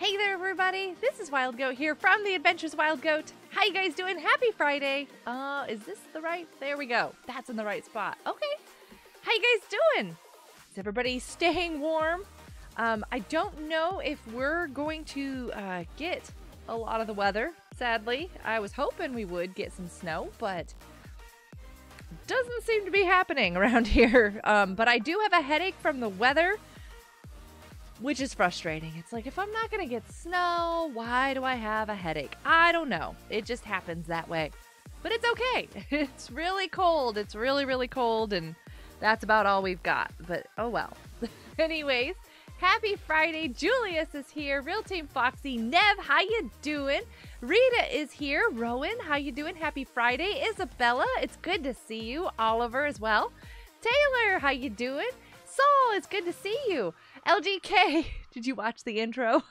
Hey there everybody, this is Wild Goat here from the Adventures Wild Goat. How you guys doing? Happy Friday. Is this the right? There we go. That's in the right spot. Okay. How you guys doing? Is everybody staying warm? I don't know if we're going to get a lot of the weather, sadly. I was hoping we would get some snow, but doesn't seem to be happening around here. But I do have a headache from the weather, which is frustrating. It's like, if I'm not gonna get snow, why do I have a headache? I don't know. It just happens that way. But it's okay. It's really cold. It's really, really cold, and that's about all we've got. But oh well. Anyways, happy Friday. Julius is here. Real Team Foxy. Nev, how you doing? Rita is here. Rowan, how you doing? Happy Friday. Isabella, it's good to see you. Oliver as well. Taylor, how you doing? Soul, it's good to see you. LGK, did you watch the intro?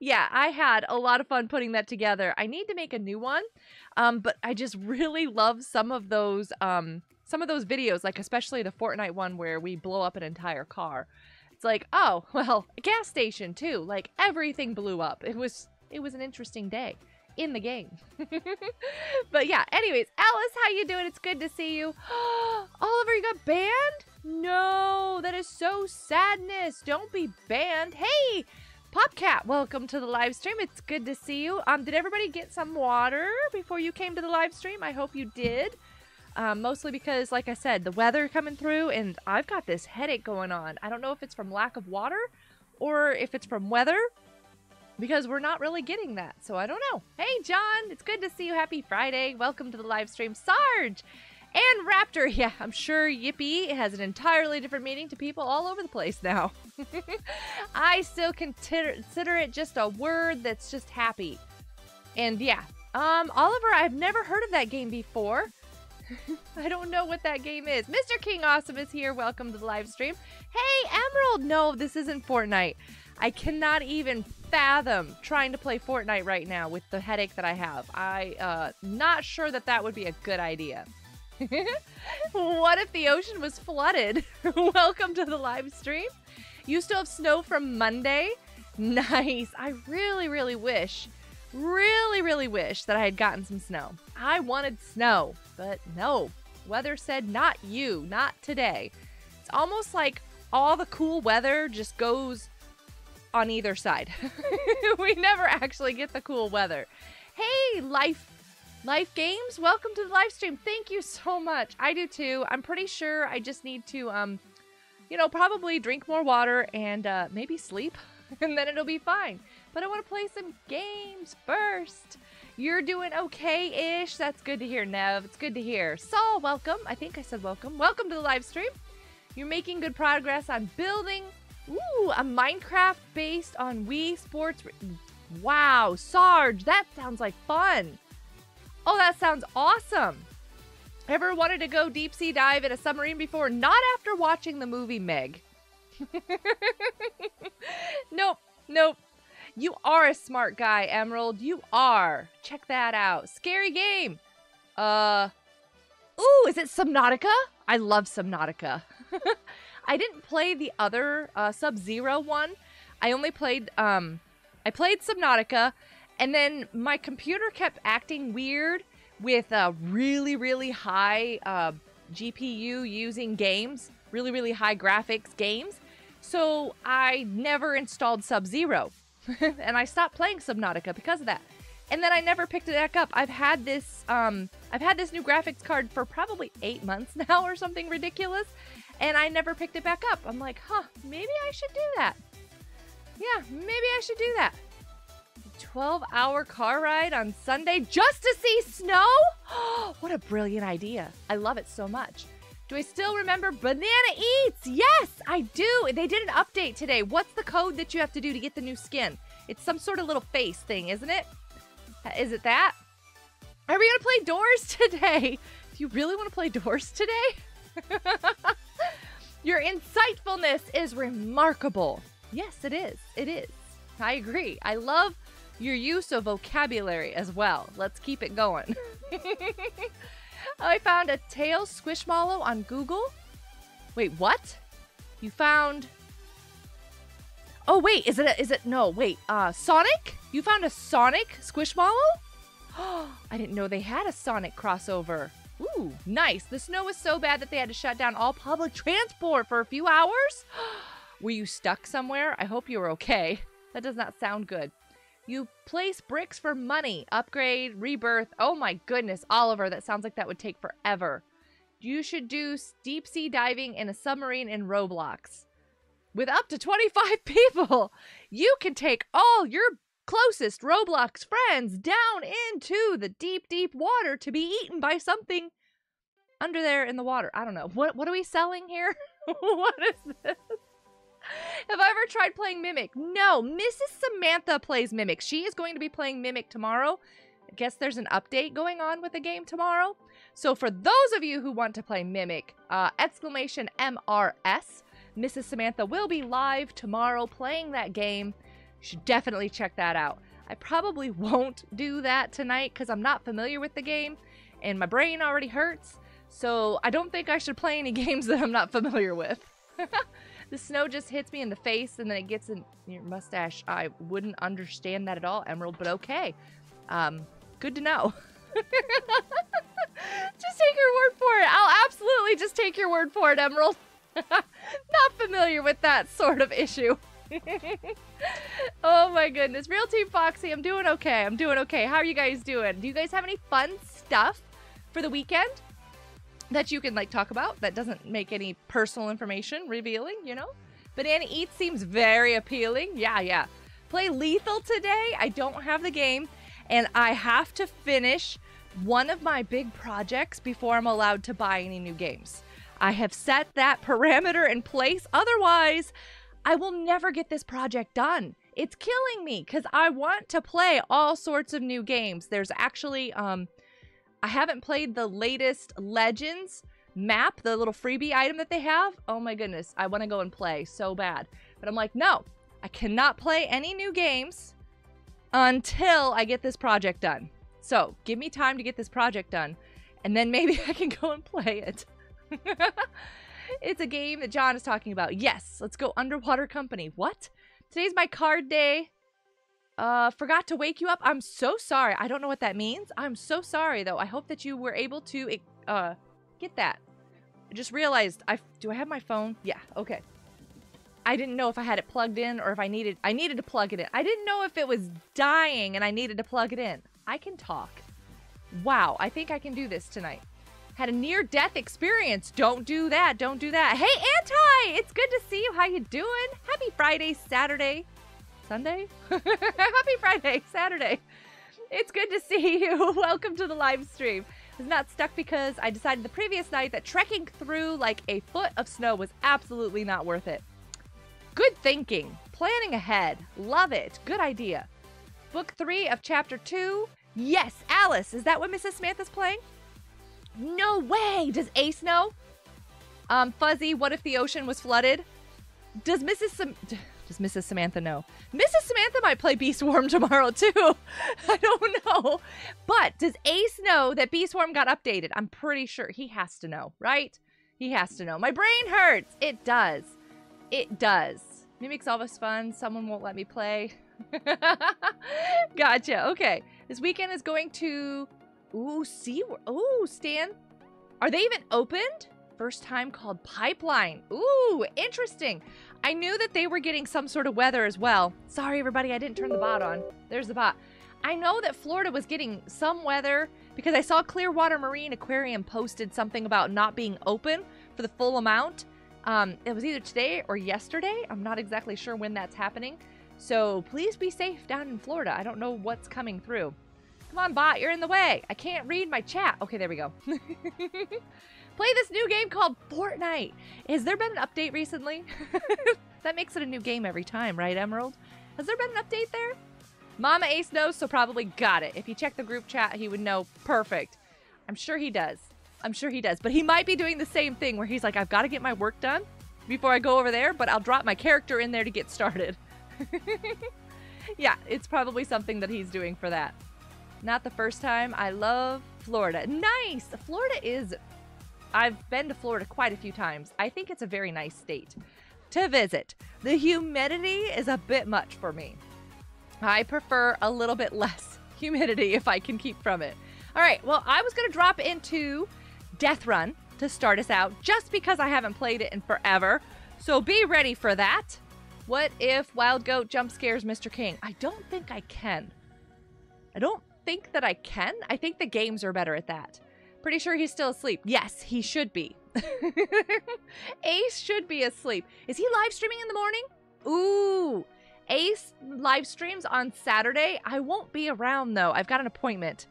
Yeah, I had a lot of fun putting that together. I need to make a new one, but I just really love some of those videos, like especially the Fortnite one where we blow up an entire car. It's like, oh, well, a gas station too. Like everything blew up. It was an interesting day in the game. But yeah, anyways, Alice, how you doing? It's good to see you. Oliver, you got banned? No, that is so sadness. Don't be banned. Hey, Popcat, welcome to the live stream. It's good to see you. Did everybody get some water before you came to the live stream? I hope you did. Mostly because, like I said, the weather coming through and I've got this headache going on. I don't know if it's from lack of water or if it's from weather, because we're not really getting that, so I don't know. Hey, John, it's good to see you. Happy Friday. Welcome to the live stream. Sarge and Raptor. Yeah, I'm sure Yippee has an entirely different meaning to people all over the place now. I still consider it just a word that's just happy. And yeah, Oliver, I've never heard of that game before. I don't know what that game is. Mr. King Awesome is here. Welcome to the live stream. Hey, Emerald. No, this isn't Fortnite. I cannot even fathom trying to play Fortnite right now with the headache that I have. I'm not sure that that would be a good idea. What if the ocean was flooded? Welcome to the live stream. You still have snow from Monday? Nice. I really wish that I had gotten some snow. I wanted snow, but no. Weather said not you, not today. It's almost like all the cool weather just goes on either side. We never actually get the cool weather. Hey, Life Games, welcome to the live stream. Thank you so much. I do too. I'm pretty sure I just need to, you know, probably drink more water and maybe sleep, and then it'll be fine. But I want to play some games first. You're doing okay-ish. That's good to hear, Nev. It's good to hear. Saul, welcome. I think I said welcome. Welcome to the live stream. You're making good progress on building a Minecraft based on Wii Sports. Wow, Sarge, that sounds like fun. Oh, that sounds awesome. Ever wanted to go deep sea dive in a submarine before? Not after watching the movie Meg. Nope. You are a smart guy, Emerald. You are. Check that out. Scary game. Ooh, is it Subnautica? I love Subnautica. I didn't play the other Sub-Zero one. I only played, I played Subnautica, and then my computer kept acting weird with really, really high GPU using games, really, really high graphics games. So I never installed Sub-Zero, and I stopped playing Subnautica because of that. And then I never picked it back up. I've had this new graphics card for probably 8 months now or something ridiculous, and I never picked it back up. I'm like, huh, maybe I should do that. Yeah, maybe I should do that. 12-hour car ride on Sunday just to see snow? What a brilliant idea. I love it so much. Do I still remember Banana Eats? Yes, I do. They did an update today. What's the code that you have to do to get the new skin? It's some sort of little face thing, isn't it? Is it that? Are we going to play Doors today? Do you really want to play Doors today? Your insightfulness is remarkable. Yes, it is. It is. I agree. I love your use of vocabulary as well. Let's keep it going. I found a tail Squishmallow on Google. Wait, what? You found... Oh, wait, no, wait, Sonic? You found a Sonic Squishmallow? Oh, I didn't know they had a Sonic crossover. Ooh, nice. The snow was so bad that they had to shut down all public transport for a few hours. Were you stuck somewhere? I hope you were okay. That does not sound good. You place bricks for money. Upgrade, rebirth. Oh my goodness, Oliver, that sounds like that would take forever. You should do deep sea diving in a submarine in Roblox. With up to 25 people, you can take all your closest Roblox friends down into the deep, deep water to be eaten by something under there in the water. I don't know. What are we selling here? What is this? Have I ever tried playing Mimic? No, Mrs. Samantha plays Mimic. She is going to be playing Mimic tomorrow. I guess there's an update going on with the game tomorrow. So for those of you who want to play Mimic, exclamation MRS, Mrs. Samantha will be live tomorrow playing that game. You should definitely check that out. I probably won't do that tonight because I'm not familiar with the game and my brain already hurts. So I don't think I should play any games that I'm not familiar with. The snow just hits me in the face and then it gets in your mustache. I wouldn't understand that at all, Emerald, but okay. Good to know. Just take your word for it. I'll absolutely just take your word for it, Emerald. Not familiar with that sort of issue. Oh my goodness. Real Team Foxy, I'm doing okay. I'm doing okay. How are you guys doing? Do you guys have any fun stuff for the weekend that you can like talk about that doesn't make any personal information revealing, you know? Banana Eats seems very appealing. Yeah, yeah. Play Lethal today. I don't have the game and I have to finish one of my big projects before I'm allowed to buy any new games. I have set that parameter in place. Otherwise, I will never get this project done. It's killing me because I want to play all sorts of new games. There's actually, I haven't played the latest Legends map, the little freebie item that they have. Oh my goodness, I want to go and play so bad. But I'm like, no, I cannot play any new games until I get this project done. So give me time to get this project done and then maybe I can go and play it. It's a game that John is talking about. Yes, let's go Underwater Company. What? Today's my card day. Forgot to wake you up. I'm so sorry. I don't know what that means. I'm so sorry, though. I hope that you were able to get that. I just realized, do I have my phone? Yeah, okay. I didn't know if I had it plugged in or if I needed to plug it in. I didn't know if it was dying and I needed to plug it in. I can talk. Wow, I think I can do this tonight. Had a near-death experience. Don't do that. Don't do that. Hey, Anti! It's good to see you. How you doing? Happy Friday, Saturday. Sunday? Happy Friday, Saturday. It's good to see you. Welcome to the live stream. I was not stuck because I decided the previous night that trekking through like a foot of snow was absolutely not worth it. Good thinking. Planning ahead. Love it. Good idea. Book 3 of Chapter 2. Yes, Alice. Is that what Mrs. Samantha's playing? No way! Does Ace know? Fuzzy, what if the ocean was flooded? Does Mrs. Samantha know? Mrs. Samantha might play Beast Swarm tomorrow, too. I don't know. But does Ace know that Beast Swarm got updated? I'm pretty sure. He has to know, right? He has to know. My brain hurts! It does. It does. Mimic's always fun. Someone won't let me play. Gotcha. Okay. This weekend is going to... Ooh, SeaWorld. Ooh, Stan. Are they even opened? First time called Pipeline. Ooh, interesting. I knew that they were getting some sort of weather as well. Sorry, everybody. I didn't turn the bot on. There's the bot. I know that Florida was getting some weather because I saw Clearwater Marine Aquarium posted something about not being open for the full amount. It was either today or yesterday. I'm not exactly sure when that's happening. So please be safe down in Florida. I don't know what's coming through. Come on, bot, you're in the way. I can't read my chat. Okay, there we go. Play this new game called Fortnite. Has there been an update recently? That makes it a new game every time, right, Emerald? Has there been an update there? Mama Ace knows, so probably got it. If you check the group chat, he would know. Perfect. I'm sure he does. I'm sure he does. But he might be doing the same thing where he's like, I've got to get my work done before I go over there, but I'll drop my character in there to get started. Yeah, it's probably something that he's doing for that. Not the first time. I love Florida. Nice! Florida is... I've been to Florida quite a few times. I think it's a very nice state. to visit. The humidity is a bit much for me. I prefer a little bit less humidity if I can keep from it. All right, well, I was gonna drop into Death Run to start us out just because I haven't played it in forever. So be ready for that. What if Wild Goat jump scares Mr. King? I don't think I can. I don't think that I can. I think the games are better at that. Pretty sure he's still asleep. Yes, he should be. Ace should be asleep. Is he live streaming in the morning? Ooh, Ace live streams on Saturday. I won't be around though. I've got an appointment.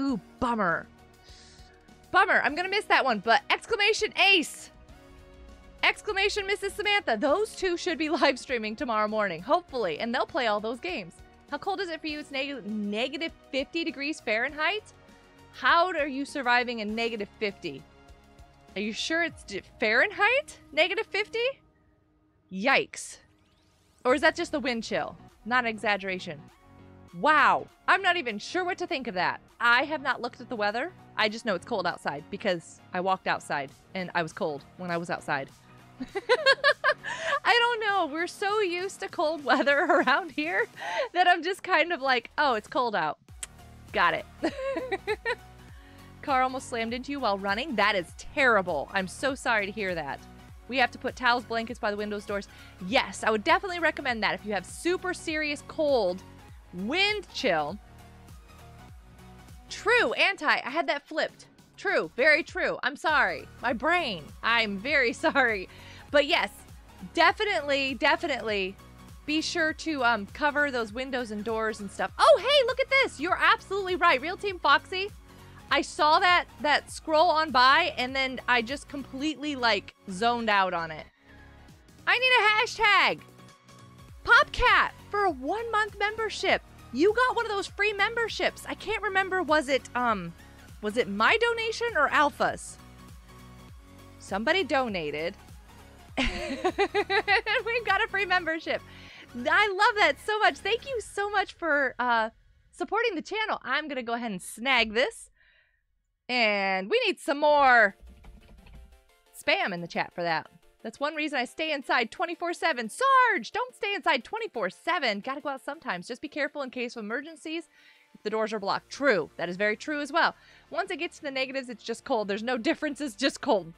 Ooh, bummer. Bummer, I'm gonna miss that one, but exclamation Ace! Exclamation Mrs. Samantha. Those two should be live streaming tomorrow morning, hopefully, and they'll play all those games. How cold is it for you? It's negative 50 degrees Fahrenheit. How are you surviving in negative 50? Are you sure it's Fahrenheit? Negative 50? Yikes. Or is that just the wind chill? Not an exaggeration. Wow, I'm not even sure what to think of that. I have not looked at the weather. I just know it's cold outside because I walked outside and I was cold when I was outside. I don't know. We're so used to cold weather around here that I'm just kind of like, oh, it's cold out. Got it. Car almost slammed into you while running. That is terrible. I'm so sorry to hear that. We have to put towels, blankets by the windows, doors. Yes, I would definitely recommend that if you have super serious cold, wind chill. True, anti. I had that flipped. True, very true. I'm sorry. My brain. I'm very sorry. But yes, definitely, definitely be sure to cover those windows and doors and stuff. Oh, hey, look at this. You're absolutely right. Real Team Foxy. I saw that scroll on by and then I just completely like zoned out on it. I need a hashtag. Popcat for a 1-month membership. You got one of those free memberships. I can't remember, was it my donation or Alpha's? Somebody donated. We've got a free membership. I love that so much. Thank you so much for supporting the channel. I'm gonna go ahead and snag this. And we need some more spam in the chat for that. That's one reason I stay inside 24/7. Sarge, don't stay inside 24/7. Gotta go out sometimes. Just be careful in case of emergencies if the doors are blocked. True. That is very true as well. Once it gets to the negatives, it's just cold. There's no differences, just cold.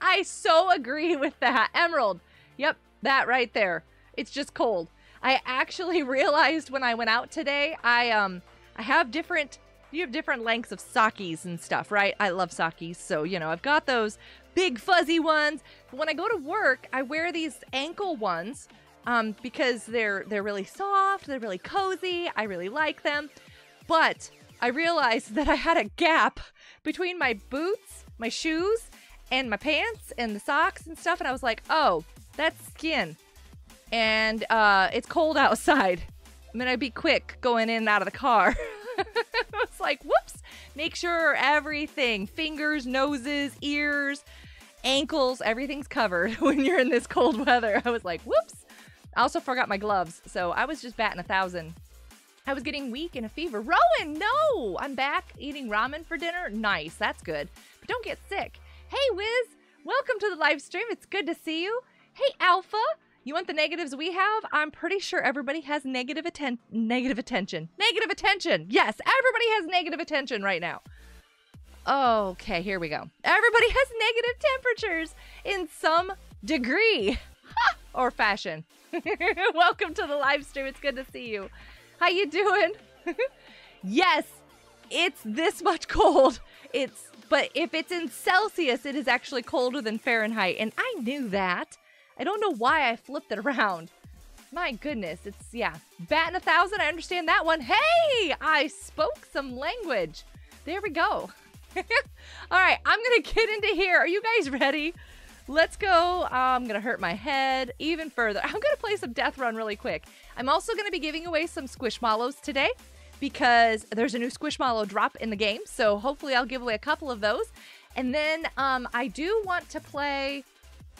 I so agree with that. Emerald. Yep, that right there. It's just cold. I actually realized when I went out today, I have different... You have different lengths of sakis and stuff, right? I love sakis, so, you know, I've got those big fuzzy ones. But when I go to work, I wear these ankle ones because they're really soft, they're really cozy, I really like them. But I realized that I had a gap between my boots, my shoes, and my pants, and the socks and stuff, and I was like, oh, that's skin. And it's cold outside. I'm gonna be quick going in and out of the car. I was like, whoops, make sure everything, fingers, noses, ears, ankles, everything's covered when you're in this cold weather. I was like, whoops. I also forgot my gloves, so I was just batting 1,000. I was getting weak and a fever. Rowan, no, I'm back eating ramen for dinner. Nice, that's good, but don't get sick. Hey, Wiz, welcome to the live stream. It's good to see you. Hey, Alpha. You want the negatives we have? I'm pretty sure everybody has negative attention. Negative attention! Yes, everybody has negative attention right now. Okay, here we go. Everybody has negative temperatures in some degree. Ha! Or fashion. Welcome to the live stream. It's good to see you. How you doing? Yes, it's this much cold. But if it's in Celsius, it is actually colder than Fahrenheit. And I knew that. I don't know why I flipped it around. My goodness, it's, yeah. Batting 1,000, I understand that one. Hey, I spoke some language. There we go. All right, I'm gonna get into here. Are you guys ready? Let's go. I'm gonna hurt my head even further. I'm gonna play some Death Run really quick. I'm also gonna be giving away some Squishmallows today because there's a new Squishmallow drop in the game, so hopefully I'll give away a couple of those. And then I do want to play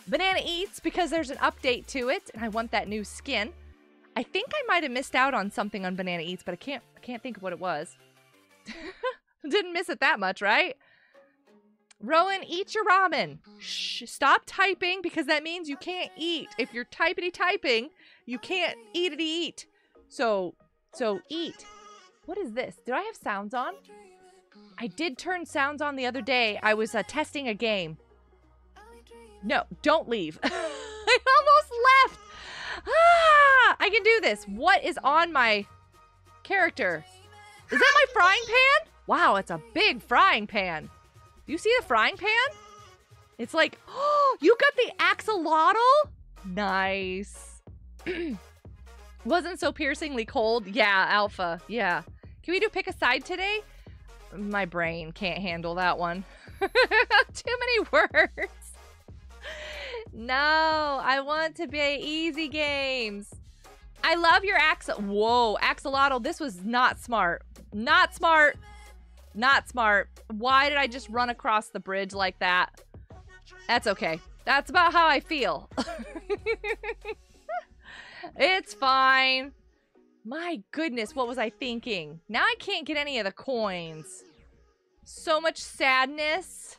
Banana Eats because there's an update to it and I want that new skin. I think I might have missed out on something on Banana Eats, but I can't think of what it was. Didn't miss it that much, right? Rowan, eat your ramen. Shh, stop typing, because that means you can't eat. If you're typing, you can't eat. So eat. What is this? Did I have sounds on? I did turn sounds on the other day. I was testing a game. No, don't leave. I almost left. Ah, I can do this. What is on my character? Is that my frying pan? Wow, it's a big frying pan. Do you see the frying pan? It's like, oh, you got the axolotl? Nice. Wasn't so piercingly cold. Yeah, Alpha. Yeah. Can we do pick a side today? My brain can't handle that one. Too many words. No, I want to be easy games. I love your Whoa, axolotl. This was not smart. Not smart. Not smart. Why did I just run across the bridge like that? That's okay. That's about how I feel. It's fine. My goodness, what was I thinking? Now I can't get any of the coins. So much sadness.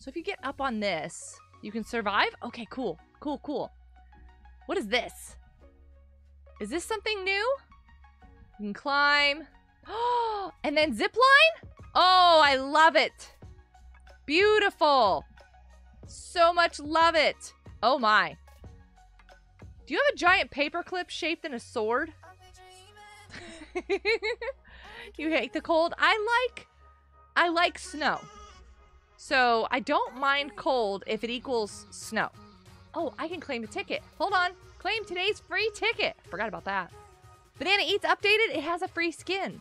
So if you get up on this, you can survive? Okay, cool. Cool, cool. What is this? Is this something new? You can climb. Oh, and then zip line? Oh, I love it. Beautiful. So much love it. Oh my. Do you have a giant paperclip shaped in a sword? You hate the cold? I like snow. So I don't mind cold if it equals snow. Oh, I can claim a ticket. Hold on. Claim today's free ticket. Forgot about that. Banana Eats updated. It has a free skin.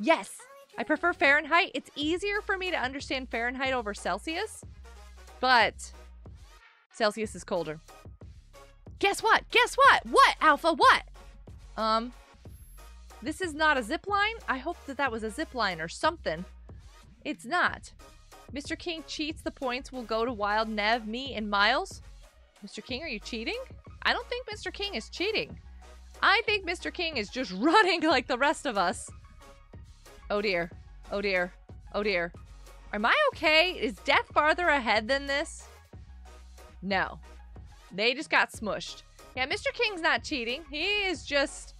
Yes. I prefer Fahrenheit. It's easier for me to understand Fahrenheit over Celsius, but Celsius is colder. Guess what? Guess what? What, Alpha? What? This is not a zip line. I hope that that was a zip line or something. It's not. Mr. King cheats. The points will go to Wild, Nev, me, and Miles. Mr. King, are you cheating? I don't think Mr. King is cheating. I think Mr. King is just running like the rest of us. Oh dear, oh dear, oh dear. Am I okay? Is death farther ahead than this? No, they just got smushed. Yeah, Mr. King's not cheating. He is just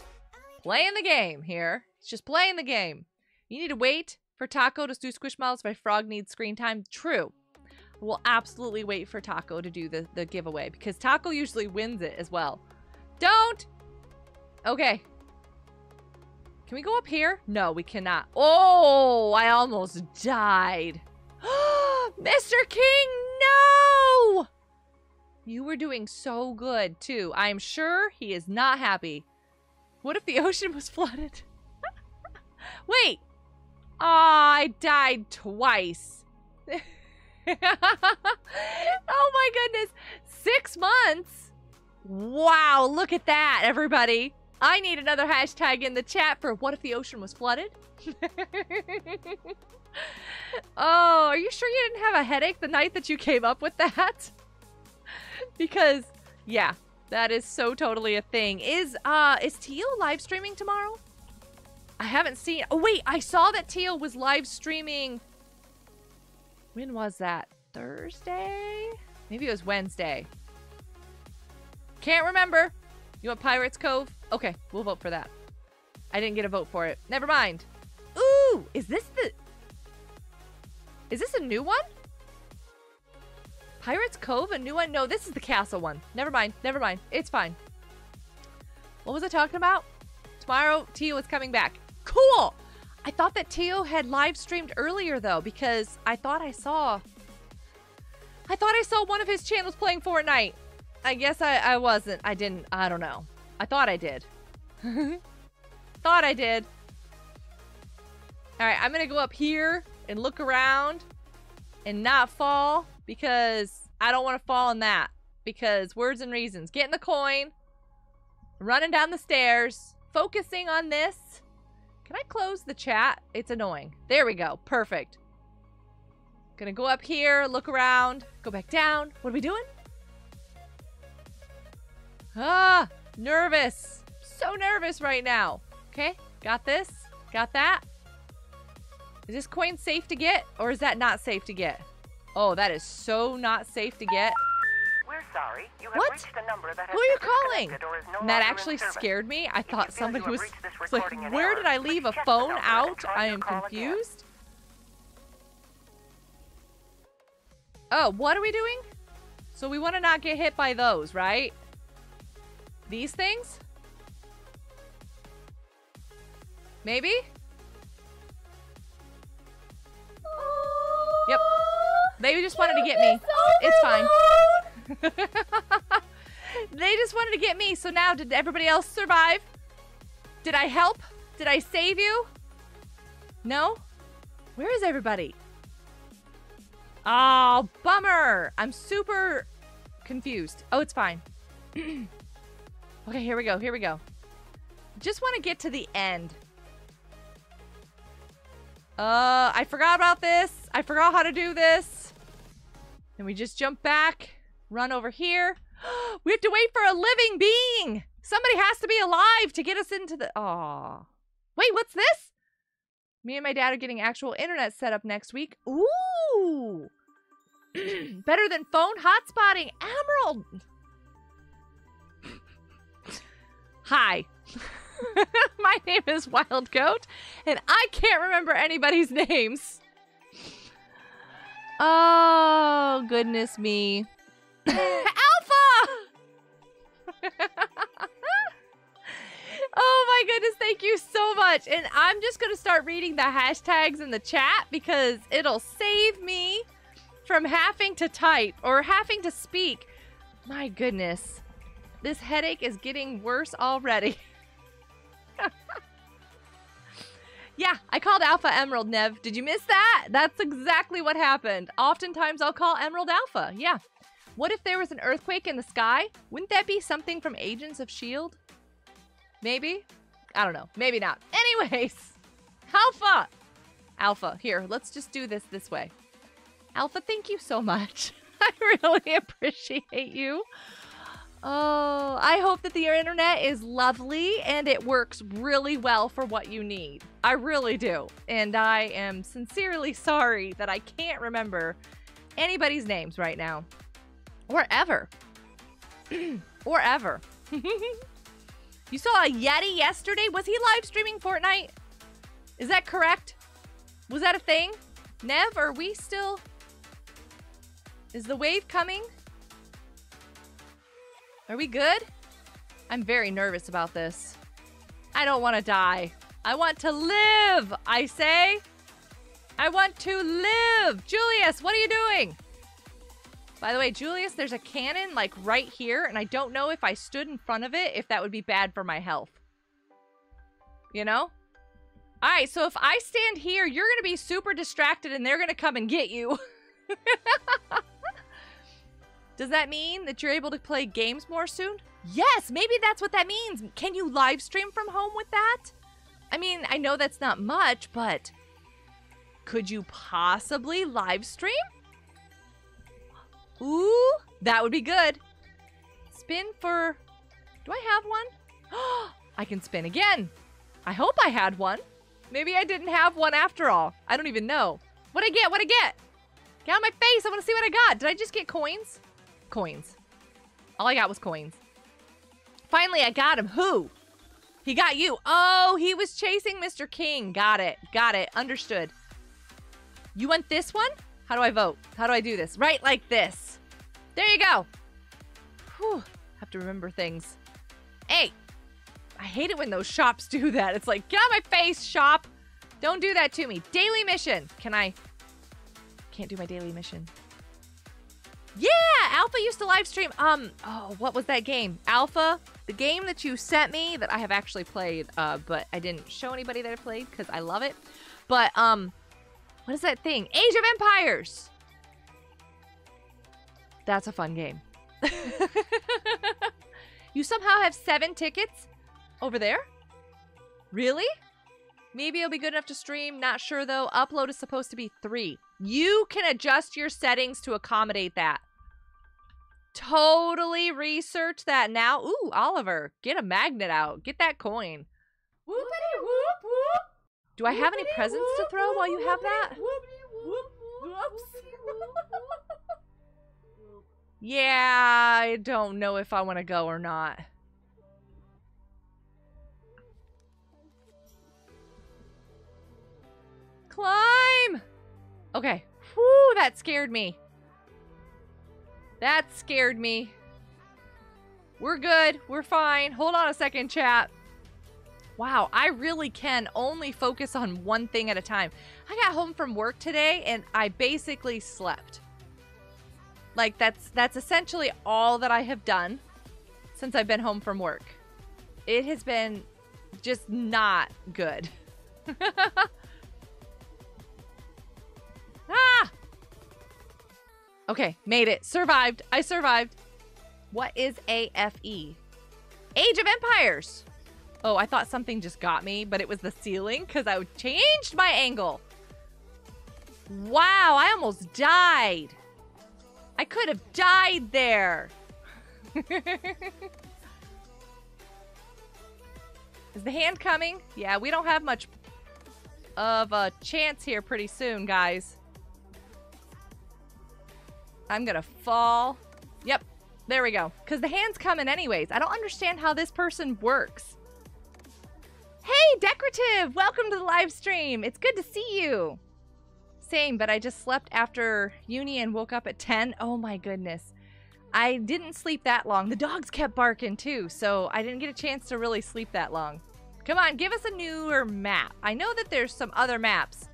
playing the game here. He's just playing the game. You need to wait for Taco to do Squishmallows. My frog needs screen time. True. We'll absolutely wait for Taco to do the giveaway, because Taco usually wins it as well. Don't. Okay. Can we go up here? No, we cannot. Oh, I almost died. Mr. King, no! You were doing so good, too. I am sure he is not happy. What if the ocean was flooded? Wait. Aw, I died twice. Oh, my goodness. 6 months? Wow, look at that, everybody. I need another hashtag in the chat for what if the ocean was flooded? Oh, are you sure you didn't have a headache the night that you came up with that? Because, yeah, that is so totally a thing. Is Teal live streaming tomorrow? I haven't seen... Oh, wait, I saw that Teal was live streaming... When was that? Thursday? Maybe it was Wednesday. Can't remember. You want Pirates Cove? Okay, we'll vote for that. I didn't get a vote for it. Never mind. Ooh, is this a new one? Pirates Cove, a new one? No, this is the castle one. Never mind, never mind. It's fine. What was I talking about? Tomorrow, Tio is coming back. Cool! I thought that Tio had live streamed earlier though, because I thought I saw one of his channels playing Fortnite. I guess I wasn't. I didn't. I don't know. I thought I did. Thought I did. All right. I'm going to go up here and look around and not fall, because I don't want to fall in that, because words and reasons. Getting the coin. Running down the stairs. Focusing on this. Can I close the chat? It's annoying. There we go. Perfect. Going to go up here. Look around. Go back down. What are we doing? Ah, nervous. So nervous right now. Okay, got this. Got that. Is this coin safe to get, or is that not safe to get? Oh, that is so not safe to get. We're sorry. You have what? Reached a number that has Who are you calling? That actually scared me. I thought somebody was like, where did I leave a phone out? I am confused. Oh, what are we doing? So we want to not get hit by those, right? These things? Maybe? Yep. They just wanted to get me. It's fine. They just wanted to get me. So now, did everybody else survive? Did I help? Did I save you? No? Where is everybody? Oh, bummer. I'm super confused. Oh, it's fine. Okay, here we go. Here we go. Just want to get to the end. I forgot about this. I forgot how to do this. Then we just jump back. Run over here. We have to wait for a living being. Somebody has to be alive to get us into the... Aw. Wait, what's this? Me and my dad are getting actual internet set up next week. Ooh. Better than phone hotspotting. Emerald. Hi. My name is Wild Goat, and I can't remember anybody's names. Oh, goodness me. Alpha! Oh, my goodness. Thank you so much. And I'm just going to start reading the hashtags in the chat because it'll save me from having to type or having to speak. My goodness. This headache is getting worse already. Yeah, I called Alpha Emerald, Nev. Did you miss that? That's exactly what happened. Oftentimes, I'll call Emerald Alpha. Yeah. What if there was an earthquake in the sky? Wouldn't that be something from Agents of S.H.I.E.L.D.? Maybe? I don't know. Maybe not. Anyways. Alpha. Alpha. Here, let's just do this this way. Alpha, thank you so much. I really appreciate you. Oh, I hope that the internet is lovely and it works really well for what you need. I really do. And I am sincerely sorry that I can't remember anybody's names right now. Or ever. Or ever. You saw a Yeti yesterday? Was he live streaming Fortnite? Is that correct? Was that a thing? Nev, are we still... Is the wave coming? Are we good? I'm very nervous about this. I don't want to die. I want to live, I say. I want to live. Julius, what are you doing? By the way, Julius, there's a cannon like right here, and I don't know if I stood in front of it, if that would be bad for my health. You know? All right, so if I stand here, you're going to be super distracted, and they're going to come and get you. Does that mean that you're able to play games more soon? Yes, maybe that's what that means. Can you live stream from home with that? I mean, I know that's not much, but could you possibly live stream? Ooh, that would be good. Spin for... Do I have one? I can spin again. I hope I had one. Maybe I didn't have one after all. I don't even know. What'd I get? What'd I get? Get out of my face. I want to see what I got. Did I just get coins? Coins. All I got was coins. Finally, I got him. Who? He got you. Oh, he was chasing Mr. King. Got it. Got it. Understood. You want this one? How do I vote? How do I do this? Right like this. There you go. Whew. Have to remember things. Hey. I hate it when those shops do that. It's like, get out of my face, shop. Don't do that to me. Daily mission. Can I... Can't do my daily mission. Yeah! Alpha used to live stream. Oh, what was that game? Alpha, the game that you sent me that I have actually played, but I didn't show anybody that I played because I love it. But, what is that thing? Age of Empires! That's a fun game. You somehow have 7 tickets over there? Really? Maybe it'll be good enough to stream. Not sure, though. Upload is supposed to be 3. You can adjust your settings to accommodate that. Totally research that now. Ooh, Oliver, get a magnet out. Get that coin. Whoopity whoop whoop. Do I have any presents to throw while you have that? Whoops. Yeah, I don't know if I want to go or not. Climb! Okay. Whew, that scared me. That scared me. We're good. We're fine. Hold on a second, chat. Wow, I really can only focus on one thing at a time. I got home from work today and I basically slept. Like, that's essentially all that I have done since I've been home from work. It has been just not good. Ah! Okay, made it. Survived. I survived. What is AFE? Age of Empires! Oh, I thought something just got me, but it was the ceiling because I changed my angle. Wow, I almost died. I could have died there. Is the hand coming? Yeah, we don't have much of a chance here pretty soon, guys. I'm gonna fall. Yep, there we go. Because the hand's coming anyways. I don't understand how this person works. Hey, Decorative! Welcome to the live stream. It's good to see you. Same, but I just slept after uni and woke up at 10. Oh my goodness. I didn't sleep that long. The dogs kept barking too, so I didn't get a chance to really sleep that long. Come on, give us a newer map. I know that there's some other maps.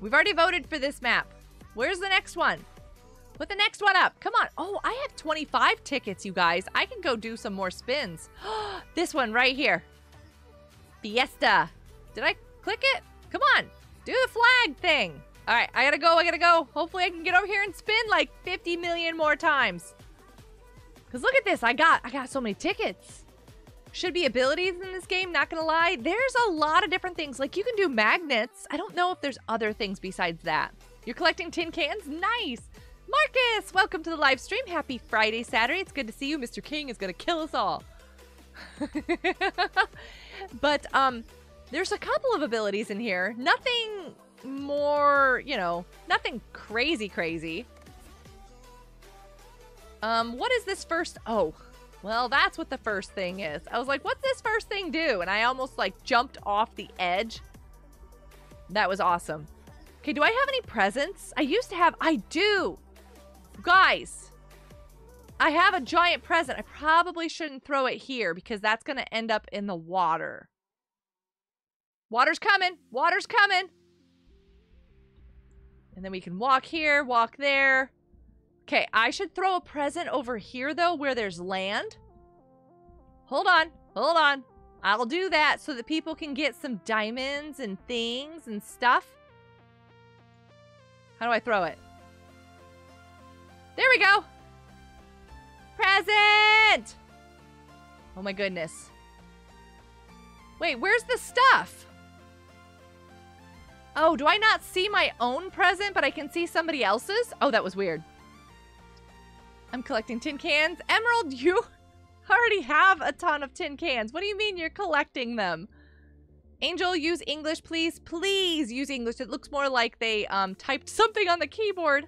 We've already voted for this map. Where's the next one? Put the next one up. Come on. Oh, I have 25 tickets, you guys. I can go do some more spins. This one right here. Fiesta. Did I click it? Come on. Do the flag thing. All right. I gotta go. I gotta go. Hopefully I can get over here and spin like 50 million more times. Because look at this. I got so many tickets. Should be abilities in this game. Not gonna lie. There's a lot of different things. Like you can do magnets. I don't know if there's other things besides that. You're collecting tin cans? Nice. Marcus, welcome to the live stream. Happy Friday, Saturday. It's good to see you. Mr. King is going to kill us all. But there's a couple of abilities in here. Nothing more, you know, nothing crazy. What is this first? Oh, well, that's what the first thing is. I was like, what's this first thing do? And I almost like jumped off the edge. That was awesome. Okay, do I have any presents? I used to have... I do! Guys! I have a giant present. I probably shouldn't throw it here because that's going to end up in the water. Water's coming! Water's coming! And then we can walk here, walk there. Okay, I should throw a present over here, though, where there's land. Hold on. Hold on. I'll do that so that people can get some diamonds and things and stuff. How do I throw it? There we go. Present! Oh my goodness. Wait, where's the stuff? Oh, do I not see my own present, but I can see somebody else's? Oh, that was weird. I'm collecting tin cans. Emerald, you already have a ton of tin cans. What do you mean you're collecting them? Angel, use English, please. Please use English. It looks more like they typed something on the keyboard.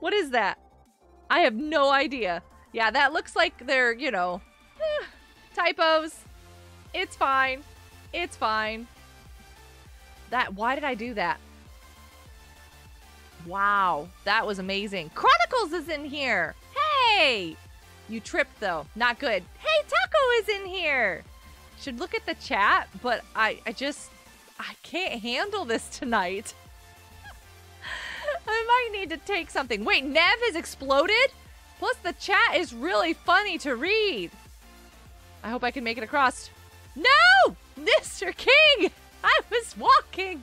What is that? I have no idea. Yeah, that looks like they're, you know, typos. It's fine. It's fine. That, why did I do that? Wow, that was amazing. Chronicles is in here. Hey! You tripped, though. Not good. Hey, Taco is in here. Should look at the chat, but I can't handle this tonight. I might need to take something. Wait, Nev has exploded? Plus the chat is really funny to read. I hope I can make it across. No! Mr. King! I was walking.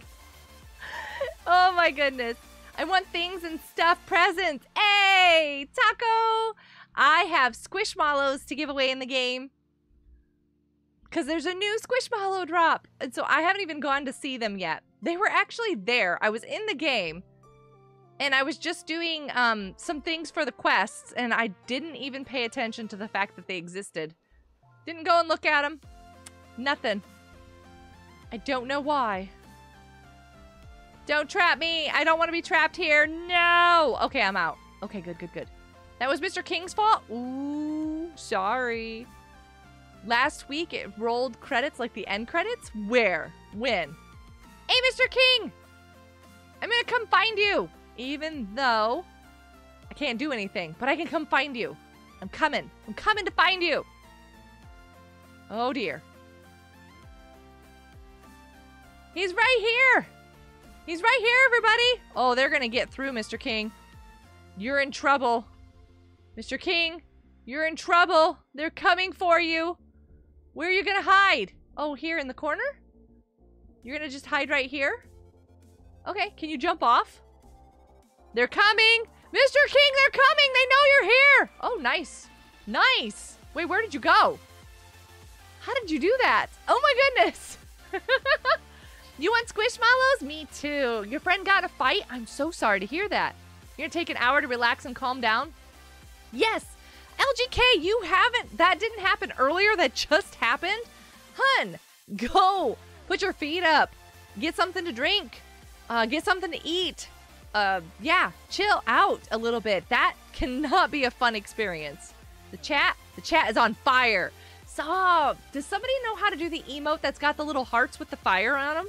Oh my goodness. I want things and stuff, presents. Hey, Taco! I have Squishmallows to give away in the game. Because there's a new Squishmallow drop. And so I haven't even gone to see them yet. They were actually there. I was in the game. And I was just doing some things for the quests. And I didn't even pay attention to the fact that they existed. Didn't go and look at them. Nothing. I don't know why. Don't trap me. I don't want to be trapped here. No. Okay, I'm out. Okay, good, good, good. That was Mr. King's fault? Ooh, sorry. Last week, it rolled credits like the end credits? Where? When? Hey, Mr. King! I'm gonna come find you! Even though I can't do anything, but I can come find you. I'm coming. I'm coming to find you. Oh, dear. He's right here! He's right here, everybody! Oh, they're gonna get through, Mr. King. You're in trouble. Mr. King, you're in trouble. They're coming for you. Where are you gonna hide? Oh, here in the corner? You're gonna just hide right here? Okay, can you jump off? They're coming! Mr. King, they're coming! They know you're here! Oh, nice. Nice! Wait, where did you go? How did you do that? Oh my goodness! You want Squishmallows? Me too. Your friend got in a fight? I'm so sorry to hear that. You're gonna take an hour to relax and calm down? Yes! LGK, you haven't... That didn't happen earlier. That just happened. Hun, go. Put your feet up. Get something to drink. Get something to eat. Yeah, chill out a little bit. That cannot be a fun experience. The chat is on fire. Stop. Does somebody know how to do the emote that's got the little hearts with the fire on them?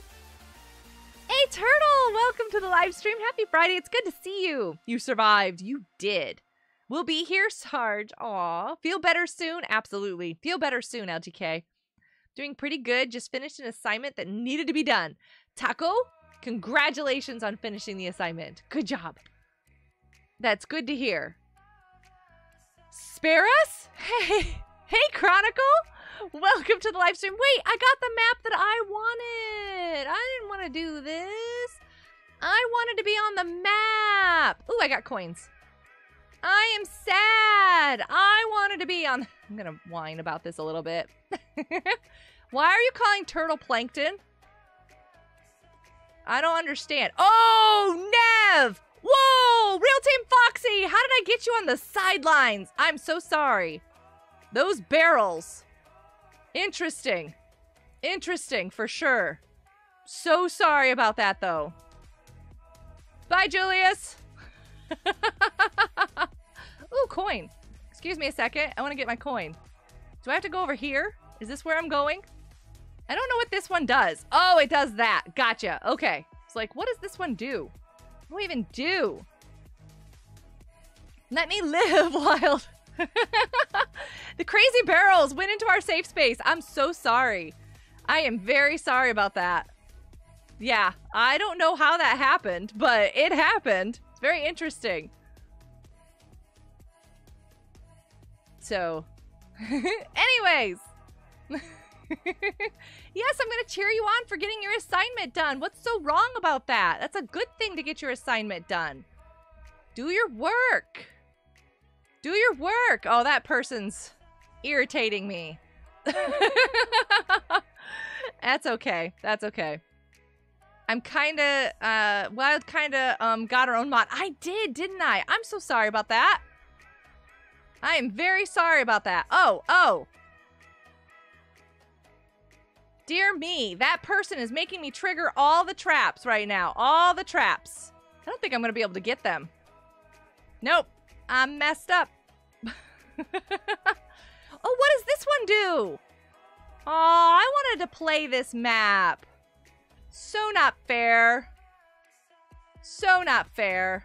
Hey, Turtle! Welcome to the live stream. Happy Friday. It's good to see you. You survived. You did. We'll be here, Sarge. Aw. Feel better soon? Absolutely. Feel better soon, LTK. Doing pretty good. Just finished an assignment that needed to be done. Taco, congratulations on finishing the assignment. Good job. That's good to hear. Spare us? Hey. Hey, Chronicle. Welcome to the live stream. Wait, I got the map that I wanted. I didn't want to do this. I wanted to be on the map. Ooh, I got coins. I am sad. I wanted to be on... I'm going to whine about this a little bit. Why are you calling Turtle Plankton? I don't understand. Oh, Nev! Whoa! Real Team Foxy! How did I get you on the sidelines? I'm so sorry. Those barrels. Interesting. Interesting, for sure. So sorry about that, though. Bye, Julius! Ooh, coin. Excuse me a second. I want to get my coin. Do I have to go over here? Is this where I'm going? I don't know what this one does. Oh, it does that. Gotcha. Okay. It's like, what does this one do? What do I even do? Let me live, Wild. The crazy barrels went into our safe space. I'm so sorry. I am very sorry about that. Yeah, I don't know how that happened, but it happened. Very interesting. So, anyways. Yes, I'm going to cheer you on for getting your assignment done. What's so wrong about that? That's a good thing to get your assignment done. Do your work. Do your work. Oh, that person's irritating me. That's okay. That's okay. I'm kinda, Wild kinda, got her own mod. I did, didn't I? I'm so sorry about that. I am very sorry about that. Oh, oh. Dear me, that person is making me trigger all the traps right now. All the traps. I don't think I'm gonna be able to get them. Nope. I'm messed up. Oh, what does this one do? Oh, I wanted to play this map. So not fair. So not fair.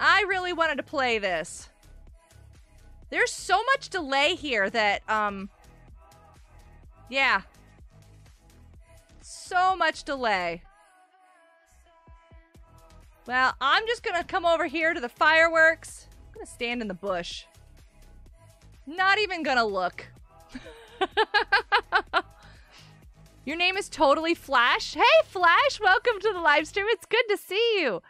I really wanted to play this. There's so much delay here that, yeah. So much delay. Well, I'm just gonna come over here to the fireworks. I'm gonna stand in the bush. Not even gonna look. Your name is totally Flash. Hey, Flash, welcome to the live stream. It's good to see you.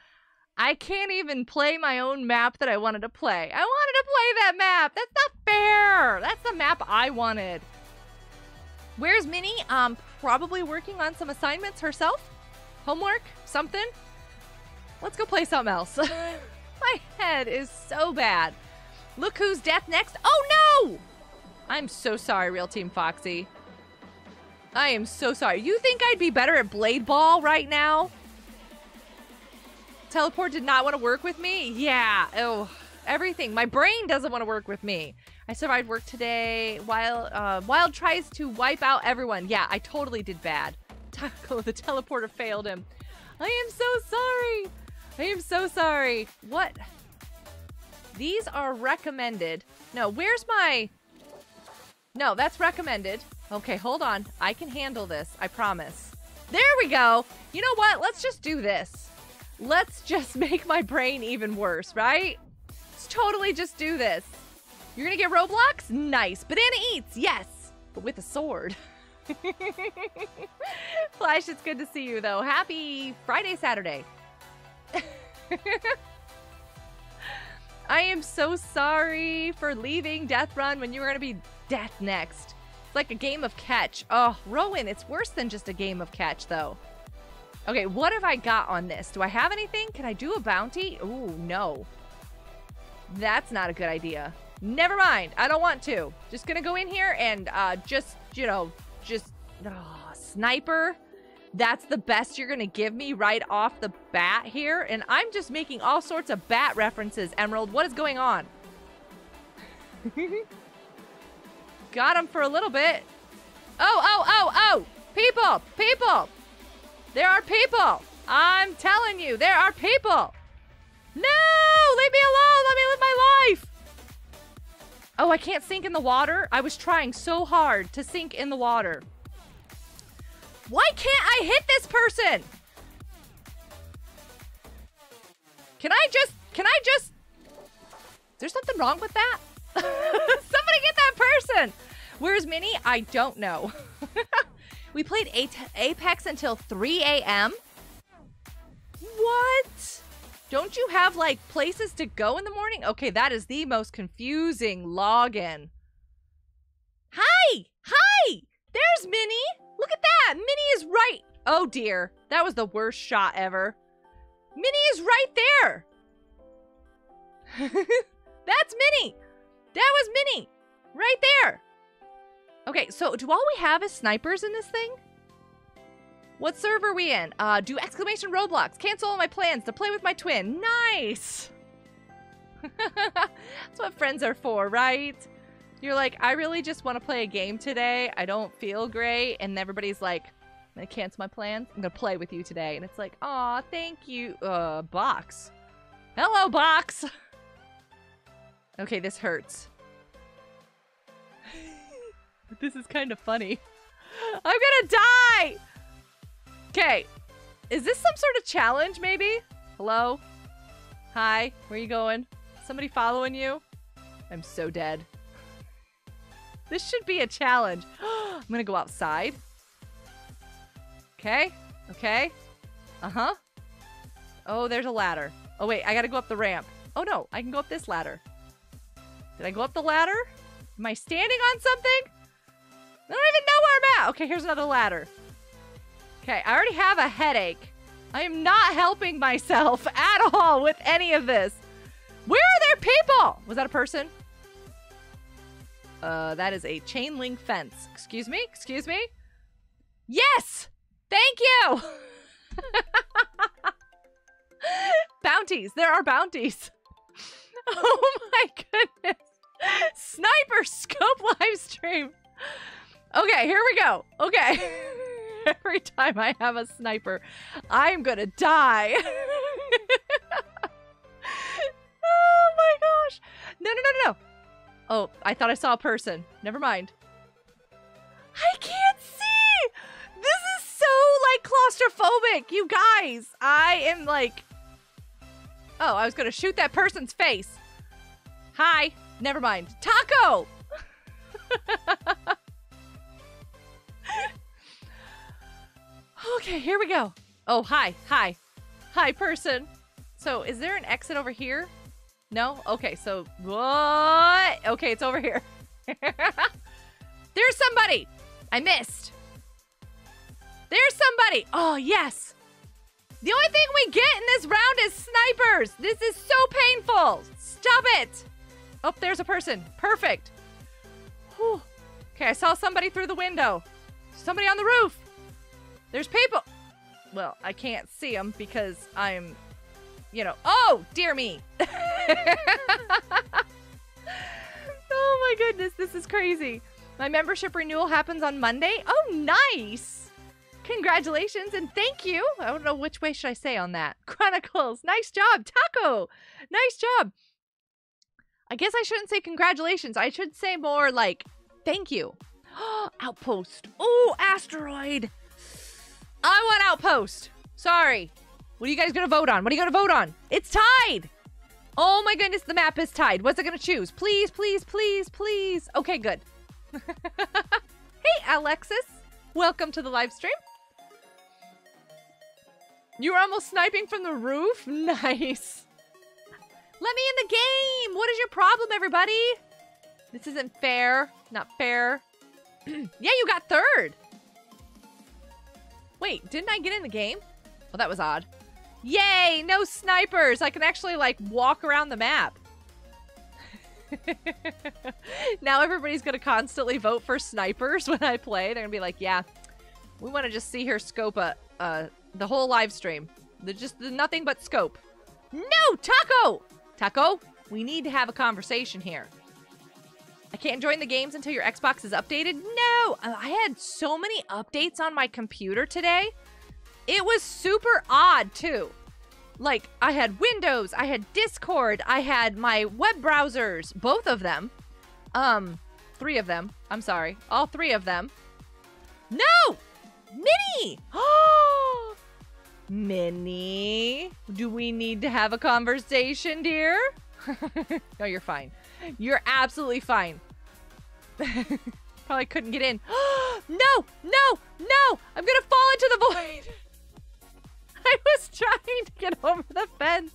I can't even play my own map that I wanted to play. I wanted to play that map. That's not fair. That's the map I wanted. Where's Minnie? Probably working on some assignments herself. Homework, something. Let's go play something else. My head is so bad. Look who's death next. Oh, no. I'm so sorry, Real Team Foxy. I am so sorry. You think I'd be better at Blade Ball right now? Teleport did not want to work with me? Yeah. Oh, everything. My brain doesn't want to work with me. I survived work today. Wild tries to wipe out everyone. Yeah, I totally did bad. Taco, the teleporter, failed him. I am so sorry. I am so sorry. What? These are recommended. No, where's my... No, that's recommended. Okay, hold on. I can handle this. I promise. There we go. You know what? Let's just do this. Let's just make my brain even worse, right? Let's totally just do this. You're gonna get Roblox? Nice. Banana Eats, yes. But with a sword. Flash, it's good to see you, though. Happy Friday, Saturday. I am so sorry for leaving Death Run when you were going to be death next. It's like a game of catch. Oh, Rowan, it's worse than just a game of catch, though. Okay, what have I got on this? Do I have anything? Can I do a bounty? Ooh, no. That's not a good idea. Never mind. I don't want to. Just going to go in here and just, you know, just... Oh, sniper. That's the best you're going to give me right off the bat here. And I'm just making all sorts of bat references, Emerald. What is going on? Got him for a little bit. Oh, oh, oh, oh. People, people. There are people. I'm telling you, there are people. No, leave me alone. Let me live my life. Oh, I can't sink in the water. I was trying so hard to sink in the water. Why can't I hit this person? Can I just, is there something wrong with that? Somebody get that person. Where's Minnie? I don't know. We played Apex until 3 a.m. What? Don't you have like places to go in the morning? Okay, that is the most confusing login. Hi, hi, there's Minnie. Look at that! Minnie is right! Oh dear, that was the worst shot ever. Minnie is right there! That's Minnie! That was Minnie! Right there! Okay, so do all we have is snipers in this thing? What server are we in? Do exclamation Roblox. Cancel all my plans to play with my twin. Nice! That's what friends are for, right? You're like, I really just want to play a game today. I don't feel great. And everybody's like, I'm going to cancel my plans. I'm going to play with you today. And it's like, aw, thank you, Box. Hello, Box. Okay, this hurts. This is kind of funny. I'm going to die. Okay. Is this some sort of challenge, maybe? Hello? Hi, where you going? Somebody following you? I'm so dead. This should be a challenge. I'm gonna go outside. Okay, okay. Uh-huh. Oh, there's a ladder. Oh wait, I gotta go up the ramp. Oh no, I can go up this ladder. Did I go up the ladder? Am I standing on something? I don't even know where I'm at. Okay, here's another ladder. Okay, I already have a headache. I am not helping myself at all with any of this. Where are there people? Was that a person? That is a chain link fence. Excuse me? Excuse me? Yes! Thank you! Bounties. There are bounties. Oh my goodness. Sniper scope live stream. Okay, here we go. Okay. Every time I have a sniper, I'm gonna die. Oh my gosh. No, no, no, no. Oh, I thought I saw a person. Never mind. I can't see! This is so, like, claustrophobic, you guys! I am, like... Oh, I was gonna shoot that person's face. Hi. Never mind. Taco! Okay, here we go. Oh, hi. Hi. Hi, person. So, is there an exit over here? No? Okay, so what? Okay, it's over here. There's somebody. I missed. There's somebody. Oh, yes. The only thing we get in this round is snipers. This is so painful. Stop it. Oh, there's a person. Perfect. Whew. Okay, I saw somebody through the window. Somebody on the roof. There's people. Well, I can't see them because I'm you know. Oh, dear me. Oh, my goodness. This is crazy. My membership renewal happens on Monday. Oh, nice. Congratulations and thank you. I don't know which way should I say on that. Chronicles. Nice job. Taco. Nice job. I guess I shouldn't say congratulations. I should say more like thank you. Outpost. Oh, asteroid. I want outpost. Sorry. What are you guys going to vote on? What are you going to vote on? It's tied. Oh my goodness, the map is tied. What's it going to choose? Please, please, please, please. Okay, good. Hey, Alexis. Welcome to the live stream. You were almost sniping from the roof? Nice. Let me in the game. What is your problem, everybody? This isn't fair. Not fair. Yeah, you got third. Wait, didn't I get in the game? Well, that was odd. Yay, no snipers. I can actually, like, walk around the map. Now everybody's going to constantly vote for snipers when I play. They're going to be like, yeah, we want to just see her scope the whole live stream. They're just nothing but scope. No, Taco! Taco, we need to have a conversation here. I can't join the games until your Xbox is updated. No, I had so many updates on my computer today. It was super odd, too. Like, I had Windows, I had Discord, I had my web browsers, both of them. Three of them. I'm sorry. All three of them. No! Minnie! Oh! Minnie, do we need to have a conversation, dear? No, you're fine. You're absolutely fine. Probably couldn't get in. No! No! No! I'm gonna fall into the void! I was trying to get over the fence.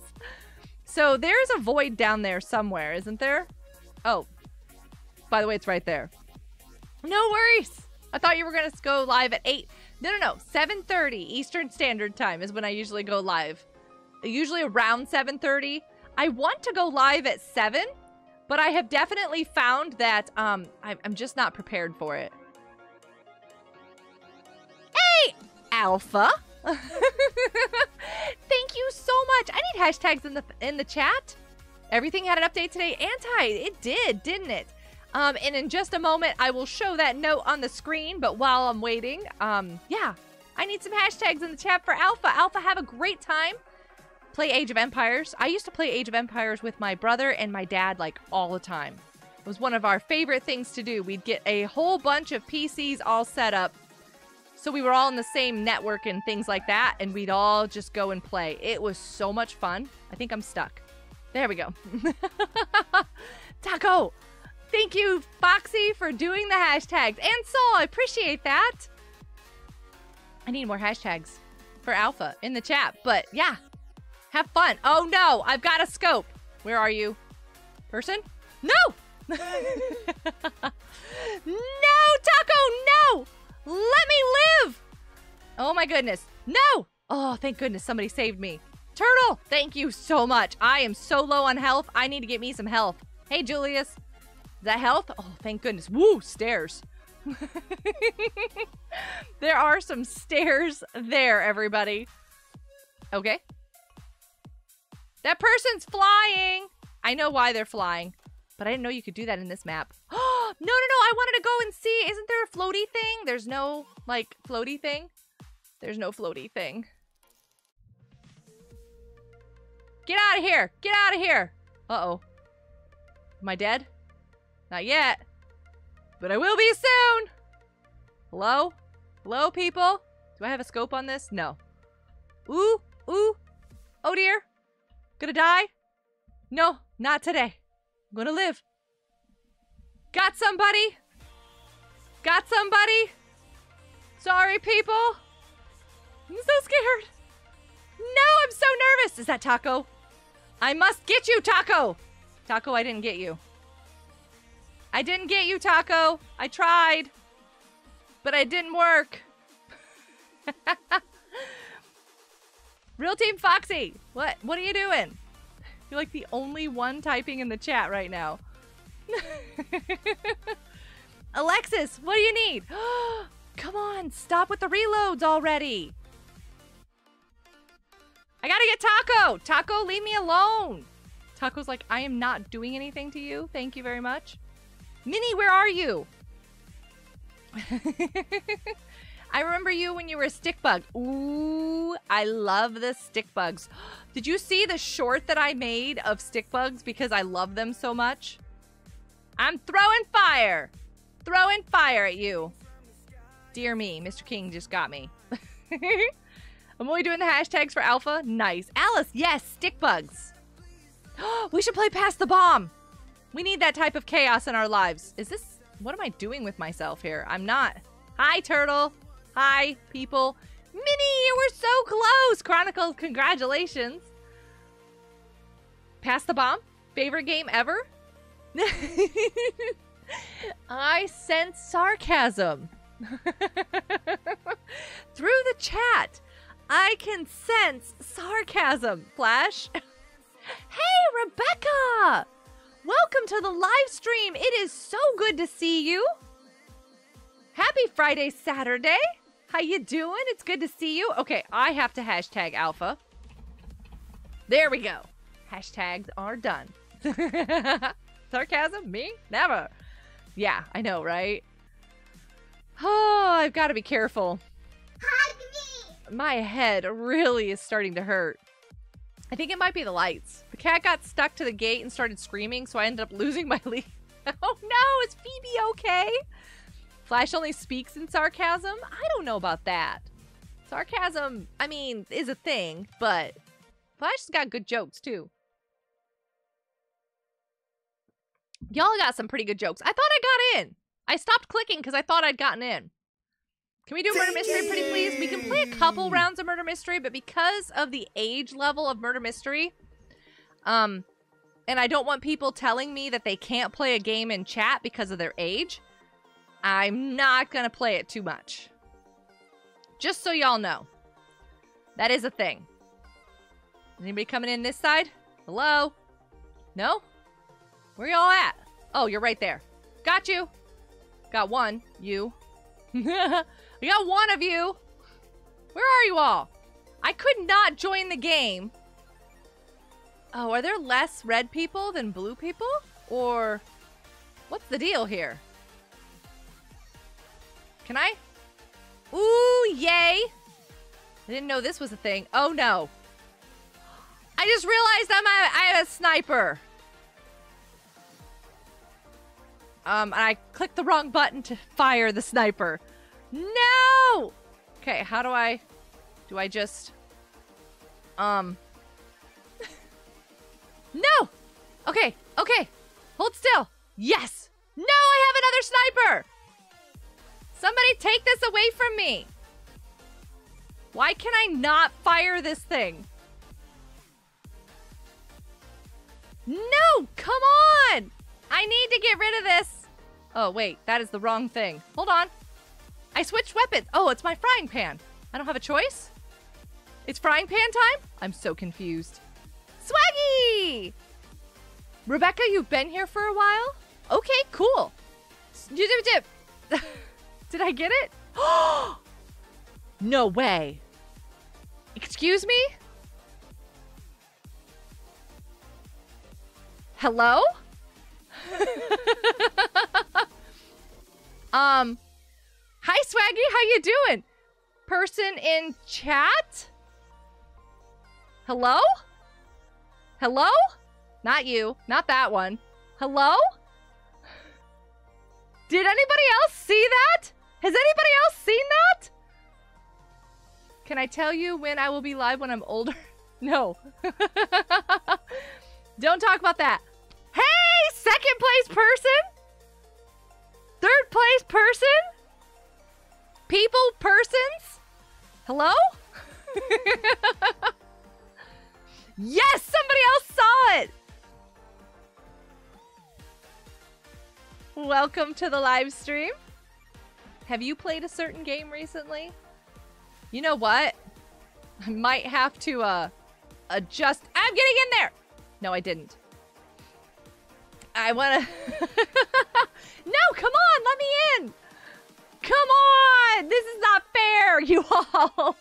So there's a void down there somewhere, isn't there? Oh, by the way, it's right there. No worries. I thought you were going to go live at 8. No. 7:30 Eastern Standard Time is when I usually go live. Usually around 7:30. I want to go live at 7, but I have definitely found that I'm just not prepared for it. Hey, Alpha. Thank you so much. I need hashtags in the chat. Everything had an update today. Anti, it did, didn't it? And in just a moment, I will show that note on the screen. But while I'm waiting, yeah, I need some hashtags in the chat for Alpha. Alpha, have a great time. Play Age of Empires. I used to play Age of Empires with my brother and my dad like all the time. It was one of our favorite things to do. We'd get a whole bunch of PCs all set up. So we were all in the same network and things like that, and we'd all just go and play. It was so much fun. I think I'm stuck. There we go. Taco, thank you, Foxy, for doing the hashtags. And Sol, I appreciate that. I need more hashtags for Alpha in the chat, but yeah, have fun. Oh no, I've got a scope. Where are you? Person? No! No, Taco, no! Let me live! Oh my goodness. No! Oh, thank goodness somebody saved me. Turtle, thank you so much. I am so low on health. I need to get me some health. Hey, Julius. Is that health? Oh, thank goodness. Woo, stairs. There are some stairs there, everybody. Okay. That person's flying. I know why they're flying, but I didn't know you could do that in this map. Oh, no, I wanted to go and see. Isn't there a floaty thing? There's no, like, floaty thing. There's no floaty thing. Get out of here. Get out of here. Uh-oh. Am I dead? Not yet. But I will be soon. Hello? Hello, people? Do I have a scope on this? No. Ooh, ooh. Oh, dear. Gonna die? No, not today. I'm gonna live. Got somebody? Got somebody? Sorry, people. I'm so scared. No, I'm so nervous. Is that Taco? I must get you, Taco. Taco, I didn't get you. I didn't get you, Taco. I tried, but it didn't work. Real Team Foxy, what are you doing? You're like the only one typing in the chat right now. Alexis, what do you need? Come on, stop with the reloads already. I gotta get Taco! Taco, leave me alone! Taco's like, I am not doing anything to you. Thank you very much. Minnie, where are you? I remember you when you were a stick bug. Ooh, I love the stick bugs. Did you see the short that I made of stick bugs because I love them so much? I'm throwing fire! Throwing fire at you. Dear me, Mr. King just got me. I'm only doing the hashtags for alpha. Nice. Alice, yes, stick bugs. We should play Pass the Bomb. We need that type of chaos in our lives. Is this... What am I doing with myself here? I'm not... Hi, Turtle. Hi, people. Minnie, you were so close. Chronicles, congratulations. Pass the Bomb? Favorite game ever? I sense sarcasm. Through the chat, I can sense sarcasm, Flash. Hey, Rebecca! Welcome to the live stream. It is so good to see you. Happy Friday, Saturday. How you doing? It's good to see you. Okay, I have to hashtag alpha. There we go. Hashtags are done. Sarcasm? Me? Never. Yeah, I know, right? Oh, I've got to be careful. Hug me! My head really is starting to hurt. I think it might be the lights. The cat got stuck to the gate and started screaming, so I ended up losing my lead. Oh no, is Phoebe okay? Flash only speaks in sarcasm? I don't know about that. Sarcasm, I mean, is a thing, but Flash's got good jokes too. Y'all got some pretty good jokes. I thought I got in. I stopped clicking because I thought I'd gotten in. Can we do Murder Mystery pretty please? We can play a couple rounds of Murder Mystery, but because of the age level of Murder Mystery, and I don't want people telling me that they can't play a game in chat because of their age, I'm not going to play it too much. Just so y'all know. That is a thing. Anybody coming in this side? Hello? No? Where y'all at? Oh, you're right there. Got you. Got one. You. I got one of you. Where are you all? I could not join the game. Oh, are there less red people than blue people? Or what's the deal here? Can I? Ooh, yay. I didn't know this was a thing. Oh, no. I just realized I'm a sniper. And I clicked the wrong button to fire the sniper. No! Okay, how do I... Do I just... No! Okay, okay. Hold still. Yes! No, I have another sniper! Somebody take this away from me! Why can I not fire this thing? No! Come on! I need to get rid of this. Oh, wait. That is the wrong thing. Hold on. I switched weapons. Oh, it's my frying pan. I don't have a choice? It's frying pan time? I'm so confused. Swaggy! Rebecca, you've been here for a while? Okay, cool. Dip. Did I get it? No way. Excuse me? Hello? Hi Swaggy, how you doing? Person in chat? Hello? Hello? Not you, not that one. Hello? Did anybody else see that? Has anybody else seen that? Can I tell you when I will be live when I'm older? No. Don't talk about that. Hey, second place person? Third place person? People, persons? Hello? Yes, somebody else saw it! Welcome to the live stream. Have you played a certain game recently? You know what? I might have to adjust. I'm getting in there! No, I didn't. I wanna... No, come on, let me in! Come on! This is not fair, you all!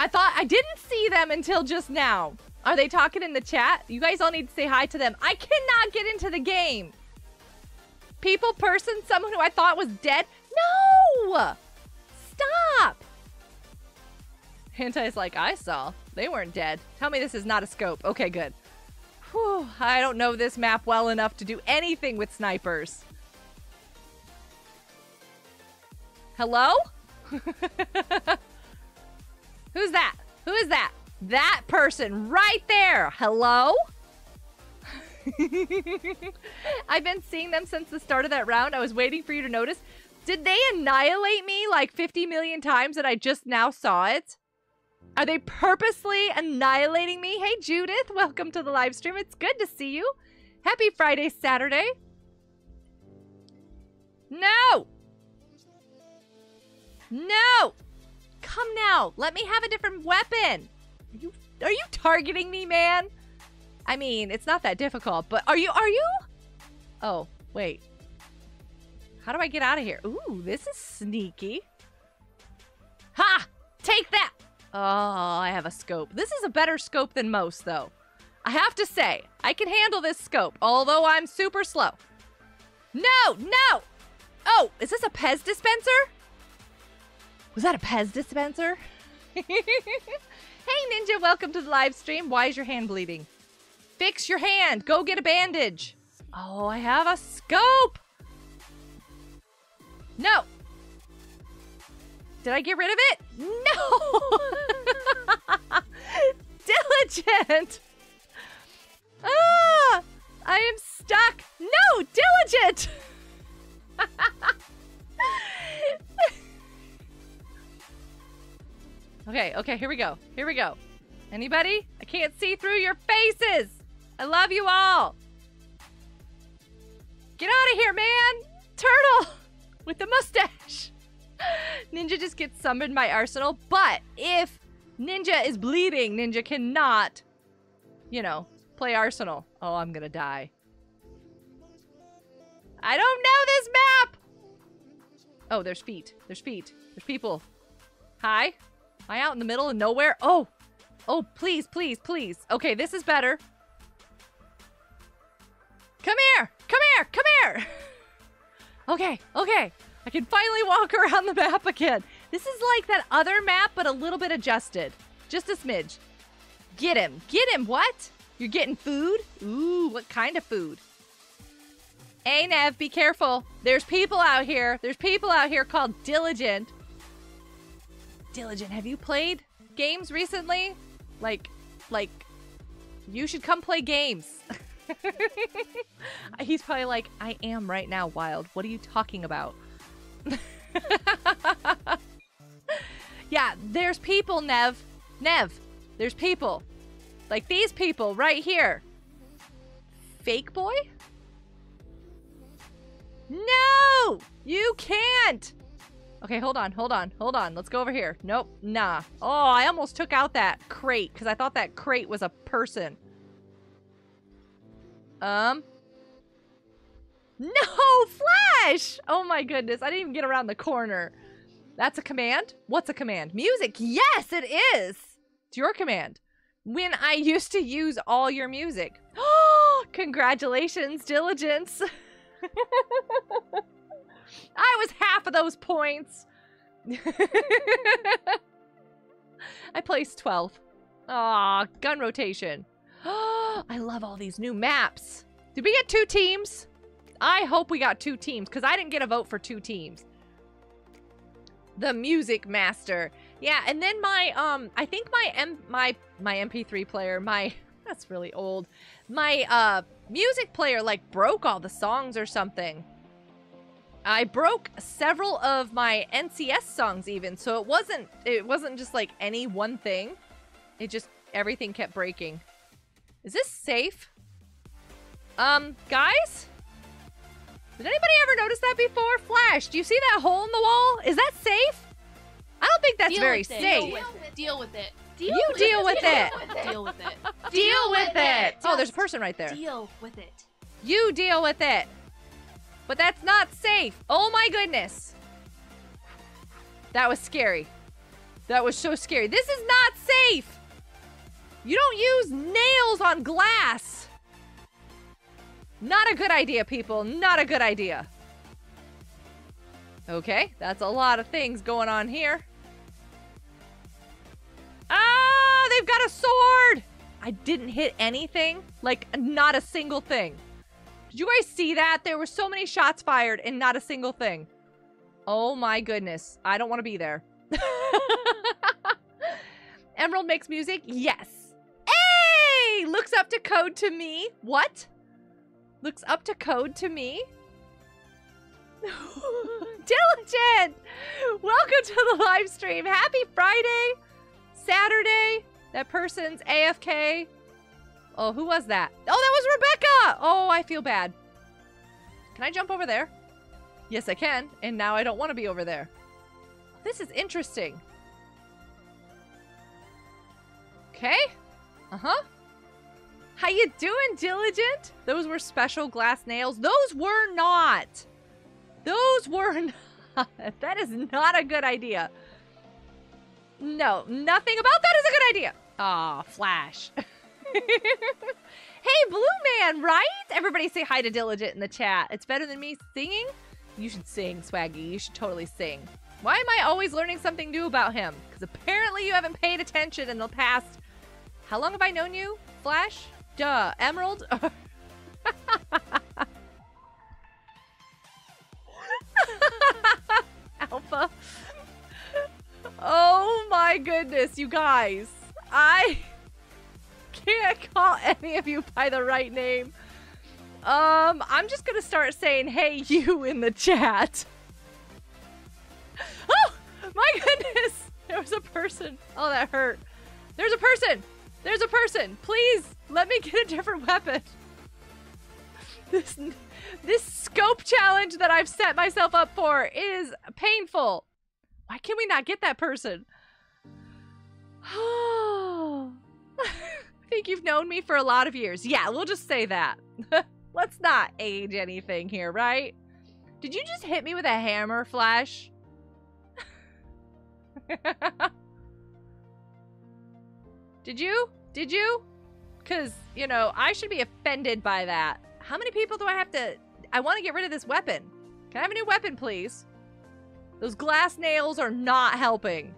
I thought I didn't see them until just now. Are they talking in the chat? You guys all need to say hi to them. I cannot get into the game. People, person, someone who I thought was dead. No! Stop! Hantai's like, I saw. They weren't dead. Tell me this is not a scope. Okay, good. Whew, I don't know this map well enough to do anything with snipers. Hello? Who's that? Who is that? That person right there. Hello? I've been seeing them since the start of that round. I was waiting for you to notice. Did they annihilate me like 50 million times that I just now saw it? Are they purposely annihilating me? Hey, Judith, welcome to the live stream. It's good to see you. Happy Friday, Saturday. No! No! Come now. Let me have a different weapon. Are you targeting me, man? I mean, it's not that difficult, but are you? Oh, wait. How do I get out of here? Ooh, this is sneaky. Ha! Take that! Oh, I have a scope. This is a better scope than most, though. I have to say, I can handle this scope, although I'm super slow. No! No! Oh, is this a Pez dispenser? Was that a Pez dispenser? Hey, Ninja, welcome to the live stream. Why is your hand bleeding? Fix your hand. Go get a bandage. Oh, I have a scope. No. Did I get rid of it? No. Diligent. Ah, I am stuck. No, diligent. Okay, here we go. Here we go. Anybody? I can't see through your faces. I love you all. Get out of here, man. Turtle with the mustache. Ninja just gets summoned by Arsenal, but if Ninja is bleeding, Ninja cannot, you know, play Arsenal. Oh, I'm gonna die. I don't know this map. Oh, there's feet. There's feet. There's people. Hi. Am I out in the middle of nowhere? Oh. Oh, please, please, please. Okay, this is better. Come here! Come here! Come here! Okay, okay. I can finally walk around the map again. This is like that other map, but a little bit adjusted. Just a smidge. Get him. Get him. What? You're getting food? Ooh, what kind of food? Hey, Nev, be careful. There's people out here. There's people out here called Diligent. Diligent, have you played games recently? Like, you should come play games. He's probably like, I am right now, Wild. What are you talking about? Yeah, there's people, Nev. Nev, there's people. Like these people right here. Fake boy? No! You can't! Okay, hold on, hold on, hold on. Let's go over here. Nope, nah. Oh, I almost took out that crate because I thought that crate was a person. No, Flash! Oh my goodness, I didn't even get around the corner. That's a command? What's a command? Music! Yes, it is! It's your command. When I used to use all your music. Oh, congratulations, Diligence. I was half of those points. I placed 12th. Aw, gun rotation. I love all these new maps. Did we get two teams? I hope we got two teams, because I didn't get a vote for two teams. The Music Master. Yeah, and then my, I think my MP3 player, that's really old. My, music player, like, broke all the songs or something. I broke several of my NCS songs even, so it wasn't just like any one thing. It just, everything kept breaking. Is this safe? Guys? Did anybody ever notice that before? Flash, do you see that hole in the wall? Is that safe? I don't think that's very safe. Deal with it. You deal with it. Deal with it. Deal with it. Oh, there's a person right there. Deal with it. You deal with it. But that's not safe. Oh my goodness. That was scary. That was so scary. This is not safe! You don't use nails on glass! Not a good idea, people. Not a good idea. Okay, that's a lot of things going on here. Ah, they've got a sword! I didn't hit anything. Like, not a single thing. Did you guys see that? There were so many shots fired and not a single thing. Oh my goodness. I don't want to be there. Emerald makes music? Yes. Hey! Looks up to code to me. What? Looks up to code to me? Diligent! Welcome to the live stream. Happy Friday, Saturday. That person's AFK. Oh, who was that? Oh, that was Rebecca! Oh, I feel bad. Can I jump over there? Yes, I can. And now I don't want to be over there. This is interesting. Okay. Uh-huh. How you doing, Diligent? Those were special glass nails. Those were not. Those were not. That is not a good idea. No, nothing about that is a good idea. Aw, Flash. Hey, Blue Man, right? Everybody say hi to Diligent in the chat. It's better than me singing. You should sing, Swaggy. You should totally sing. Why am I always learning something new about him? Because apparently you haven't paid attention in the past. How long have I known you? Flash? Duh. Emerald? Alpha. Oh my goodness, you guys. I can't call any of you by the right name. I'm just going to start saying, hey, you in the chat. Oh, my goodness. There was a person. Oh, that hurt. There's a person. There's a person. Please, let me get a different weapon. This scope challenge that I've set myself up for is painful. Why can we not get that person? Oh, I think you've known me for a lot of years. Yeah, we'll just say that. Let's not age anything here, right? Did you just hit me with a hammer, Flash? Did you? Did you? Because, you know, I should be offended by that. How many people do I have to... I want to get rid of this weapon. Can I have a new weapon, please? Those glass nails are not helping.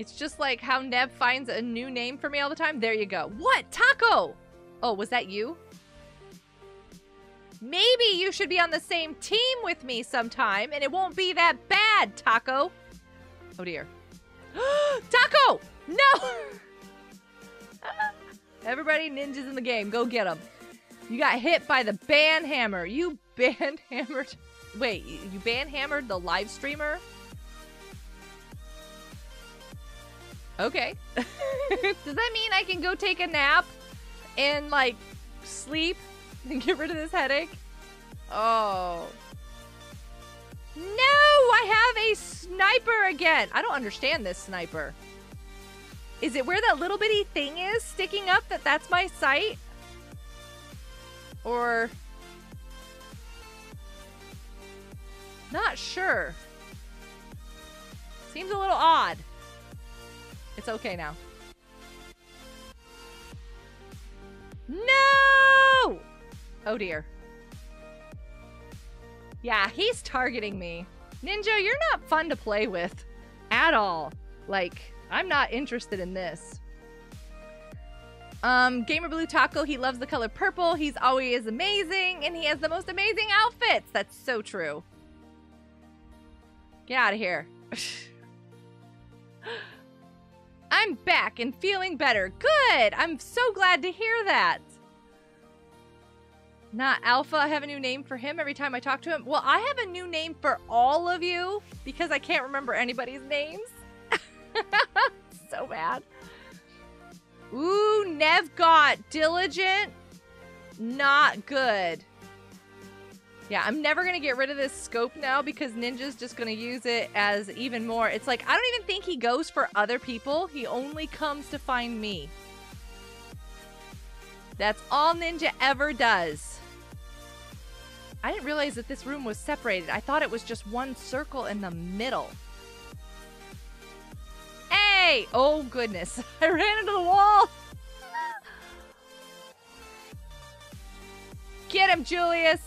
It's just like how Neb finds a new name for me all the time. There you go. What? Taco! Oh, was that you? Maybe you should be on the same team with me sometime, and it won't be that bad, Taco. Oh, dear. Taco! No! Everybody ninjas in the game. Go get them. You got hit by the ban hammer. You ban hammered... Wait, you ban hammered the live streamer? Okay. Does that mean I can go take a nap and, like, sleep? And get rid of this headache. Oh. No! I have a sniper again. I don't understand this sniper. Is it where that little bitty thing is sticking up that's my sight? Or... Not sure. Seems a little odd. It's okay now. No! Oh, dear. Yeah, he's targeting me. Ninja, you're not fun to play with. At all. Like, I'm not interested in this. Gamer Blue Taco, he loves the color purple. He's always amazing. And he has the most amazing outfits. That's so true. Get out of here. I'm back and feeling better. Good! I'm so glad to hear that. Not Alpha. I have a new name for him every time I talk to him. Well, I have a new name for all of you because I can't remember anybody's names. So bad. Ooh, Nev got Diligent. Not good. Yeah, I'm never going to get rid of this scope now because Ninja's just going to use it as even more. It's like, I don't even think he goes for other people. He only comes to find me. That's all Ninja ever does. I didn't realize that this room was separated. I thought it was just one circle in the middle. Hey! Oh, goodness. I ran into the wall! Get him, Julius!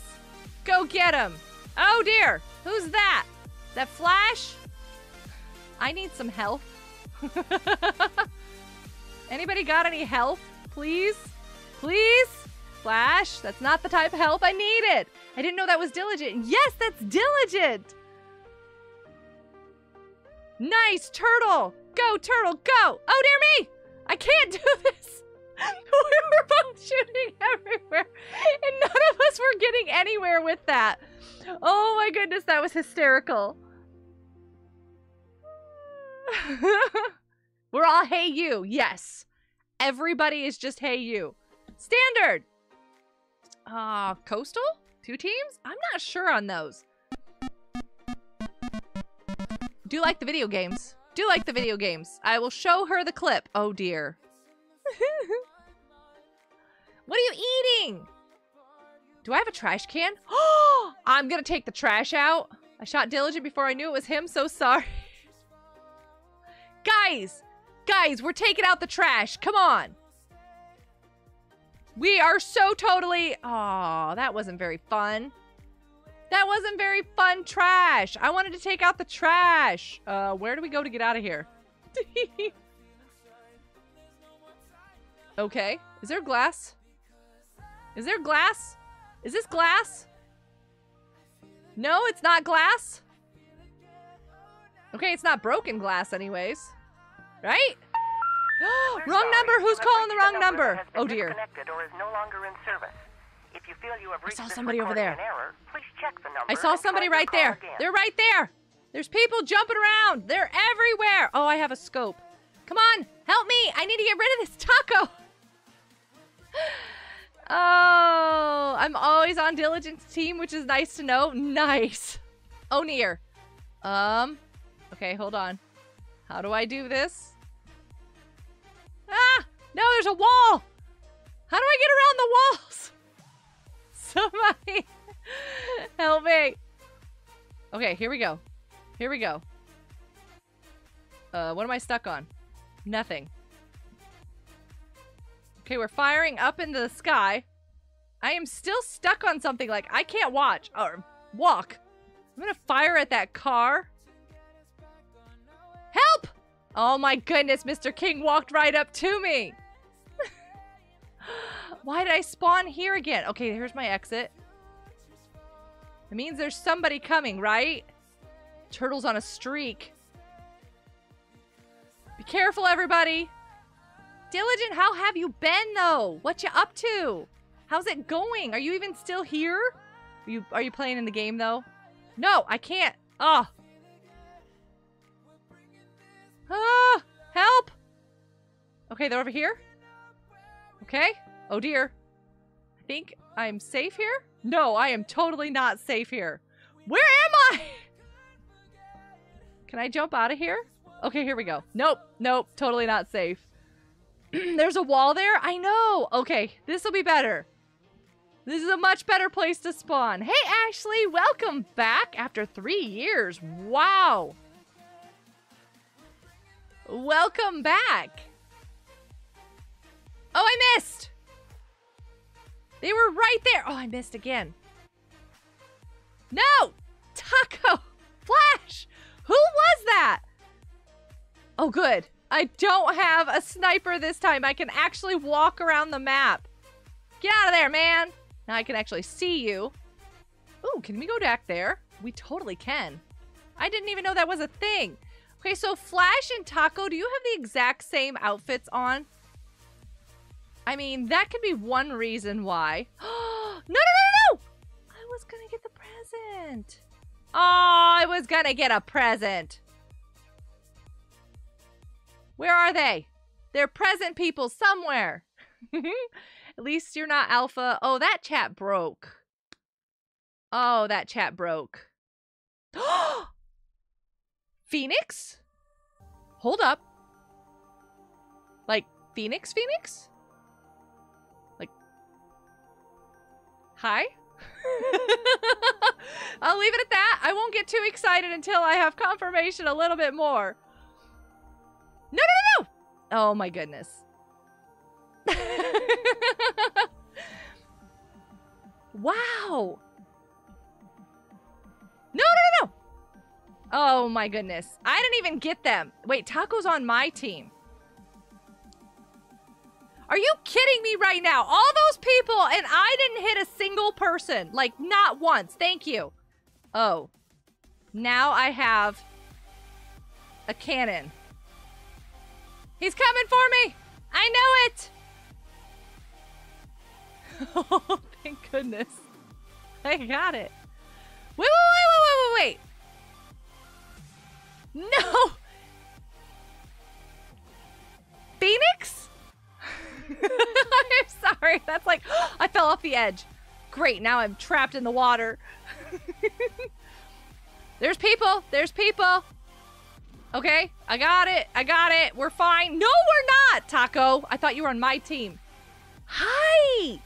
Go get him! Oh, dear! Who's that? That Flash? I need some help. Anybody got any help? Please? Please? Flash, that's not the type of help I needed. I didn't know that was diligent. Yes, that's diligent! Nice, turtle! Go, turtle, go! Oh, dear me! I can't do this! We were both shooting everywhere, and none of us were getting anywhere with that. Oh my goodness, that was hysterical. We're all hey you, yes. Everybody is just hey you. Standard! Coastal? Two teams? I'm not sure on those. Do like the video games. Do like the video games. I will show her the clip. Oh dear. What are you eating? Do I have a trash can? Oh, I'm gonna take the trash out. I shot Diligent before I knew it was him, so sorry. Guys, we're taking out the trash. Come on. We are so totally... Aw, that wasn't very fun. That wasn't very fun trash. I wanted to take out the trash. Where do we go to get out of here? Okay. Is there glass? Is there glass? Is this glass? No, it's not glass. Okay, it's not broken glass anyways. Right? Wrong number! Who's calling the wrong number? Oh dear. I saw somebody over there. I saw somebody right there. They're right there. There's people jumping around. They're everywhere. Oh, I have a scope. Come on, help me. I need to get rid of this taco. Oh, I'm always on Diligent's team, which is nice to know. Nice. Oh, near. Okay, hold on. How do I do this? Ah! No, there's a wall! How do I get around the walls? Somebody help me. Okay, here we go. Here we go. What am I stuck on? Nothing. Okay, we're firing up into the sky. I am still stuck on something. Like, I can't watch or walk. I'm gonna fire at that car. Help! Oh my goodness, Mr. King walked right up to me. Why did I spawn here again? Okay, here's my exit. It means there's somebody coming, right? Turtle's on a streak. Be careful, everybody. Diligent, how have you been, though? What you up to? How's it going? Are you even still here? Are you playing in the game, though? No, I can't. Oh. Oh, help! Okay, they're over here. Okay. Oh, dear. I think I'm safe here? No, I am totally not safe here. Where am I? Can I jump out of here? Okay, here we go. Nope, totally not safe. There's a wall there? I know. Okay, this will be better. This is a much better place to spawn. Hey, Ashley, welcome back after 3 years. Wow. Welcome back. Oh, I missed. They were right there. Oh, I missed again. No! Taco! Flash! Who was that? Oh, good. I don't have a sniper this time. I can actually walk around the map. Get out of there, man. Now I can actually see you. Ooh, can we go back there? We totally can. I didn't even know that was a thing. Okay, so Flash and Taco, do you have the exact same outfits on? I mean, that could be one reason why. No! I was gonna get the present. Oh, I was gonna get a present. Where are they? They're present people somewhere. At least you're not alpha. Oh, that chat broke. Oh, that chat broke. Phoenix? Hold up. Like, Phoenix? Like, hi? I'll leave it at that. I won't get too excited until I have confirmation a little bit more. No, no, no, no! Oh my goodness. Wow. No, no, no, no! Oh my goodness. I didn't even get them. Wait, Taco's on my team. Are you kidding me right now? All those people and I didn't hit a single person. Like, not once. Thank you. Oh. Now I have a cannon. He's coming for me. I know it. Oh, thank goodness. I got it. Wait, wait, wait, wait, wait, wait. No. Phoenix? I'm sorry. That's like, I fell off the edge. Great. Now I'm trapped in the water. There's people. There's people. Okay. I got it. I got it. We're fine. No, we're not, Taco. I thought you were on my team. Hi.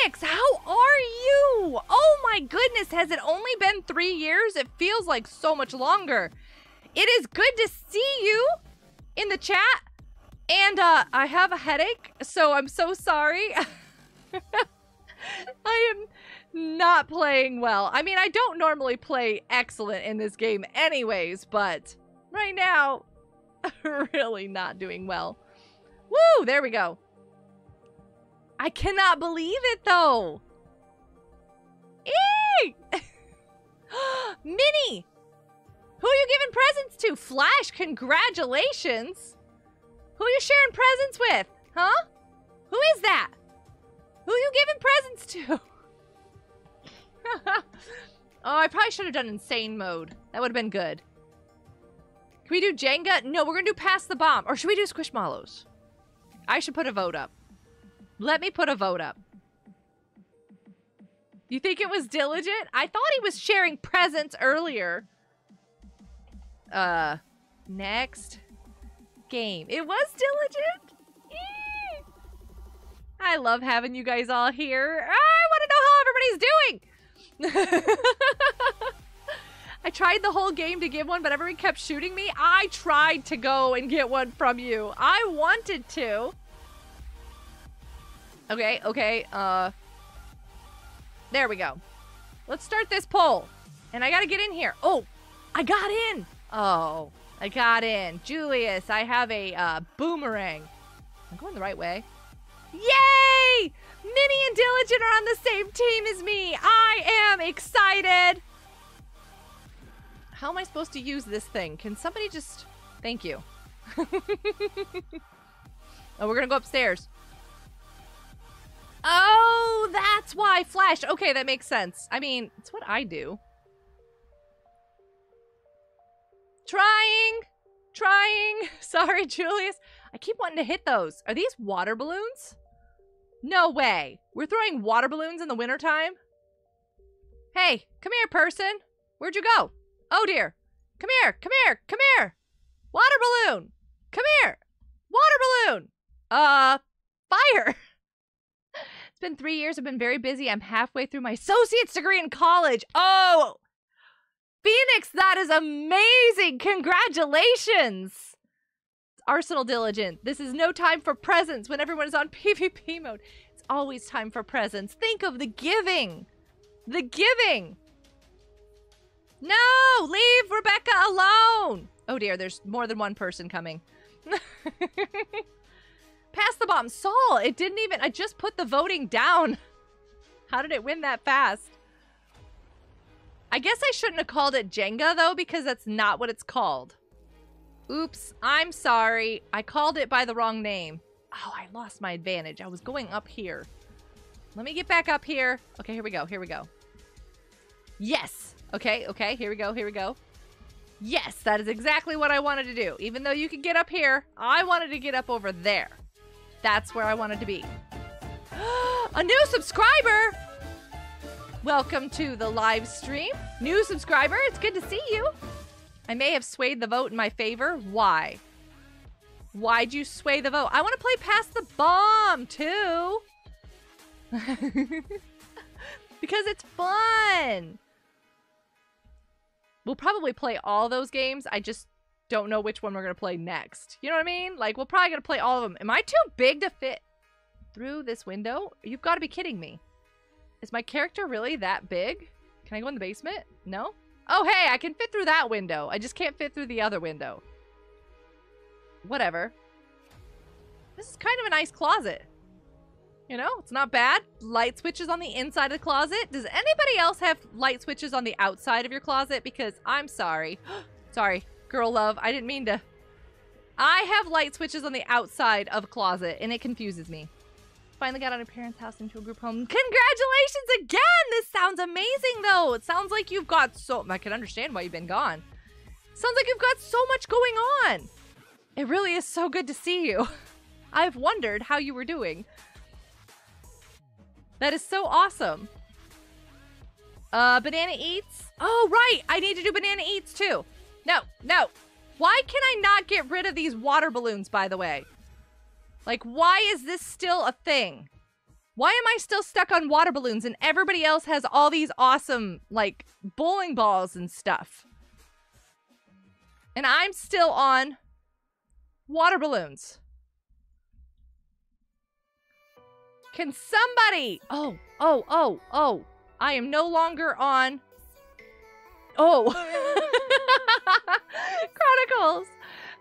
Phoenix, how are you? Oh my goodness, has it only been 3 years? It feels like so much longer. It is good to see you in the chat. And I have a headache, so I'm so sorry. I am not playing well. I mean, I don't normally play excellent in this game anyways, but right now, really not doing well. Woo, there we go. I cannot believe it, though. Eee! Minnie! Who are you giving presents to? Flash, congratulations! Who are you sharing presents with? Huh? Who is that? Who are you giving presents to? Oh, I probably should have done insane mode. That would have been good. Can we do Jenga? No, we're going to do Pass the Bomb. Or should we do Squishmallows? I should put a vote up. Let me put a vote up. You think it was diligent? I thought he was sharing presents earlier. Next game. It was diligent? Eee! I love having you guys all here. I want to know how everybody's doing. I tried the whole game to give one, but everyone kept shooting me. I tried to go and get one from you. I wanted to. Okay, okay, there we go. Let's start this poll. And I gotta get in here. Oh, I got in. Oh, I got in. Julius, I have a, boomerang. I'm going the right way. Yay! Minnie and Diligent are on the same team as me. I am excited. How am I supposed to use this thing? Can somebody just... Thank you. Oh, we're gonna go upstairs. Oh, that's why. Flash. Okay, that makes sense. I mean, it's what I do. Trying. Trying. Sorry, Julius. I keep wanting to hit those. Are these water balloons? No way. We're throwing water balloons in the wintertime? Hey, come here, person. Where'd you go? Oh, dear. Come here. Come here. Come here. Water balloon. Come here. Water balloon. Fire. It's been 3 years. I've been very busy. I'm halfway through my associate's degree in college. Oh, Phoenix, that is amazing. Congratulations. Arsenal Diligent. This is no time for presents when everyone is on PvP mode. It's always time for presents. Think of the giving. The giving. No, leave Rebecca alone. Oh, dear. There's more than one person coming. Pass the bomb. Saul, it didn't even... I just put the voting down. How did it win that fast? I guess I shouldn't have called it Jenga, though, because that's not what it's called. Oops. I'm sorry. I called it by the wrong name. Oh, I lost my advantage. I was going up here. Let me get back up here. Okay, here we go. Here we go. Yes. Okay, okay. Here we go. Here we go. Yes, that is exactly what I wanted to do. Even though you could get up here, I wanted to get up over there. That's where I wanted to be. A new subscriber! Welcome to the live stream. New subscriber, it's good to see you. I may have swayed the vote in my favor. Why? Why'd you sway the vote? I want to play Pass the Bomb, too. Because it's fun! We'll probably play all those games. I just don't know which one we're going to play next. You know what I mean? Like, we're probably going to play all of them. Am I too big to fit through this window? You've got to be kidding me. Is my character really that big? Can I go in the basement? No? Oh, hey, I can fit through that window. I just can't fit through the other window. Whatever. This is kind of a nice closet. You know, it's not bad. Light switches on the inside of the closet. Does anybody else have light switches on the outside of your closet? Because I'm sorry. Sorry, girl love. I didn't mean to. I have light switches on the outside of a closet, and it confuses me. Finally got out of parents' house into a group home. Congratulations again! This sounds amazing, though. It sounds like you've got so... I can understand why you've been gone. Sounds like you've got so much going on. It really is so good to see you. I've wondered how you were doing. That is so awesome. Banana Eats. Oh, right. I need to do Banana Eats, too. No, no. Why can I not get rid of these water balloons, by the way? Like, why is this still a thing? Why am I still stuck on water balloons and everybody else has all these awesome, like, bowling balls and stuff? And I'm still on water balloons. Can somebody... Oh. I am no longer on... Oh. Chronicles.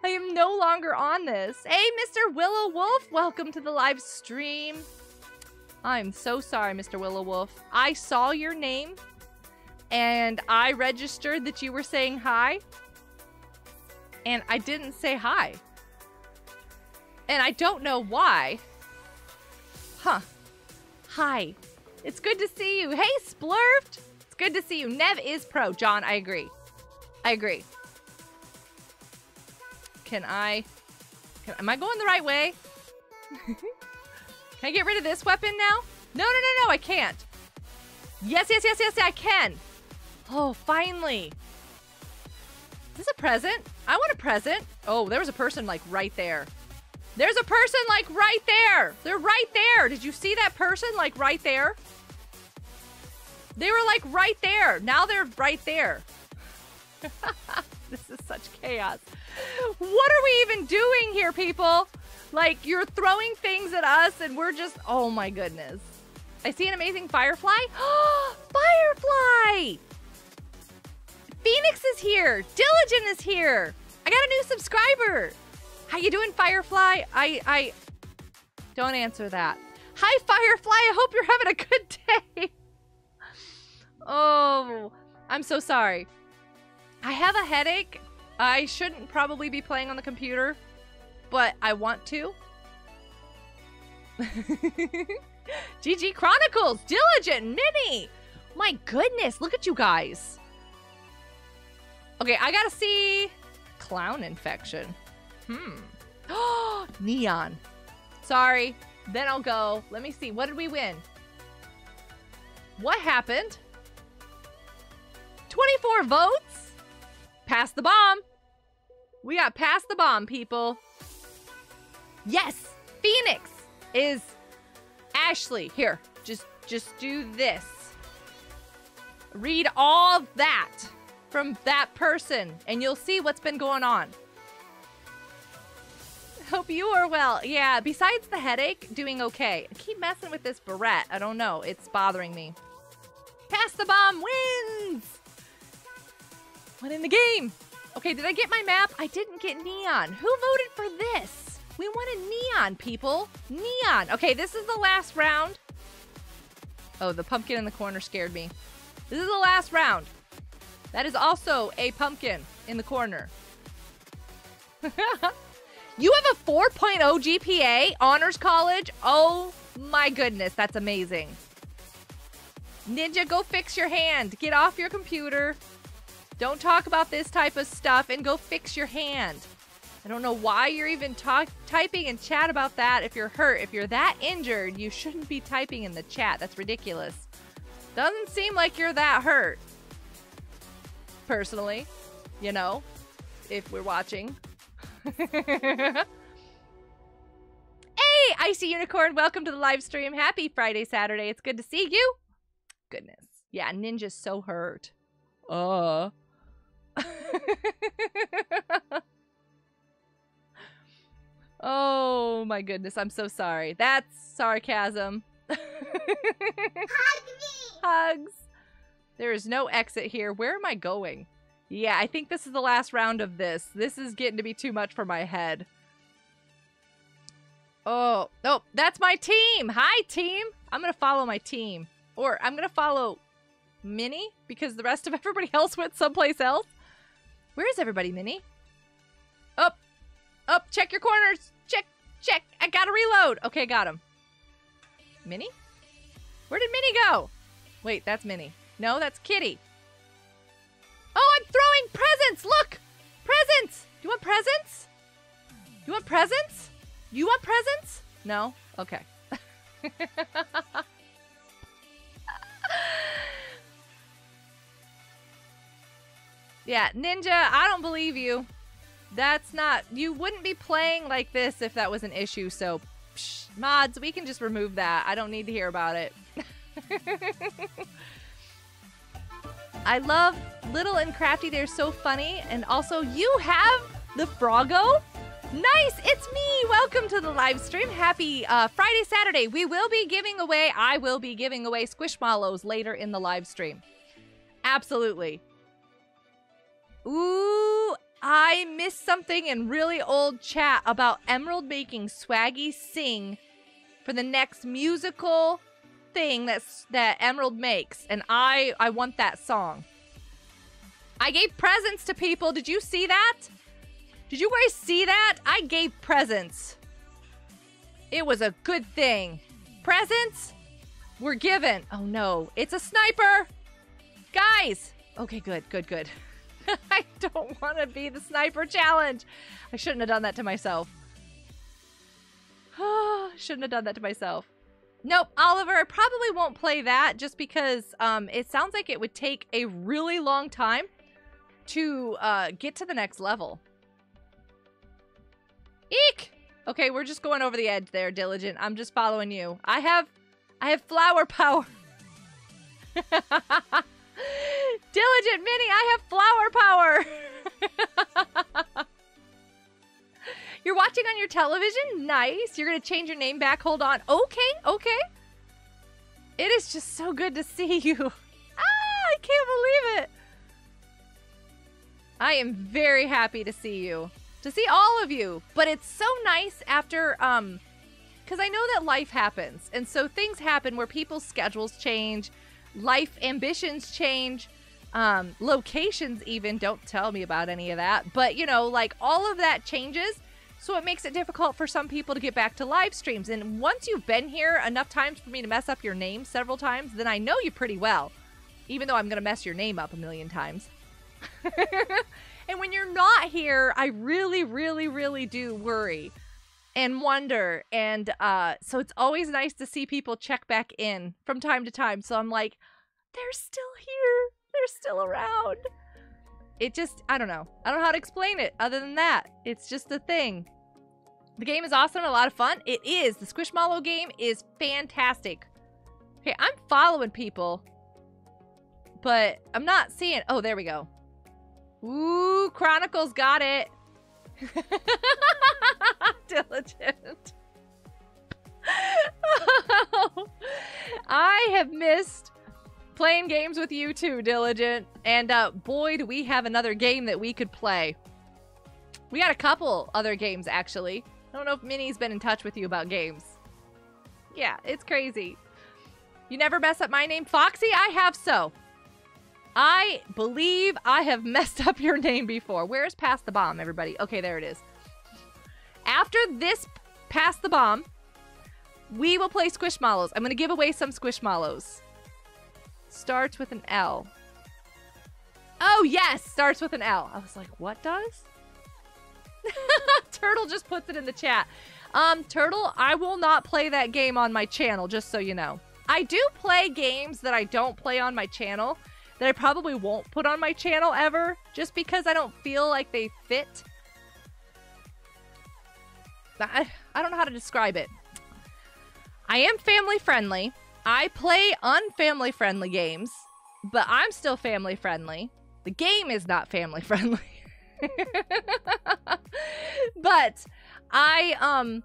I am no longer on this. Hey, Mr. Willow Wolf. Welcome to the live stream. I'm so sorry, Mr. Willow Wolf. I saw your name. And I registered that you were saying hi. And I didn't say hi. And I don't know why. Huh. Hi. It's good to see you. Hey, Splurfed. It's good to see you. Nev is pro. John, I agree. I agree. Am I going the right way? Can I get rid of this weapon now? No, I can't. Yes, I can. Oh, finally. Is this a present? I want a present. Oh, there was a person, like, right there. There's a person, like, right there. They're right there. Did you see that person, like, right there? They were, like, right there. Now they're right there. This is such chaos. What are we even doing here, people? Like, you're throwing things at us, and we're just... Oh, my goodness. I see an amazing firefly. Firefly! Phoenix is here. Diligent is here. I got a new subscriber. How you doing, Firefly? I don't answer that. Hi, Firefly. I hope you're having a good day. Oh, I'm so sorry. I have a headache. I shouldn't probably be playing on the computer, but I want to. GG Chronicles, Diligent, Mini. My goodness, look at you guys. Okay, I gotta see clown infection. Oh, neon. Sorry. Then I'll go. Let me see. What did we win? What happened? 24 votes. Pass the bomb. We got pass the bomb, people. Yes. Phoenix is Ashley. Here. Just do this. Read all that from that person and you'll see what's been going on. Hope you are well. Yeah, besides the headache, doing okay. I keep messing with this barrette. I don't know. It's bothering me. Pass the bomb wins! What in the game? Okay, did I get my map? I didn't get neon. Who voted for this? We wanted neon, people. Neon. Okay, this is the last round. Oh, the pumpkin in the corner scared me. This is the last round. That is also a pumpkin in the corner. You have a 4.0 GPA, honors college. Oh my goodness, that's amazing. Ninja, go fix your hand. Get off your computer. Don't talk about this type of stuff and go fix your hand. I don't know why you're even typing in chat about that if you're hurt. If you're that injured, you shouldn't be typing in the chat. That's ridiculous. Doesn't seem like you're that hurt. Personally, you know, if we're watching. Hey, Icy Unicorn, welcome to the live stream. Happy Friday, Saturday. It's good to see you. Goodness. Yeah, Ninja's so hurt. Oh my goodness, I'm so sorry. That's sarcasm. Hug me! Hugs. There is no exit here. Where am I going? Yeah, I think this is the last round of this. This is getting to be too much for my head. Oh, oh, that's my team. Hi, team. I'm going to follow my team. Or I'm going to follow Minnie, because the rest of everybody else went someplace else. Where is everybody, Minnie? Up, up, check your corners. Check, check. I got to reload. Okay, got him. Minnie? Where did Minnie go? Wait, that's Minnie. No, that's Kitty. Oh, I'm throwing presents. Look, presents. You want presents? You want presents? You want presents? No? Okay. Yeah, Ninja, I don't believe you. That's not... You wouldn't be playing like this if that was an issue, so... Psh, mods, we can just remove that. I don't need to hear about it. I love Little and Crafty. They're so funny. And also, you have the Froggo? Nice, it's me. Welcome to the live stream. Happy Friday, Saturday. We will be giving away, I will be giving away Squishmallows later in the live stream. Absolutely. Ooh, I missed something in really old chat about Emerald making Swaggy sing for the next musical thing that Emerald makes, and I want that song. I gave presents to people. Did you see that? Did you guys see that? I gave presents. It was a good thing. Presents were given. Oh no, it's a sniper. Guys. Okay, good, good, good. I don't want to be the sniper challenge. I shouldn't have done that to myself. Shouldn't have done that to myself. Nope, Oliver, I probably won't play that just because it sounds like it would take a really long time to get to the next level. Eek! Okay, we're just going over the edge there, Diligent. I'm just following you. I have flower power. Diligent Minnie, I have flower power. You're watching on your television? Nice. You're going to change your name back. Hold on. Okay, okay. It is just so good to see you. Ah, I can't believe it. I am very happy to see you. To see all of you. But it's so nice after, because I know that life happens. And so things happen where people's schedules change. Life ambitions change, locations even. Don't tell me about any of that. But, you know, like all of that changes. So it makes it difficult for some people to get back to live streams. And once you've been here enough times for me to mess up your name several times, then I know you pretty well. Even though I'm going to mess your name up a million times. And when you're not here, I really, really, really do worry and wonder, and so it's always nice to see people check back in from time to time. So I'm like, they're still here, they're still around. It just, I don't know how to explain it other than that. It's just a thing. The game is awesome and a lot of fun. It is. The Squishmallow game is fantastic. Okay, I'm following people, but I'm not seeing. Oh, there we go. Ooh, Chronicles got it. Diligent. Oh, I have missed playing games with you too, Diligent. And boy, do we have another game that we could play. We got a couple other games, actually. I don't know if Minnie's been in touch with you about games. Yeah, it's crazy. You never mess up my name, Foxy? I have so. I believe I have messed up your name before. Where's Pass the Bomb, everybody? Okay, there it is. After this Pass the Bomb, we will play Squishmallows. I'm going to give away some Squishmallows. Starts with an L. Oh, yes! Starts with an L. I was like, what does? Turtle just puts it in the chat. Turtle, I will not play that game on my channel, just so you know. I do play games that I don't play on my channel, that I probably won't put on my channel ever, just because I don't feel like they fit. I don't know how to describe it. I am family friendly, I play unfamily-friendly games, but I'm still family-friendly. The game is not family-friendly. But I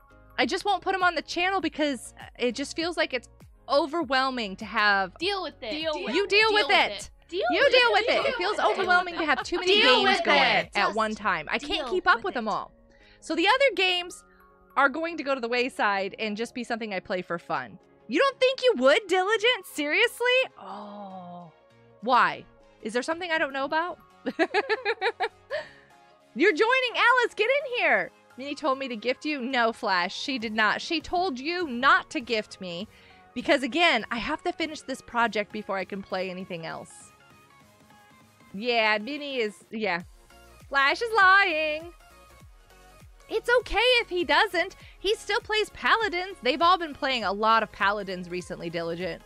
just won't put them on the channel because it just feels like it's overwhelming to have... Deal with it. Deal with it. It feels overwhelming to have too many games going at one time. I can't keep up with them all. So the other games are going to go to the wayside and just be something I play for fun. You don't think you would, Diligent? Seriously? Oh. Why? Is there something I don't know about? You're joining Alice. Get in here. Minnie told me to gift you. No, Flash. She did not. She told you not to gift me. Because, again, I have to finish this project before I can play anything else. Yeah, Minnie is... Yeah. Flash is lying. It's okay if he doesn't. He still plays Paladins. They've all been playing a lot of Paladins recently, Diligent.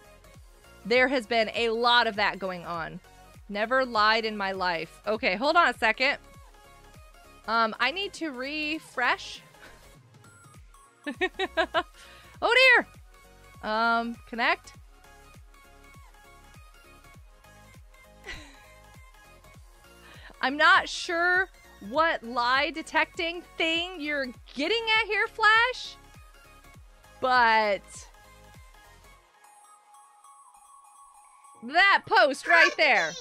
There has been a lot of that going on. Never lied in my life. Okay, hold on a second. I need to refresh. Oh, dear. Connect. I'm not sure what lie detecting thing you're getting at here, Flash, but that post right there.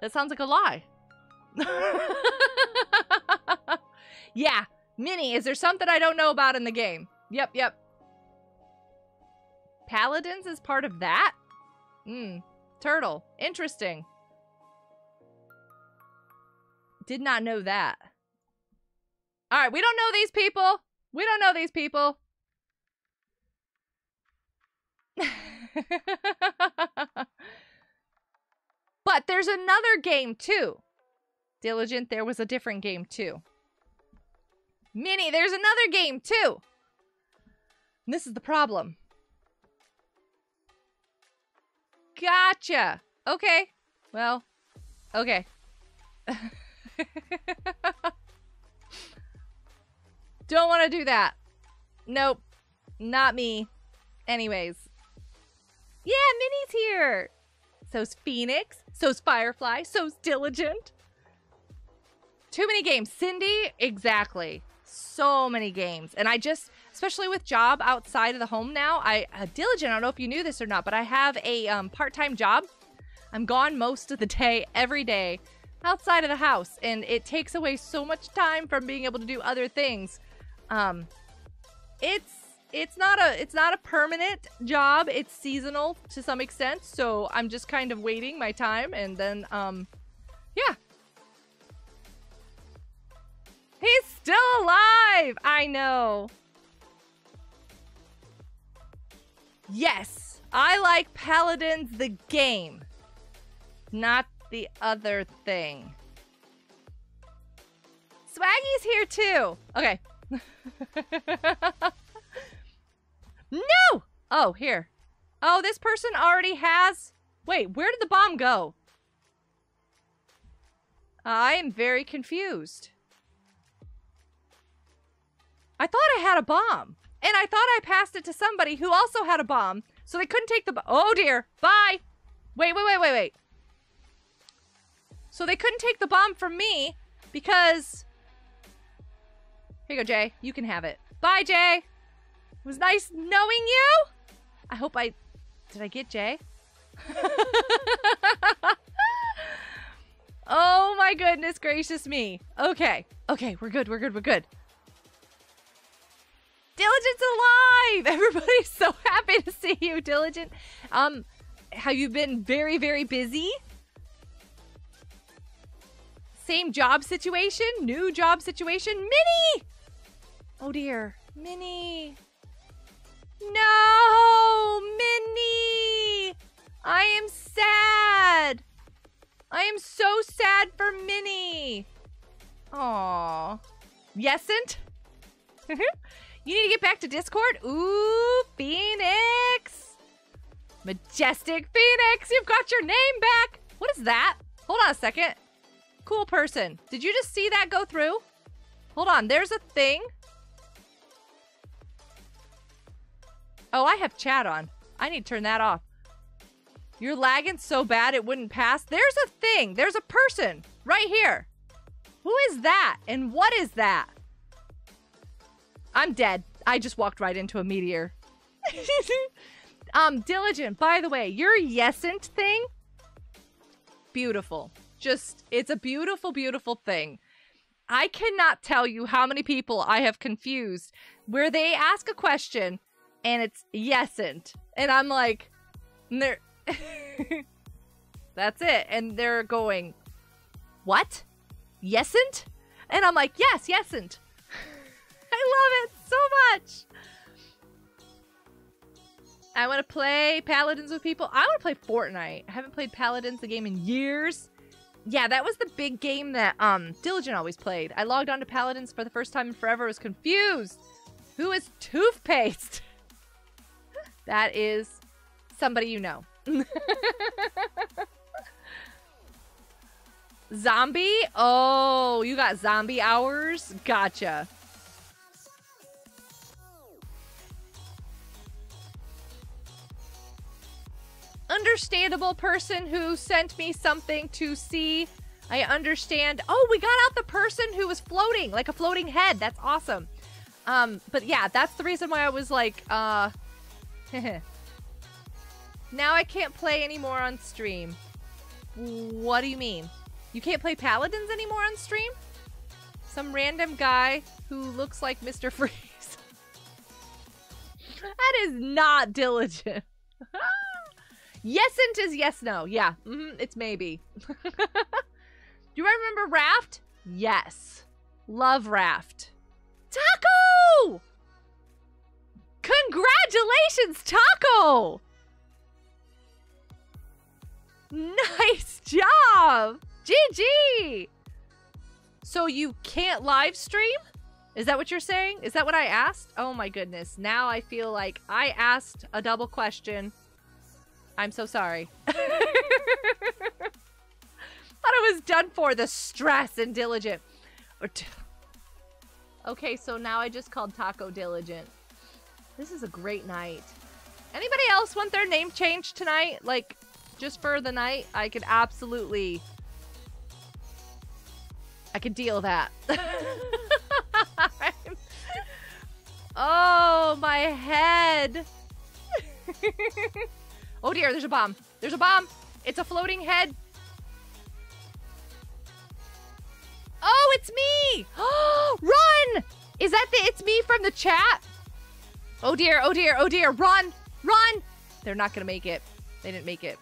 That sounds like a lie. Yeah, Minnie, is there something I don't know about in the game? Yep, yep. Paladins is part of that? Hmm. Turtle. Interesting. Did not know that. Alright, we don't know these people. We don't know these people. But there's another game, too. Diligent, there was a different game, too. Minnie, there's another game, too. And this is the problem. Gotcha. Okay. Well, okay. Don't want to do that. Nope. Not me. Anyways. Yeah, Minnie's here. So's Phoenix. So's Firefly. So's Diligent. Too many games. Cindy, exactly. So many games. And I just, especially with job outside of the home now, Diligent, I don't know if you knew this or not, but I have a part-time job. I'm gone most of the day, every day, outside of the house, and it takes away so much time from being able to do other things. It's not a permanent job. It's seasonal to some extent, so I'm just kind of waiting my time, and then yeah. He's still alive. I know. Yes, I like Paladins the game, not the other thing. Swaggy's here too. Okay. No! Oh, here. Oh, this person already has... Wait, where did the bomb go? I am very confused. I thought I had a bomb. And I thought I passed it to somebody who also had a bomb. So they couldn't take the... Oh, dear. Bye. Wait. So they couldn't take the bomb from me because... Here you go, Jay. You can have it. Bye, Jay. It was nice knowing you. I hope I... Did I get Jay? Oh, my goodness gracious me. Okay. Okay, we're good. We're good. Diligent's alive. Everybody's so happy to see you, Diligent. Have you been very, very busy? Same job situation, new job situation. Minnie! Oh dear, Minnie. No, Minnie! I am sad. I am so sad for Minnie. Aww. Yesn't? You need to get back to Discord? Ooh, Phoenix! Majestic Phoenix, you've got your name back. What is that? Hold on a second. Cool person. Did you just see that go through? Hold on, there's a thing. Oh, I have chat on. I need to turn that off. You're lagging so bad it wouldn't pass. There's a thing. There's a person right here. Who is that? And what is that? I'm dead. I just walked right into a meteor. Diligent, by the way, your yesent thing, beautiful. Just, it's a beautiful, beautiful thing. I cannot tell you how many people I have confused where they ask a question and it's yesent. And I'm like, and they're that's it. And they're going, what? Yesent? And I'm like, yes, yesent. I love it so much. I want to play Paladins with people. I want to play Fortnite. I haven't played Paladins, the game, in years. Yeah, that was the big game that Diligent always played. I logged on to Paladins for the first time in forever. I was confused. Who is toothpaste? That is somebody you know. Zombie? Oh, you got zombie hours? Gotcha. Understandable person who sent me something to see. I understand. Oh, we got out the person who was floating, like a floating head. That's awesome. But yeah, that's the reason why I was like, now I can't play anymore on stream. What do you mean? You can't play Paladins anymore on stream? Some random guy who looks like Mr. Freeze. That is not Diligent. Yesent is yes, no. Yeah, it's maybe. Do you remember Raft? Yes. Love Raft. Taco! Congratulations, Taco! Nice job! GG! So you can't live stream? Is that what you're saying? Is that what I asked? Oh my goodness. Now I feel like I asked a double question. I'm so sorry. Thought I was done for. The stress and Diligent. Okay, so now I just called Taco Diligent. This is a great night. Anybody else want their name changed tonight? Like, just for the night? I could absolutely... I could deal that. Oh, my head. Oh dear, there's a bomb. There's a bomb. It's a floating head. Oh, it's me. Run. Is that the it's me from the chat? Oh dear, oh dear, oh dear. Run, run. They're not going to make it. They didn't make it.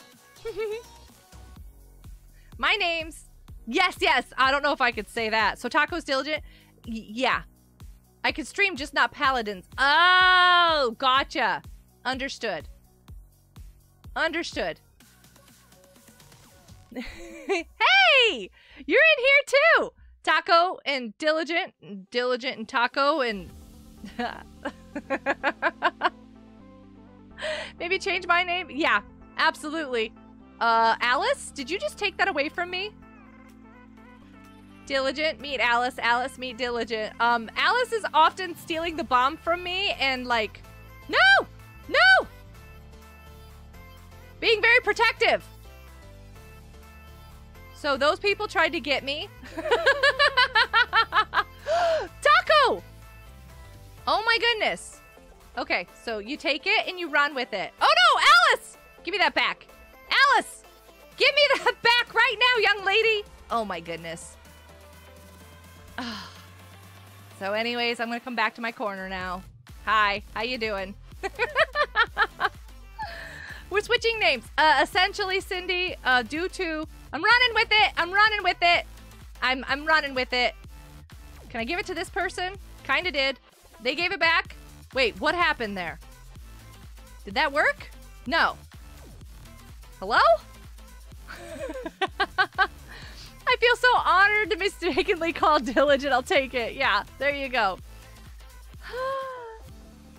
My name's... Yes, yes. I don't know if I could say that. So Taco's Diligent? Yeah. I could stream, just not Paladins. Oh, gotcha. Understood. Understood. Hey! You're in here too! Taco and Diligent. And Diligent and Taco and... Maybe change my name? Yeah, absolutely. Alice? Did you just take that away from me? Diligent, meet Alice. Alice, meet Diligent. Alice is often stealing the bomb from me and like... No! No! Being very protective. So those people tried to get me. Taco! Oh my goodness. Okay, so you take it and you run with it. Oh no, Alice! Give me that back. Alice! Give me that back right now, young lady. Oh my goodness. So anyways, I'm gonna come back to my corner now. Hi, how you doing? We're switching names. Essentially, Cindy, due to... I'm running with it. I'm running with it. I'm running with it. Can I give it to this person? Kind of did. They gave it back. Wait, what happened there? Did that work? No. Hello? I feel so honored to mistakenly call Diligent. I'll take it. Yeah, there you go.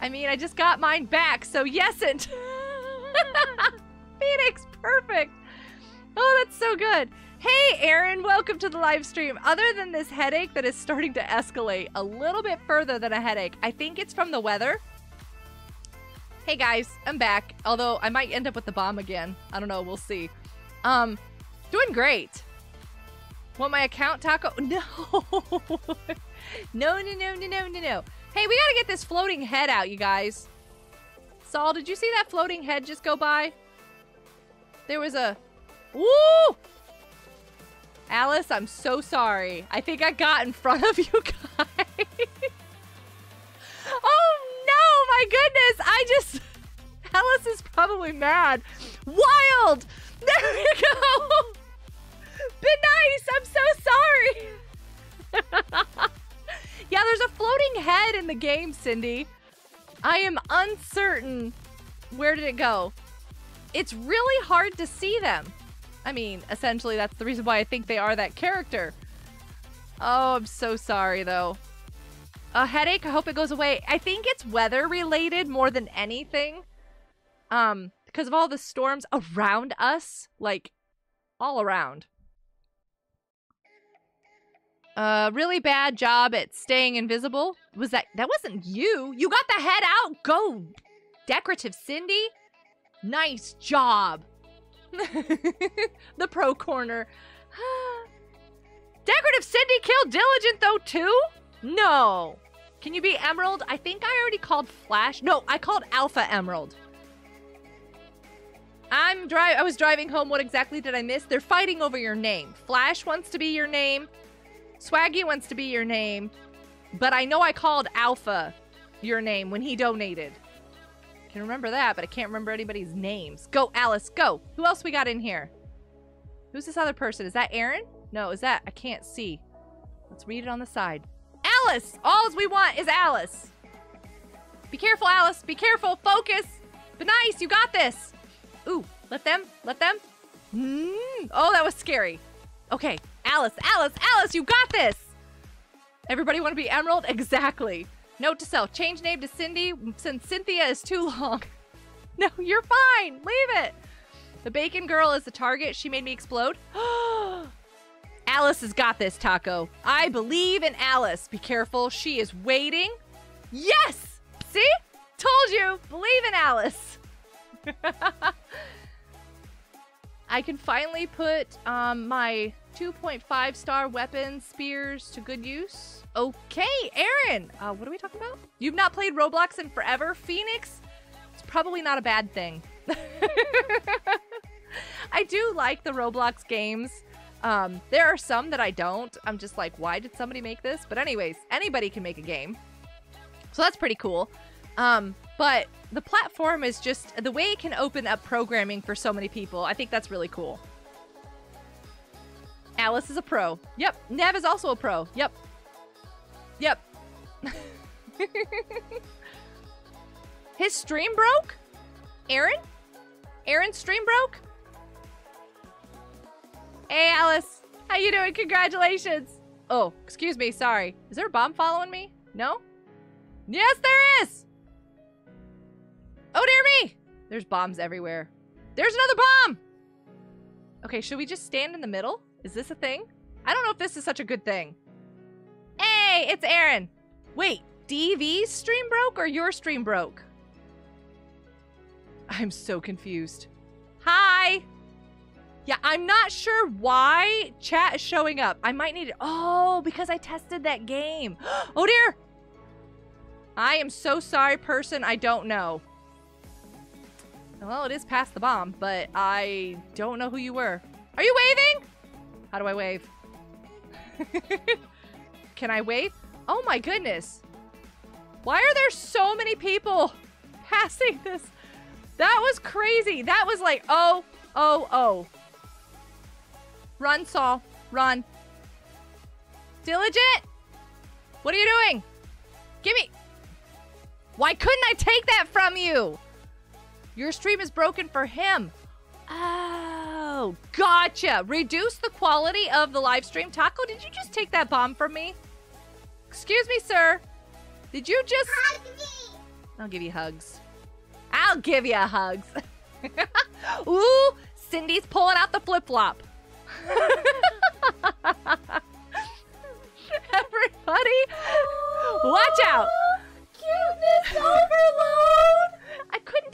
I mean, I just got mine back, so yesent. Phoenix, perfect. Oh, that's so good. Hey, Aaron, welcome to the live stream. Other than this headache that is starting to escalate a little bit further than a headache, I think it's from the weather. Hey guys, I'm back. Although I might end up with the bomb again. I don't know, we'll see. Doing great. Want my account, Taco? No. No. Hey, we gotta get this floating head out, you guys. Saul, did you see that floating head just go by? There was a... Ooh! Alice, I'm so sorry. I think I got in front of you guys. Oh, no, my goodness. I just... Alice is probably mad. Wild! There we go! Be nice! I'm so sorry! Yeah, there's a floating head in the game, Cindy. I am uncertain. Where did it go? It's really hard to see them. I mean, essentially, that's the reason why I think they are that character. Oh, I'm so sorry, though. A headache? I hope it goes away. I think it's weather-related more than anything. Because of all the storms around us. Like, all around. Really bad job at staying invisible. Was that... That wasn't you. You got the head out. Go, decorative Cindy. Nice job. The pro corner. Decorative Cindy killed Diligent, though, too? No. Can you be Emerald? I think I already called Flash. No, I called Alpha Emerald. I was driving home. What exactly did I miss? They're fighting over your name. Flash wants to be your name. Swaggy wants to be your name. But I know I called Alpha your name when he donated. I can remember that, but I can't remember anybody's names. Go, Alice, go. Who else we got in here? Who's this other person? Is that Aaron? No, is that... I can't see. Let's read it on the side. Alice! All we want is Alice. Be careful, Alice. Be careful. Focus. Be nice. You got this. Ooh, let them. Let them. Oh, that was scary. Okay. Alice, Alice, Alice, you got this. Everybody want to be Emerald? Exactly. Note to self, change name to Cindy since Cynthia is too long. No, you're fine. Leave it. The bacon girl is the target. She made me explode. Alice has got this, Taco. I believe in Alice. Be careful. She is waiting. Yes! See? Told you. Believe in Alice. I can finally put my 2.5 star weapons, spears to good use. Okay, Aaron! What are we talking about? You've not played Roblox in forever? Phoenix? It's probably not a bad thing. I do like the Roblox games. There are some that I don't. I'm just like, why did somebody make this? But anyways, anybody can make a game. So that's pretty cool. But the platform is just, the way it can open up programming for so many people. I think that's really cool. Alice is a pro. Yep. Nev is also a pro. Yep. Yep. His stream broke? Aaron? Aaron's stream broke? Hey, Alice. How you doing? Congratulations. Oh, excuse me. Sorry. Is there a bomb following me? No? Yes, there is! Oh, dear me! There's bombs everywhere. There's another bomb! Okay, should we just stand in the middle? Is this a thing? I don't know if this is such a good thing. Hey, it's Aaron. Wait, DV's stream broke or your stream broke? I'm so confused. Hi. Yeah, I'm not sure why chat is showing up. I might need it. Oh, because I tested that game. Oh, dear. I am so sorry, person. I don't know. Well, it is Pass the Bomb, but I don't know who you were. Are you waving? How do I wave? Can I wave? Oh my goodness. Why are there so many people passing this? That was crazy. That was like, oh. Run, Saul. Run. Diligent! What are you doing? Give me... Why couldn't I take that from you? Your stream is broken for him. Oh, gotcha. Reduce the quality of the live stream. Taco, did you just take that bomb from me? Excuse me, sir. Did you just... Hug me. I'll give you hugs. I'll give you hugs. Ooh, Cindy's pulling out the flip-flop. Everybody, watch out. Cuteness overload. I couldn't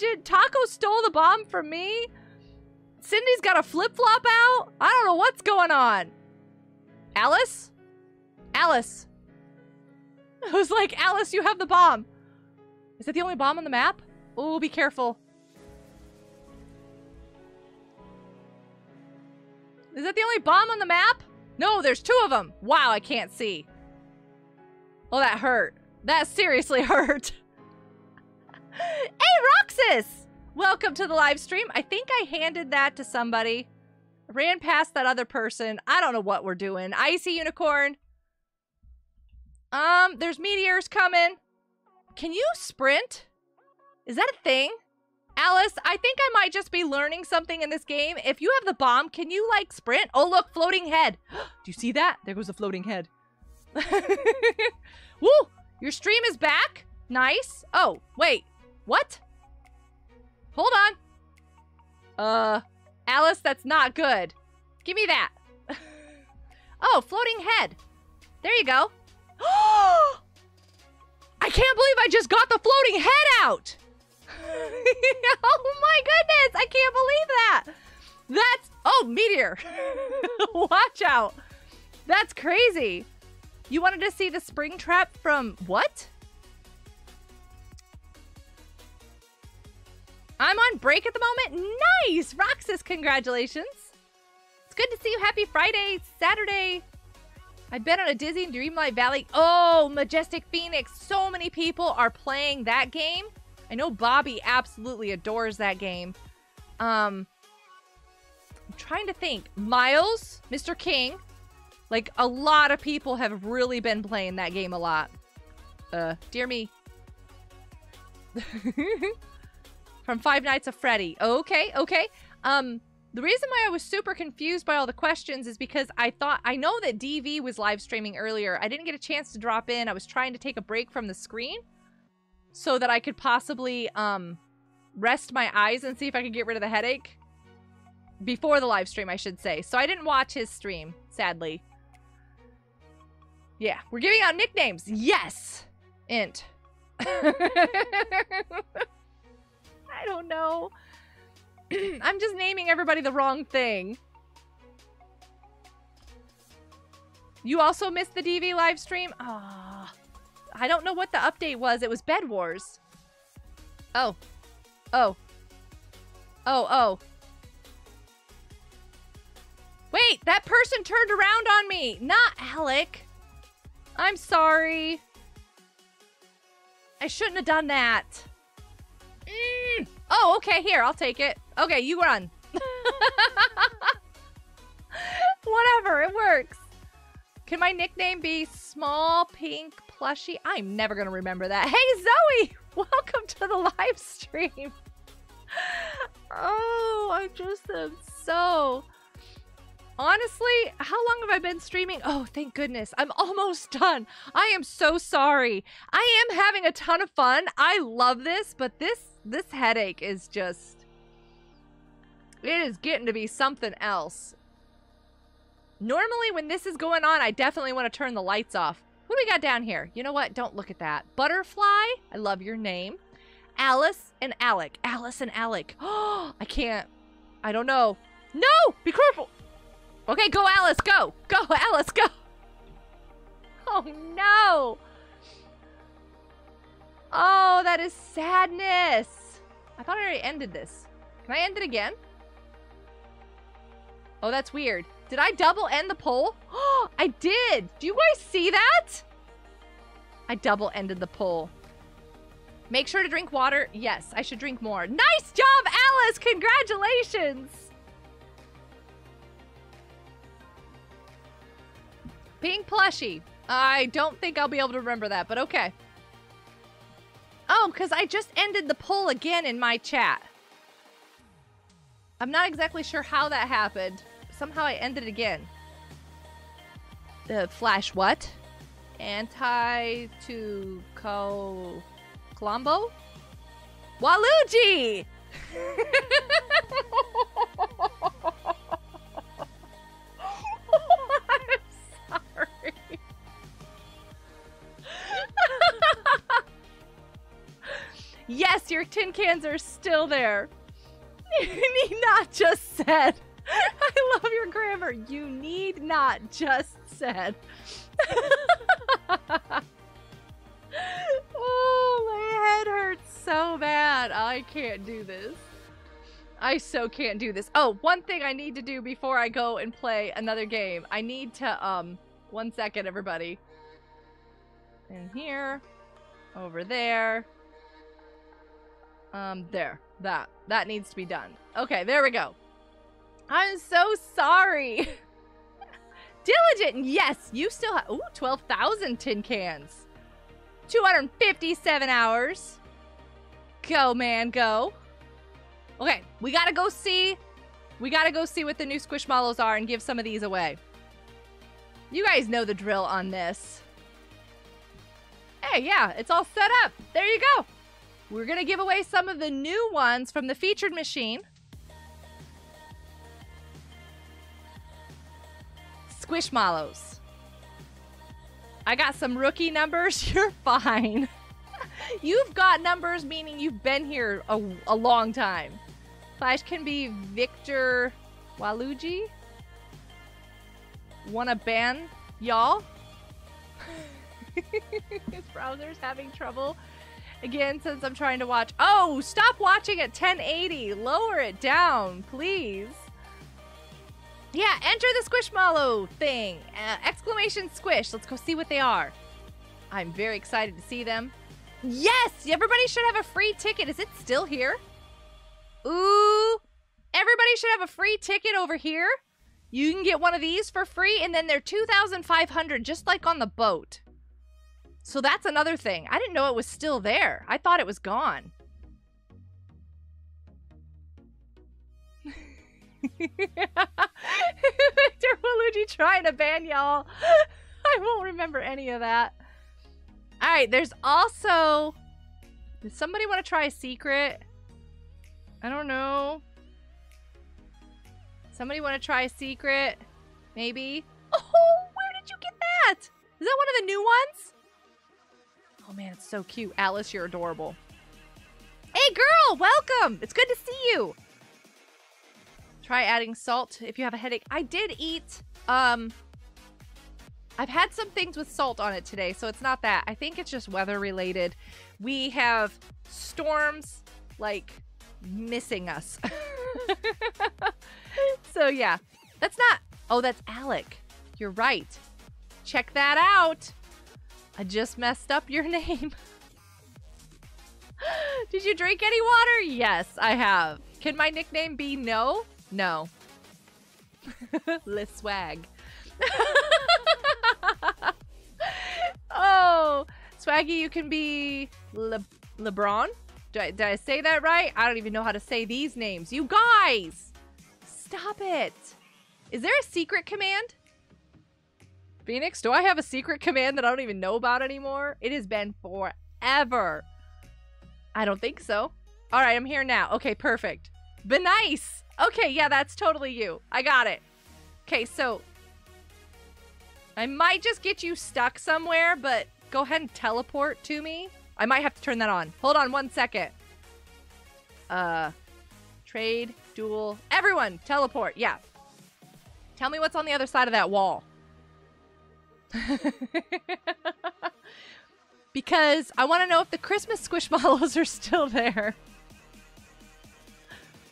legend. Taco stole the bomb from me. Cindy's got a flip-flop out. I don't know what's going on. Alice? Alice. I was like, Alice, you have the bomb. Is that the only bomb on the map? Oh, be careful. Is that the only bomb on the map? No, there's two of them. Wow, I can't see. Oh, that hurt. That seriously hurt. Hey, Roxas! Welcome to the live stream. I think I handed that to somebody. Ran past that other person. I don't know what we're doing. Icy Unicorn. There's meteors coming. Can you sprint? Is that a thing? Alice, I think I might just be learning something in this game. If you have the bomb, can you, like, sprint? Oh, look, floating head. Do you see that? There goes a floating head. Woo! Your stream is back. Nice. Oh, wait. What? Hold on. Alice, that's not good. Give me that. Oh, floating head. There you go. I can't believe I just got the floating head out. Oh my goodness, I can't believe that. That's, oh, meteor. Watch out. That's crazy. You wanted to see the spring trap from what? I'm on break at the moment. Nice, Roxas, congratulations. It's good to see you. Happy Friday, Saturday. I've been on a dizzy in Dreamlight Valley. Oh, Majestic Phoenix. So many people are playing that game. I know Bobby absolutely adores that game. I'm trying to think. Miles, Mr. King. Like, a lot of people have really been playing that game a lot. Dear me. From Five Nights of Freddy. Okay, okay. The reason why I was super confused by all the questions is because I thought... I know that DV was live streaming earlier. I didn't get a chance to drop in. I was trying to take a break from the screen so that I could possibly rest my eyes and see if I could get rid of the headache. Before the live stream, I should say. So I didn't watch his stream, sadly. Yeah, we're giving out nicknames. Yes! Int. I don't know. I'm just naming everybody the wrong thing. You also missed the DV live stream? Ah, I don't know what the update was. It was Bed Wars. Oh. Oh. Oh, oh. Wait, that person turned around on me. Not Alec. I'm sorry. I shouldn't have done that. Mm. Oh, okay, here, I'll take it. Okay, you run. Whatever, it works. Can my nickname be Small Pink Plushie? I'm never gonna remember that. Hey, Zoe, welcome to the live stream. Oh, I just am so... Honestly, how long have I been streaming? Oh, thank goodness. I'm almost done. I am so sorry. I am having a ton of fun. I love this, but this headache is just... It is getting to be something else. Normally, when this is going on, I definitely want to turn the lights off. Who do we got down here? You know what? Don't look at that. Butterfly. I love your name. Alice and Alec. Alice and Alec. Oh, I can't. I don't know. No! Be careful! Okay, go, Alice, go! Go, Alice, go! Oh, no! Oh, that is sadness! I thought I already ended this. Can I end it again? Oh, that's weird. Did I double end the poll? Oh, I did! Do you guys see that? I double ended the poll. Make sure to drink water. Yes, I should drink more. Nice job, Alice! Congratulations! Pink plushie. I don't think I'll be able to remember that, but okay. Oh, because I just ended the poll again in my chat. I'm not exactly sure how that happened. Somehow I ended it again. Flash what? Colombo? Waluigi! Yes, Yes, your tin cans are still there. You need not just said. I love your grammar. You need not just said. Oh, my head hurts so bad. I can't do this. I so can't do this. Oh, one thing I need to do before I go and play another game. I need to, 1 second, everybody. In here. Over there. There. That needs to be done. Okay, there we go. I'm so sorry. Diligent, yes, you still have, ooh, 12,000 tin cans. 257 hours. Go, man, go. Okay, we gotta go see what the new Squishmallows are and give some of these away. You guys know the drill on this. Hey, yeah, it's all set up. There you go. We're gonna give away some of the new ones from the featured machine. Squishmallows. I got some rookie numbers. You're fine. You've got numbers, meaning you've been here a long time. Flash can be Victor Waluigi. Wanna ban y'all? His browser's having trouble again since I'm trying to watch. Oh, stop watching at 1080. Lower it down, please. Yeah, enter the Squishmallow thing! Exclamation squish. Let's go see what they are. I'm very excited to see them. Yes! Everybody should have a free ticket. Is it still here? Ooh! Everybody should have a free ticket over here. You can get one of these for free, and then they're 2,500, just like on the boat. So that's another thing. I didn't know it was still there. I thought it was gone. Victor Waluigi trying to ban y'all. I won't remember any of that. Alright, there's also... Does somebody want to try a secret? I don't know. Somebody want to try a secret? Maybe? Oh, where did you get that? Is that one of the new ones? Oh man, it's so cute. Alice, you're adorable. Hey girl, welcome! It's good to see you. Try adding salt if you have a headache. I did eat, I've had some things with salt on it today, so it's not that. I think it's just weather related. We have storms, like, missing us. So yeah, that's not, oh, that's Alec. You're right. Check that out. I just messed up your name. Did you drink any water? Yes, I have. Can my nickname be No? No. Let's swag. Oh, Swaggy, you can be LeBron. Did I say that right? I don't even know how to say these names. You guys, stop it. Is there a secret command? Phoenix, do I have a secret command that I don't even know about anymore? It has been forever. I don't think so. All right, I'm here now. Okay, perfect. Be nice. Okay, yeah, that's totally you. I got it. Okay, so I might just get you stuck somewhere, but go ahead and teleport to me. I might have to turn that on. Hold on 1 second. Trade, duel, everyone, teleport. Yeah. Tell me what's on the other side of that wall. Because I want to know if the Christmas Squishmallows are still there.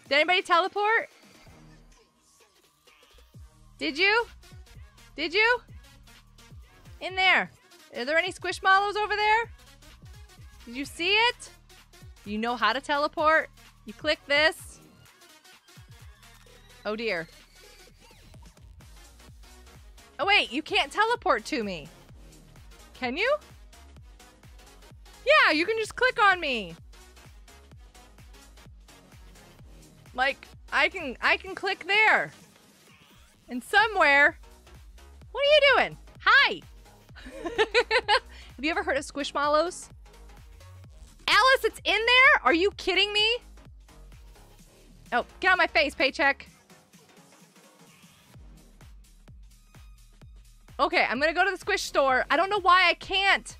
Did anybody teleport? Did you? Did you? In there. Are there any Squishmallows over there? Did you see it? You know how to teleport. You click this. Oh dear. Oh wait, you can't teleport to me. Can you? Yeah, you can just click on me. Like, I can click there. And somewhere... What are you doing? Hi! Have you ever heard of Squishmallows? Alice, it's in there? Are you kidding me? Oh, get out my face, paycheck. Okay, I'm gonna go to the Squish store. I don't know why I can't.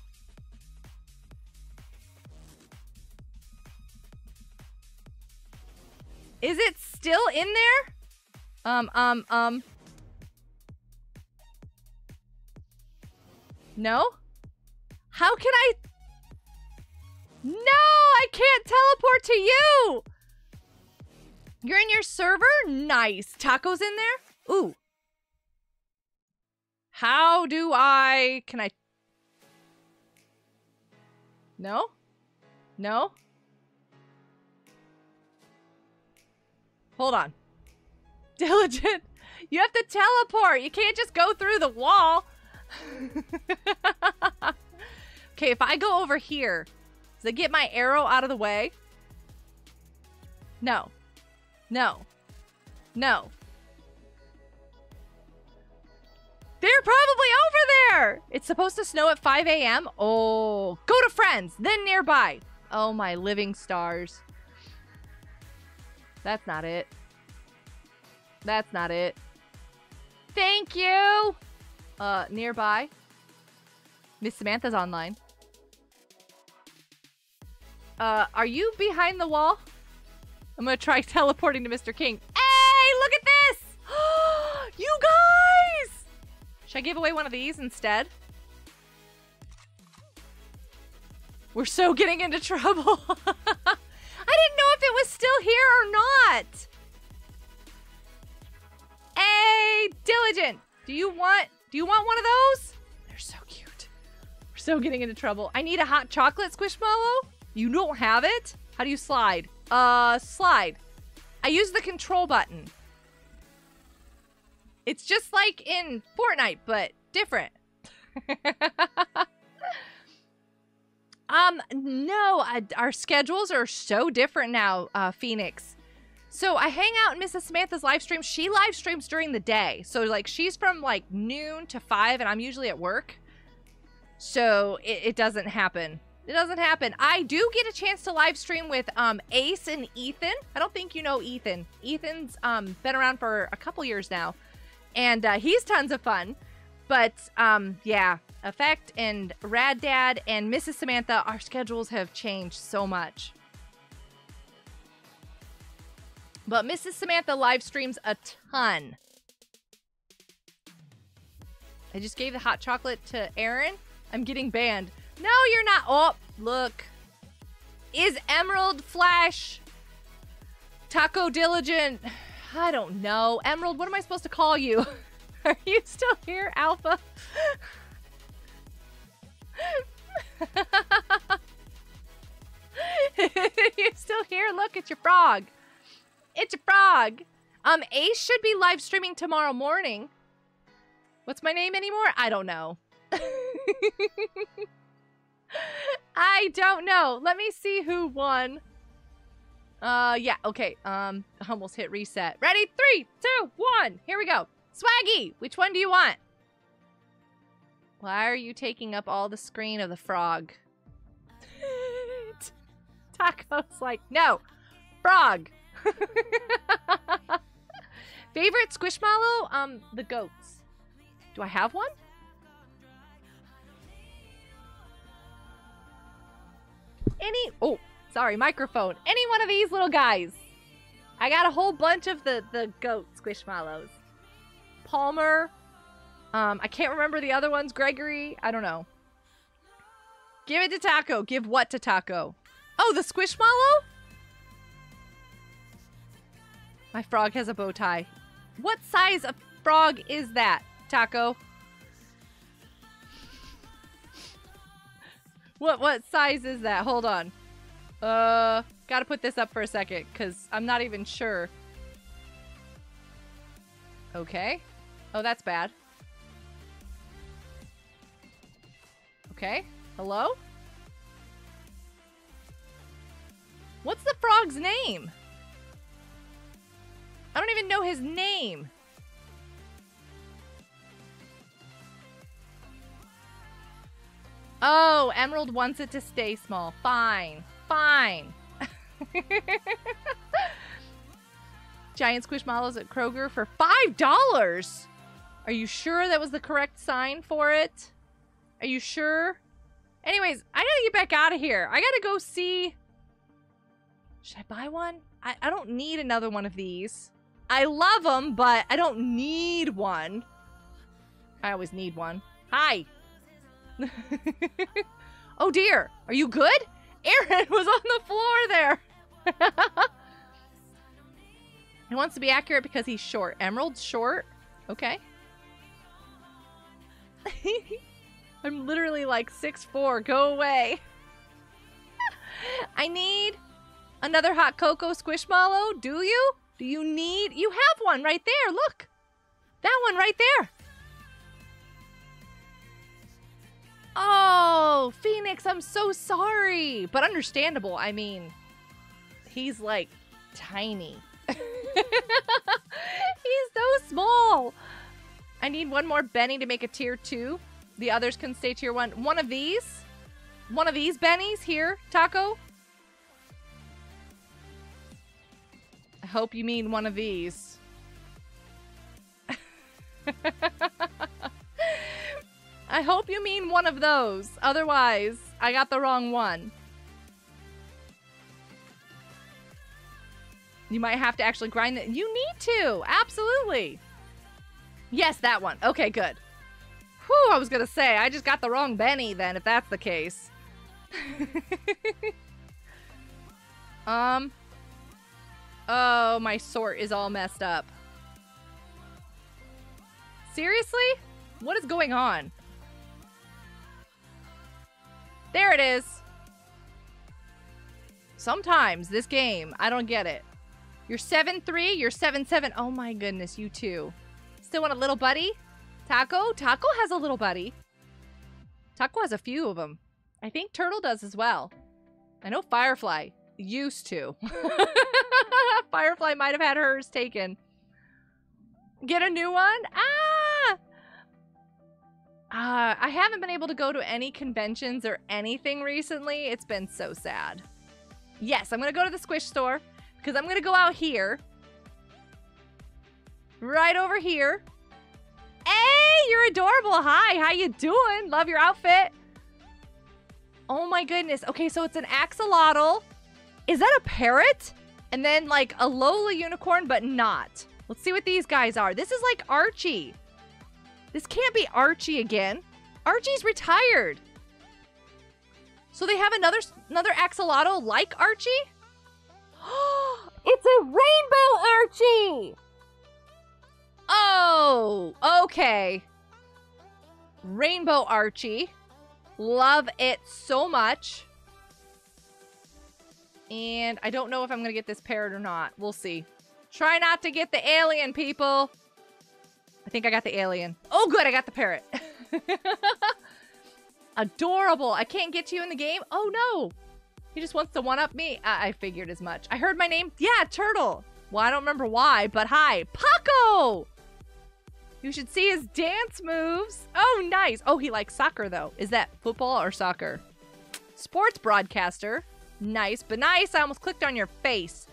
still in there? No? How can I? No, I can't teleport to you. You're in your server? Nice. Taco's in there? Ooh. How do I? Can I? No? No? Hold on. Diligent. You have to teleport. You can't just go through the wall. Okay, if I go over here, does it get my arrow out of the way? No. No. No. They're probably over there! It's supposed to snow at 5 a.m.? Oh. Go to friends, then nearby. Oh, my living stars. That's not it. That's not it. Thank you! Nearby. Miss Samantha's online. Are you behind the wall? I'm gonna try teleporting to Mr. King. Hey, look at this! You guys! Should I give away one of these instead? We're so getting into trouble. I didn't know if it was still here or not. Hey, Diligent! Do you want one of those? They're so cute. We're so getting into trouble. I need a hot chocolate, Squishmallow. You don't have it? How do you slide? Slide. I use the control button. It's just like in Fortnite, but different. No, our schedules are so different now, Phoenix. So I hang out in Mrs. Samantha's live stream. She live streams during the day. So like she's from like noon to 5 and I'm usually at work. So it doesn't happen. It doesn't happen. I do get a chance to live stream with Ace and Ethan. I don't think you know Ethan. Ethan's been around for a couple years now. And he's tons of fun. But yeah, Effect and Rad Dad and Mrs. Samantha, our schedules have changed so much. But Mrs. Samantha live streams a ton. I just gave the hot chocolate to Aaron. I'm getting banned. No, you're not. Oh, look. Is Emerald Flash Taco Diligent? I don't know. Emerald, what am I supposed to call you? Are you still here, Alpha? You're still here? Look, it's your frog. It's a frog. Ace should be live streaming tomorrow morning. What's my name anymore? I don't know. I don't know. Let me see who won. Yeah, okay. Almost hit reset. Ready? 3, 2, 1. Here we go. Swaggy, which one do you want? Why are you taking up all the screen of the frog? Taco's like, no. Frog. Favorite Squishmallow? The goats. Do I have one? Any? Oh, sorry, microphone. Any one of these little guys. I got a whole bunch of the goat Squishmallows. Palmer. I can't remember the other ones. Gregory. I don't know. Give it to Taco. Give what to Taco? Oh, the Squishmallow? My frog has a bow tie. What size of frog is that, Taco? What size is that? Hold on. Gotta put this up for a second, because I'm not even sure. Okay. Oh, that's bad. Okay. Hello? What's the frog's name? I don't even know his name. Oh, Emerald wants it to stay small. Fine. Fine. Giant Squishmallows at Kroger for $5. Are you sure that was the correct sign for it? Are you sure? Anyways, I gotta get back out of here. I gotta go see... Should I buy one? I don't need another one of these. I love them, but I don't need one. I always need one. Hi. Oh dear, are you good? Aaron was on the floor there. He wants to be accurate because he's short. Emerald's short. Okay. I'm literally like 6'4". Go away. I need another hot cocoa, Squishmallow. Do you? Do you need? You have one right there. Look. That one right there. Oh, Phoenix, I'm so sorry. But understandable. I mean, he's like tiny. He's so small. I need one more Benny to make a tier 2. The others can stay tier 1. One of these? One of these Bennies here, Taco? I hope you mean one of these. I hope you mean one of those. Otherwise, I got the wrong one. You might have to actually grind it. You need to. Absolutely. Yes, that one. Okay, good. Whew, I was going to say, I just got the wrong Benny then, if that's the case. Oh, my sort is all messed up. Seriously? What is going on? There it is. Sometimes this game, I don't get it. You're 7'3", you're 7'7". Oh my goodness, you too. Still want a little buddy? Taco? Taco has a little buddy. Taco has a few of them. I think Turtle does as well. I know Firefly used to. Firefly might have had hers taken. Get a new one? Ah! I haven't been able to go to any conventions or anything recently. It's been so sad. Yes, I'm going to go to the Squish store because I'm going to go out here. Right over here. Hey, you're adorable. Hi, how you doing? Love your outfit. Oh my goodness. Okay, so it's an axolotl. Is that a parrot? And then like a Lola unicorn, but not. Let's see what these guys are. This is like Archie. This can't be Archie again. Archie's retired. So they have another axolotl like Archie? It's a rainbow Archie! Oh, okay. Rainbow Archie. Love it so much. And I don't know if I'm going to get this parrot or not. We'll see. Try not to get the alien, people. I think I got the alien. Oh, good. I got the parrot. Adorable. I can't get to you in the game. Oh, no. He just wants to one-up me. I figured as much. I heard my name. Yeah, Turtle. Well, I don't remember why, but hi. Paco! You should see his dance moves. Oh, nice. Oh, he likes soccer, though. Is that football or soccer? Sports broadcaster. Nice, but nice. I almost clicked on your face.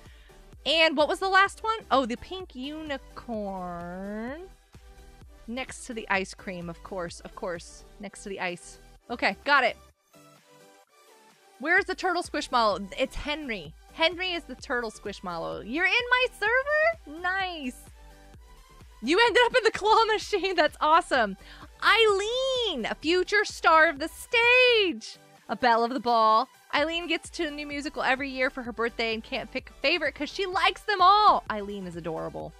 And what was the last one? Oh, the pink unicorn. Next to the ice cream, of course. Of course. Next to the ice. Okay, got it. Where's the turtle Squishmallow? It's Henry. Henry is the turtle Squishmallow. You're in my server? Nice. You ended up in the claw machine. That's awesome. Eileen, a future star of the stage. A belle of the ball. Eileen gets to a new musical every year for her birthday and can't pick a favorite because she likes them all. Eileen is adorable.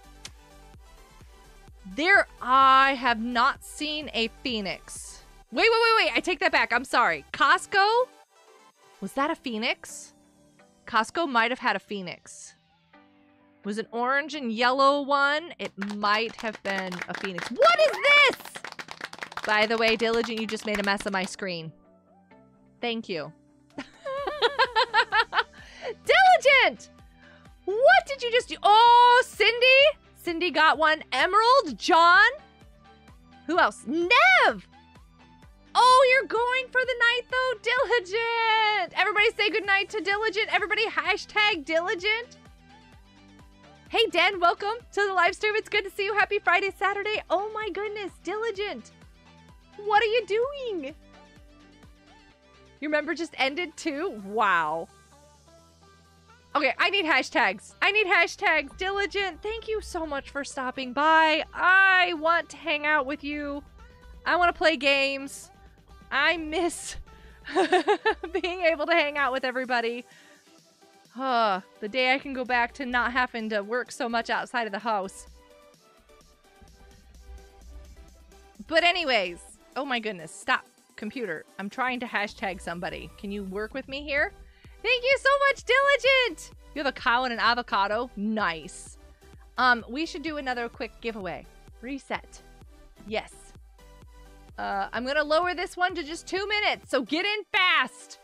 There, I have not seen a phoenix. Wait. I take that back. I'm sorry. Costco? Was that a phoenix? Costco might have had a phoenix. It was an orange and yellow one. It might have been a phoenix. What is this? By the way, Diligent, you just made a mess of my screen. Thank you. Diligent! What did you just do? Oh, Cindy! Cindy got one. Emerald, John. Who else? Nev! Oh, you're going for the night, though? Diligent! Everybody say goodnight to Diligent. Everybody hashtag Diligent. Hey, Dan, welcome to the live stream. It's good to see you. Happy Friday, Saturday. Oh, my goodness. Diligent. What are you doing? Your member just ended, too? Wow. Okay, I need hashtags. I need hashtags. Diligent, thank you so much for stopping by. I want to hang out with you. I want to play games. I miss being able to hang out with everybody. The day I can go back to not having to work so much outside of the house. But anyways, oh my goodness, stop, computer. I'm trying to hashtag somebody. Can you work with me here? Thank you so much, Diligent! You have a cow and an avocado? Nice. We should do another quick giveaway. Reset. Yes. I'm going to lower this one to just 2 minutes, so get in fast!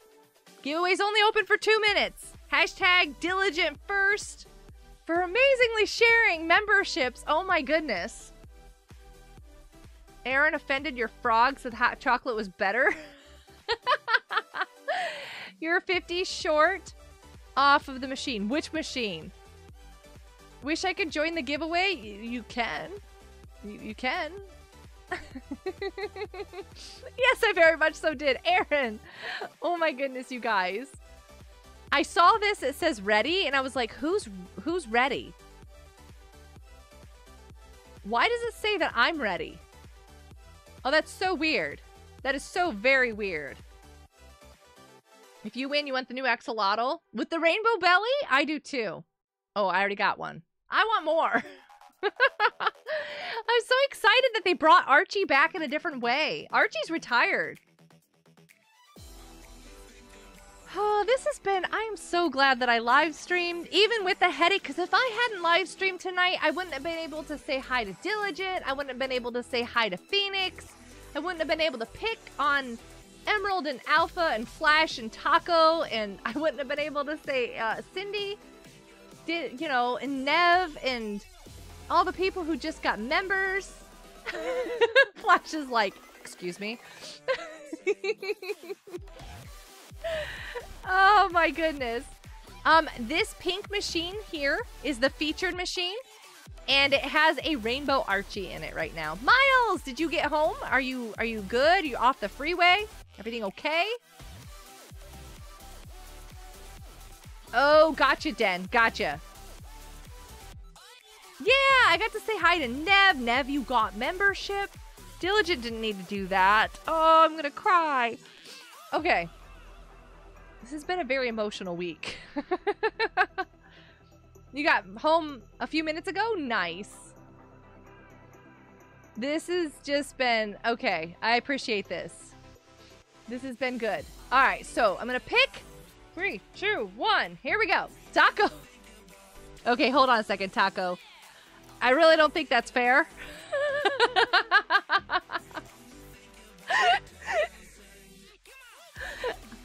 Giveaway's only open for 2 minutes. Hashtag Diligent first for amazingly sharing memberships. Oh my goodness. Aaron offended your frog, so the hot chocolate was better. You're 50 short off of the machine. Which machine? Wish I could join the giveaway? You can. You can. Yes, I very much so did. Aaron. Oh my goodness, you guys. I saw this. It says ready, and I was like, who's ready? Why does it say that I'm ready? Oh, that's so weird. That is so very weird. If you win, you want the new axolotl with the rainbow belly? I do too. Oh, I already got one. I want more. I'm so excited that they brought Archie back in a different way. Archie's retired. Oh, this has been... I am so glad that I live streamed, even with the headache, because if I hadn't live streamed tonight, I wouldn't have been able to say hi to Diligent. I wouldn't have been able to say hi to Phoenix. I wouldn't have been able to pick on Emerald and Alpha and Flash and Taco, and I wouldn't have been able to say Cindy, you know, and Nev and all the people who just got members. Flash is like, excuse me. Oh my goodness. This pink machine here is the featured machine, and it has a rainbow Archie in it right now. Miles, did you get home? Are you good? You off the freeway? Everything okay? Oh, gotcha, Den. Gotcha. Yeah, I got to say hi to Nev. Nev, you got membership. Diligent didn't need to do that. Oh, I'm gonna cry. Okay. This has been a very emotional week. You got home a few minutes ago? Nice. This has just been... Okay, I appreciate this. This has been good. All right, so I'm going to pick 3, 2, 1. Here we go. Taco. Okay, hold on a second, Taco. I really don't think that's fair.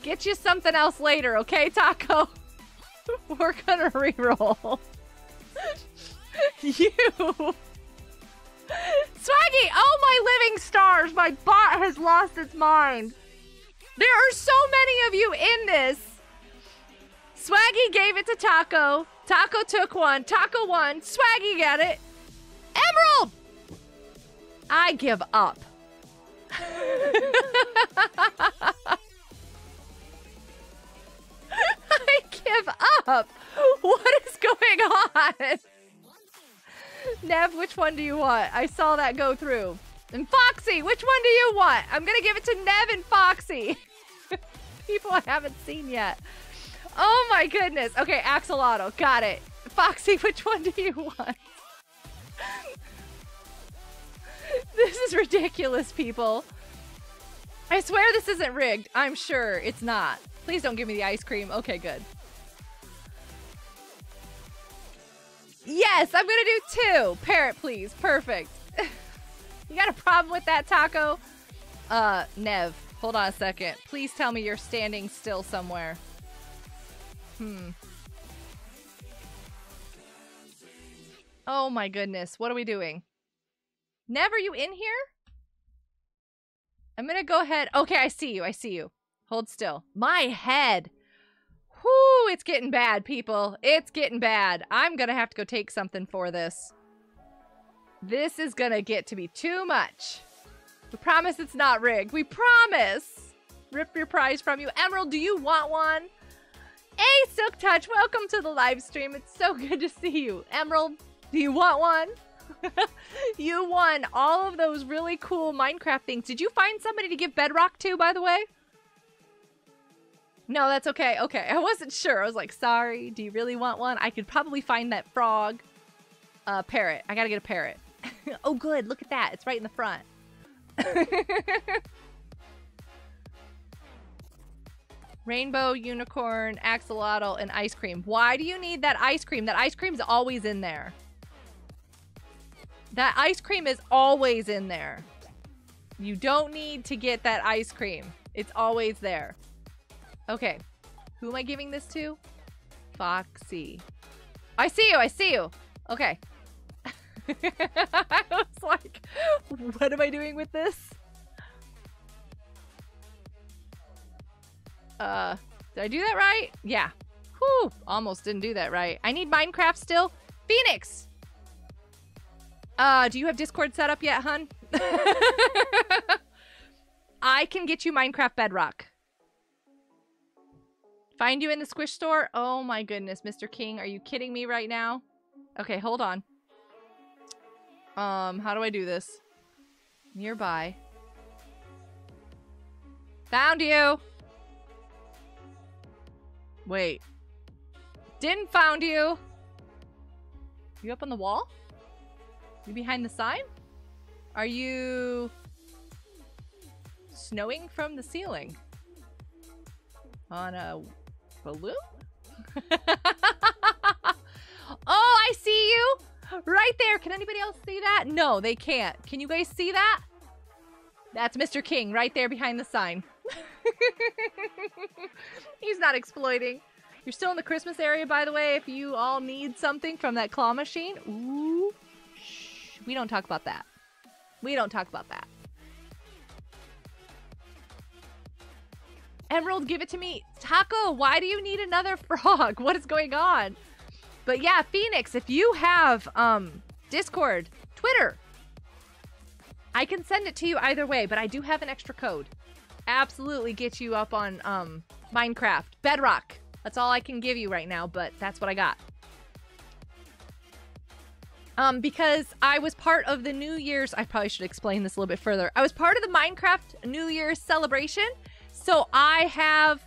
Get you something else later, okay, Taco? We're gonna reroll. You. Swaggy! Oh, my living stars! My bot has lost its mind. There are so many of you in this. Swaggy gave it to Taco. Taco took one. Taco won. Swaggy got it. Emerald! I give up. I give up. What is going on? Nev, which one do you want? I saw that go through. And Foxy, which one do you want? I'm going to give it to Nev and Foxy. People I haven't seen yet. Oh my goodness. Okay, Axolotl, got it. Foxy, which one do you want? This is ridiculous, people. I swear this isn't rigged. I'm sure it's not. Please don't give me the ice cream. Okay, good. Yes, I'm gonna do two. Parrot, please. Perfect. You got a problem with that, Taco? Nev, hold on a second. Please tell me you're standing still somewhere. Oh my goodness. What are we doing? Nev, are you in here? I'm gonna go ahead. Okay, I see you. I see you. Hold still. My head. Whoo, it's getting bad, people. It's getting bad. I'm going to have to go take something for this. This is going to get to be too much. We promise it's not rigged. We promise. Rip your prize from you. Emerald, do you want one? Hey, Silk Touch, welcome to the live stream. It's so good to see you. Emerald, do you want one? You won all of those really cool Minecraft things. Did you find somebody to give Bedrock to, by the way? No, that's okay. Okay, I wasn't sure. I was like, sorry, do you really want one? I could probably find that frog. Parrot. I gotta get a parrot. Oh, good. Look at that. It's right in the front. Rainbow, unicorn, axolotl, and ice cream. Why do you need that ice cream? That ice cream's always in there. That ice cream is always in there. You don't need to get that ice cream. It's always there. Okay. Who am I giving this to? Foxy. I see you. I see you. Okay. I was like, what am I doing with this? Did I do that right? Yeah. Whew, almost didn't do that right. I need Minecraft still. Phoenix! Do you have Discord set up yet, hun? I can get you Minecraft Bedrock. Find you in the Squish store? Oh my goodness, Mr. King, are you kidding me right now? Okay, hold on. How do I do this? Nearby. Found you! Wait. Didn't found you! You up on the wall? You behind the sign? Are you... snowing from the ceiling? On a... balloon? Oh, I see you! Right there. Can anybody else see that? No, they can't. Can you guys see that? That's Mr. King right there behind the sign. He's not exploiting. You're still in the Christmas area, by the way, if you all need something from that claw machine. Ooh. Shh. We don't talk about that. We don't talk about that. Emerald, give it to me. Taco, why do you need another frog? What is going on? But yeah, Phoenix, if you have Discord, Twitter, I can send it to you either way, but I do have an extra code. Absolutely get you up on Minecraft. Bedrock. That's all I can give you right now, but that's what I got. Because I was part of the New Year's... I probably should explain this a little bit further. I was part of the Minecraft New Year's celebration, so I have...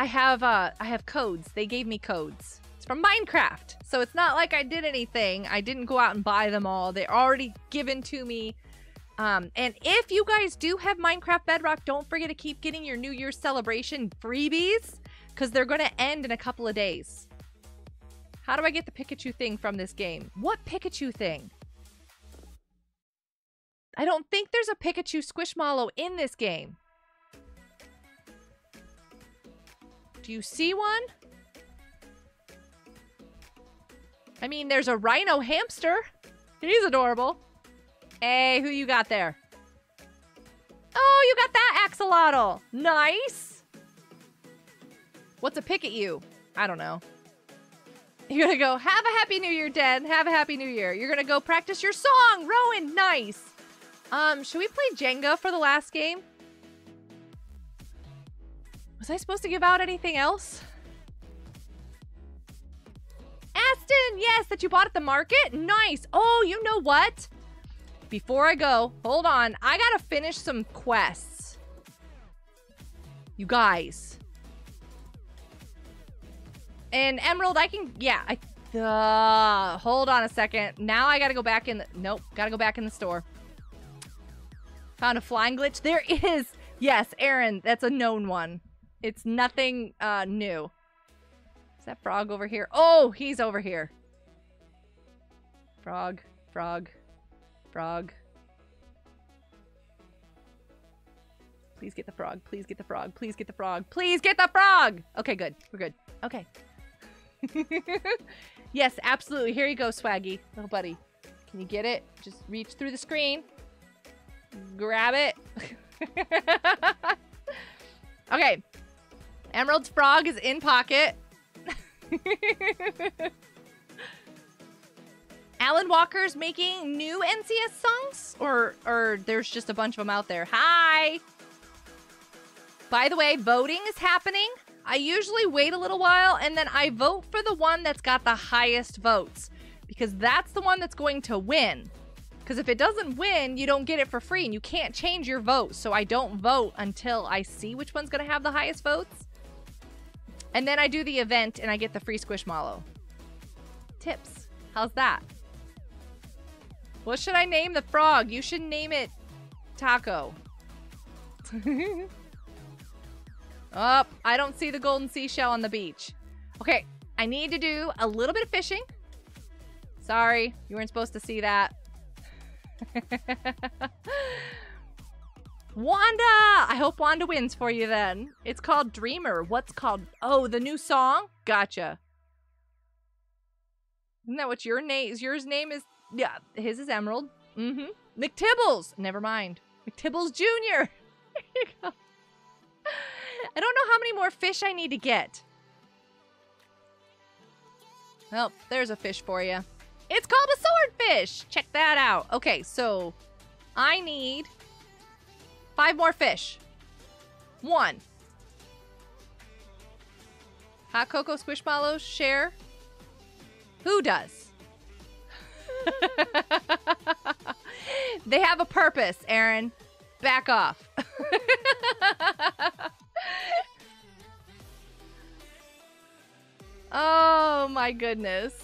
I have codes. They gave me codes. It's from Minecraft. So it's not like I did anything. I didn't go out and buy them all. They're already given to me. And if you guys do have Minecraft Bedrock, don't forget to keep getting your New Year's celebration freebies, because they're going to end in a couple of days. How do I get the Pikachu thing from this game? What Pikachu thing? I don't think there's a Pikachu Squishmallow in this game. Do you see one? I mean, there's a rhino hamster. He's adorable. Hey, who you got there? Oh, you got that axolotl. Nice. What's a pick at you? I don't know. You're gonna go, have a happy new year, Den. Have a happy new year. You're gonna go practice your song, Rowan. Nice. Should we play Jenga for the last game? Was I supposed to give out anything else? Aston, yes, that you bought at the market? Nice. Oh, you know what? Before I go, hold on. I gotta finish some quests. You guys. And Emerald, I can... Yeah, hold on a second. Now I gotta go back in the... Nope, gotta go back in the store. Found a flying glitch. There is... Yes, Aaron, that's a known one. It's nothing new. Is that frog over here? Oh, he's over here. Frog, frog, frog. Please get the frog. Please get the frog. Please get the frog. Please get the frog! Okay, good. We're good. Okay. Yes, absolutely. Here you go, Swaggy. Little buddy. Can you get it? Just reach through the screen. Grab it. Okay, Emerald's frog is in pocket. Alan Walker's making new NCS songs, or there's just a bunch of them out there. Hi. By the way, voting is happening. I usually wait a little while and then I vote for the one that's got the highest votes, because that's the one that's going to win. Because if it doesn't win, you don't get it for free and you can't change your vote. So I don't vote until I see which one's going to have the highest votes. And then I do the event and I get the free Squishmallow. Tips. How's that? What should I name the frog? You should name it Taco. Oh, I don't see the golden seashell on the beach. Okay, I need to do a little bit of fishing. Sorry, you weren't supposed to see that. Wanda! I hope Wanda wins for you then. It's called Dreamer. What's called... Oh, the new song? Gotcha. Isn't that what your name is? Yours name is... Yeah, his is Emerald. Mm-hmm. McTibbles! Never mind. McTibbles Jr. There you go. I don't know how many more fish I need to get. Oh, there's a fish for you. It's called a swordfish. Check that out. Okay, so I need 5 more fish. 1. Hot cocoa, Squishmallows, share. Who does? They have a purpose, Aaron. Back off. Oh my goodness.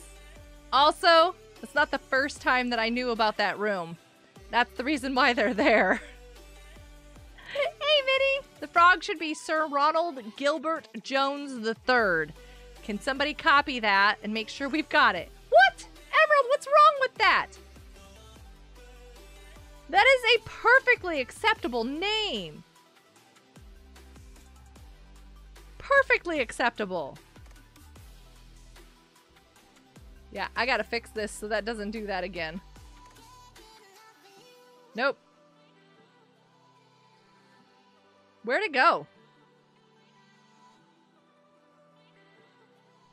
Also, it's not the first time that I knew about that room. That's the reason why they're there. Hey, Minnie! The frog should be Sir Ronald Gilbert Jones III. Can somebody copy that and make sure we've got it? What? Emerald, what's wrong with that? That is a perfectly acceptable name. Perfectly acceptable. Yeah, I gotta fix this so that doesn't do that again. Nope. Where'd it go?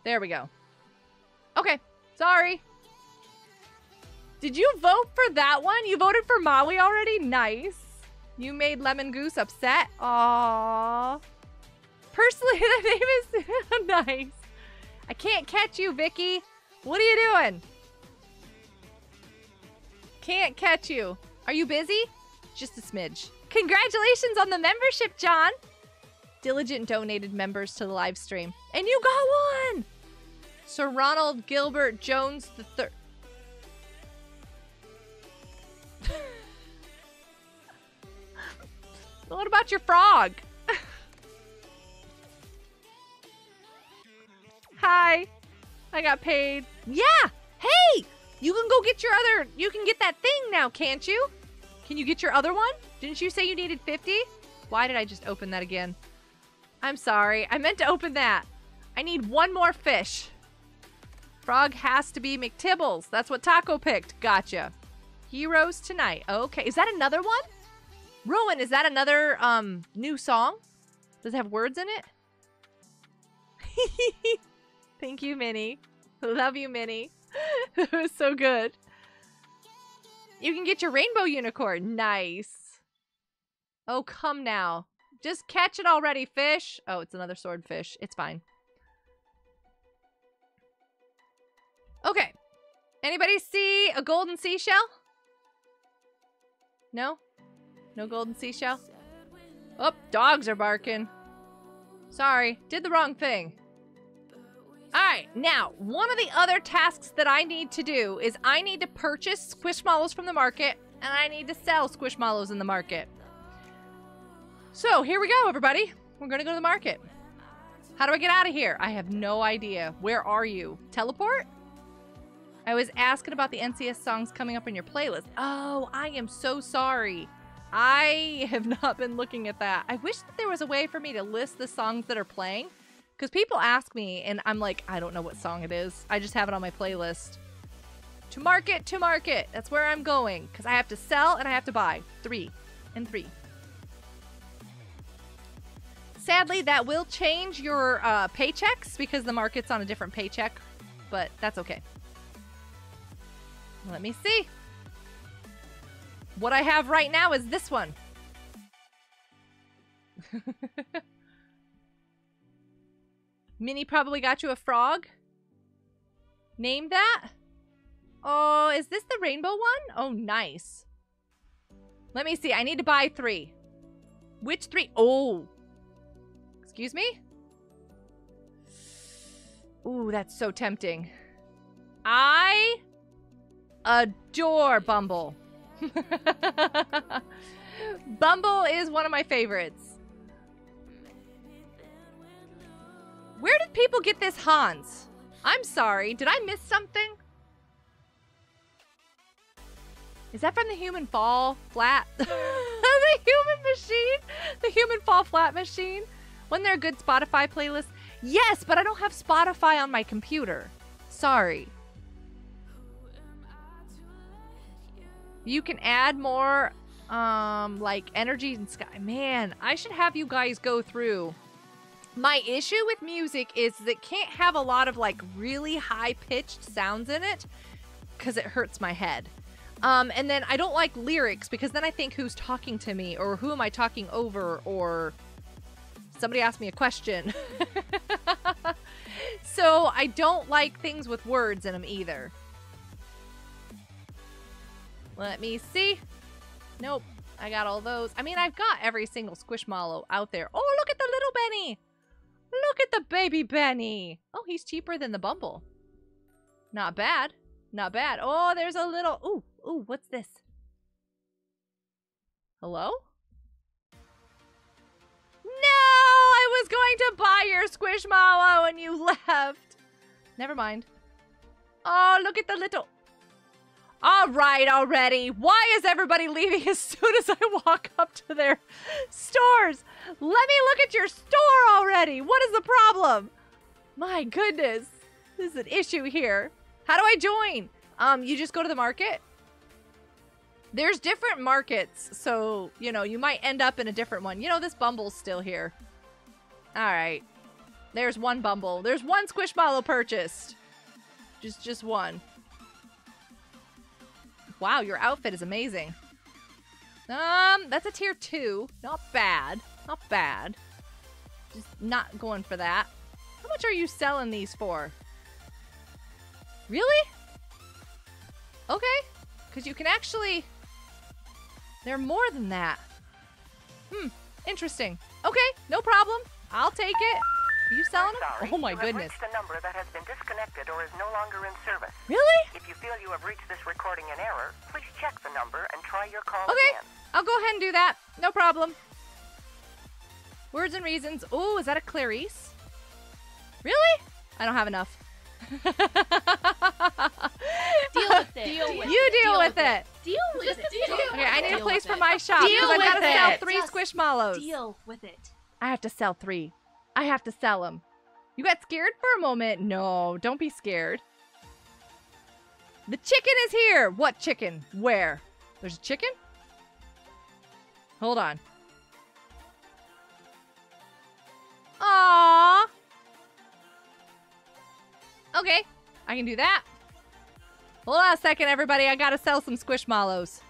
There we go. Okay, sorry. Did you vote for that one? You voted for Maui already? Nice. You made Lemon Goose upset? Aww. Personally, that name is nice. I can't catch you, Vicky. What are you doing? Can't catch you. Are you busy? Just a smidge. Congratulations on the membership, John. Diligent donated members to the live stream. And you got one. Sir Ronald Gilbert Jones III. What about your frog? Hi. I got paid. Yeah. Hey, you can go get your other, you can get that thing now, can't you? Can you get your other one? Didn't you say you needed 50? Why did I just open that again? I'm sorry. I meant to open that. I need 1 more fish. Frog has to be McTibbles. That's what Taco picked. Gotcha. Heroes Tonight. Okay. Is that another one? Rowan, is that another new song? Does it have words in it? Thank you, Minnie. Love you, Minnie. That was so good. You can get your rainbow unicorn. Nice. Oh, come now. Just catch it already, fish. Oh, it's another swordfish. It's fine. Okay. Anybody see a golden seashell? No? No golden seashell? Oh, dogs are barking. Sorry, did the wrong thing. All right, now, one of the other tasks that I need to do is I need to purchase Squishmallows from the market, and I need to sell Squishmallows in the market. So here we go, everybody. We're going to go to the market. How do I get out of here? I have no idea. Where are you? Teleport? I was asking about the NCS songs coming up in your playlist. Oh, I am so sorry. I have not been looking at that. I wish that there was a way for me to list the songs that are playing, because people ask me and I'm like, I don't know what song it is. I just have it on my playlist. To market, to market. That's where I'm going, because I have to sell and I have to buy. 3 and 3. Sadly, that will change your paychecks because the market's on a different paycheck, but that's okay. Let me see. What I have right now is this one. Minnie probably got you a frog. Name that? Oh, is this the rainbow one? Oh, nice. Let me see. I need to buy 3. Which 3? Oh. Excuse me? Ooh, that's so tempting. I adore Bumble. Bumble is one of my favorites. Where did people get this Hans? I'm sorry. Did I miss something? Is that from the Human Fall Flat? The Human Machine? The Human Fall Flat Machine? Wasn't there a good Spotify playlist? Yes, but I don't have Spotify on my computer. Sorry. You can add more, like, energy and sky. Man, I should have you guys go through. My issue with music is that it can't have a lot of, like, really high-pitched sounds in it because it hurts my head. And then I don't like lyrics because then I think who's talking to me or who am I talking over or... somebody asked me a question. So I don't like things with words in them either. Let me see. Nope. I got all those. I mean, I've got every single Squishmallow out there. Oh, look at the little Benny. Look at the baby Benny. Oh, he's cheaper than the Bumble. Not bad. Not bad. Oh, there's a little... Ooh, ooh, what's this? Hello? Was going to buy your Squishmallow and you left. Never mind. Oh, look at the little... All right, already. Why is everybody leaving as soon as I walk up to their stores? Let me look at your store already. What is the problem? My goodness. This is an issue here. How do I join? You just go to the market. There's different markets, so, you know, you might end up in a different one. You know, this Bumble's still here. All right, there's one Bumble. There's one Squishmallow purchased. Just one. Wow, your outfit is amazing. That's a tier 2. Not bad. Not bad. Just not going for that. How much are you selling these for? Really? Okay, because you can actually... They're more than that. Hmm, interesting. Okay, no problem. I'll take it. Are you selling them? Oh my goodness. The number that has been disconnected or is no longer in service. Really? If you feel you have reached this recording in error, please check the number and try your call again. Okay, I'll go ahead and do that. No problem. Words and Reasons. Oh, is that a Clarice? Really? I don't have enough. Deal with it. Okay, I need a place for my shop because I've got to sell 3 Squishmallows. Deal with it. I have to sell 3. I have to sell them. You got scared for a moment. No, don't be scared. The chicken is here. What chicken? Where? There's a chicken? Hold on. Aww. Okay, I can do that. Hold on a second, everybody. I gotta sell some Squishmallows.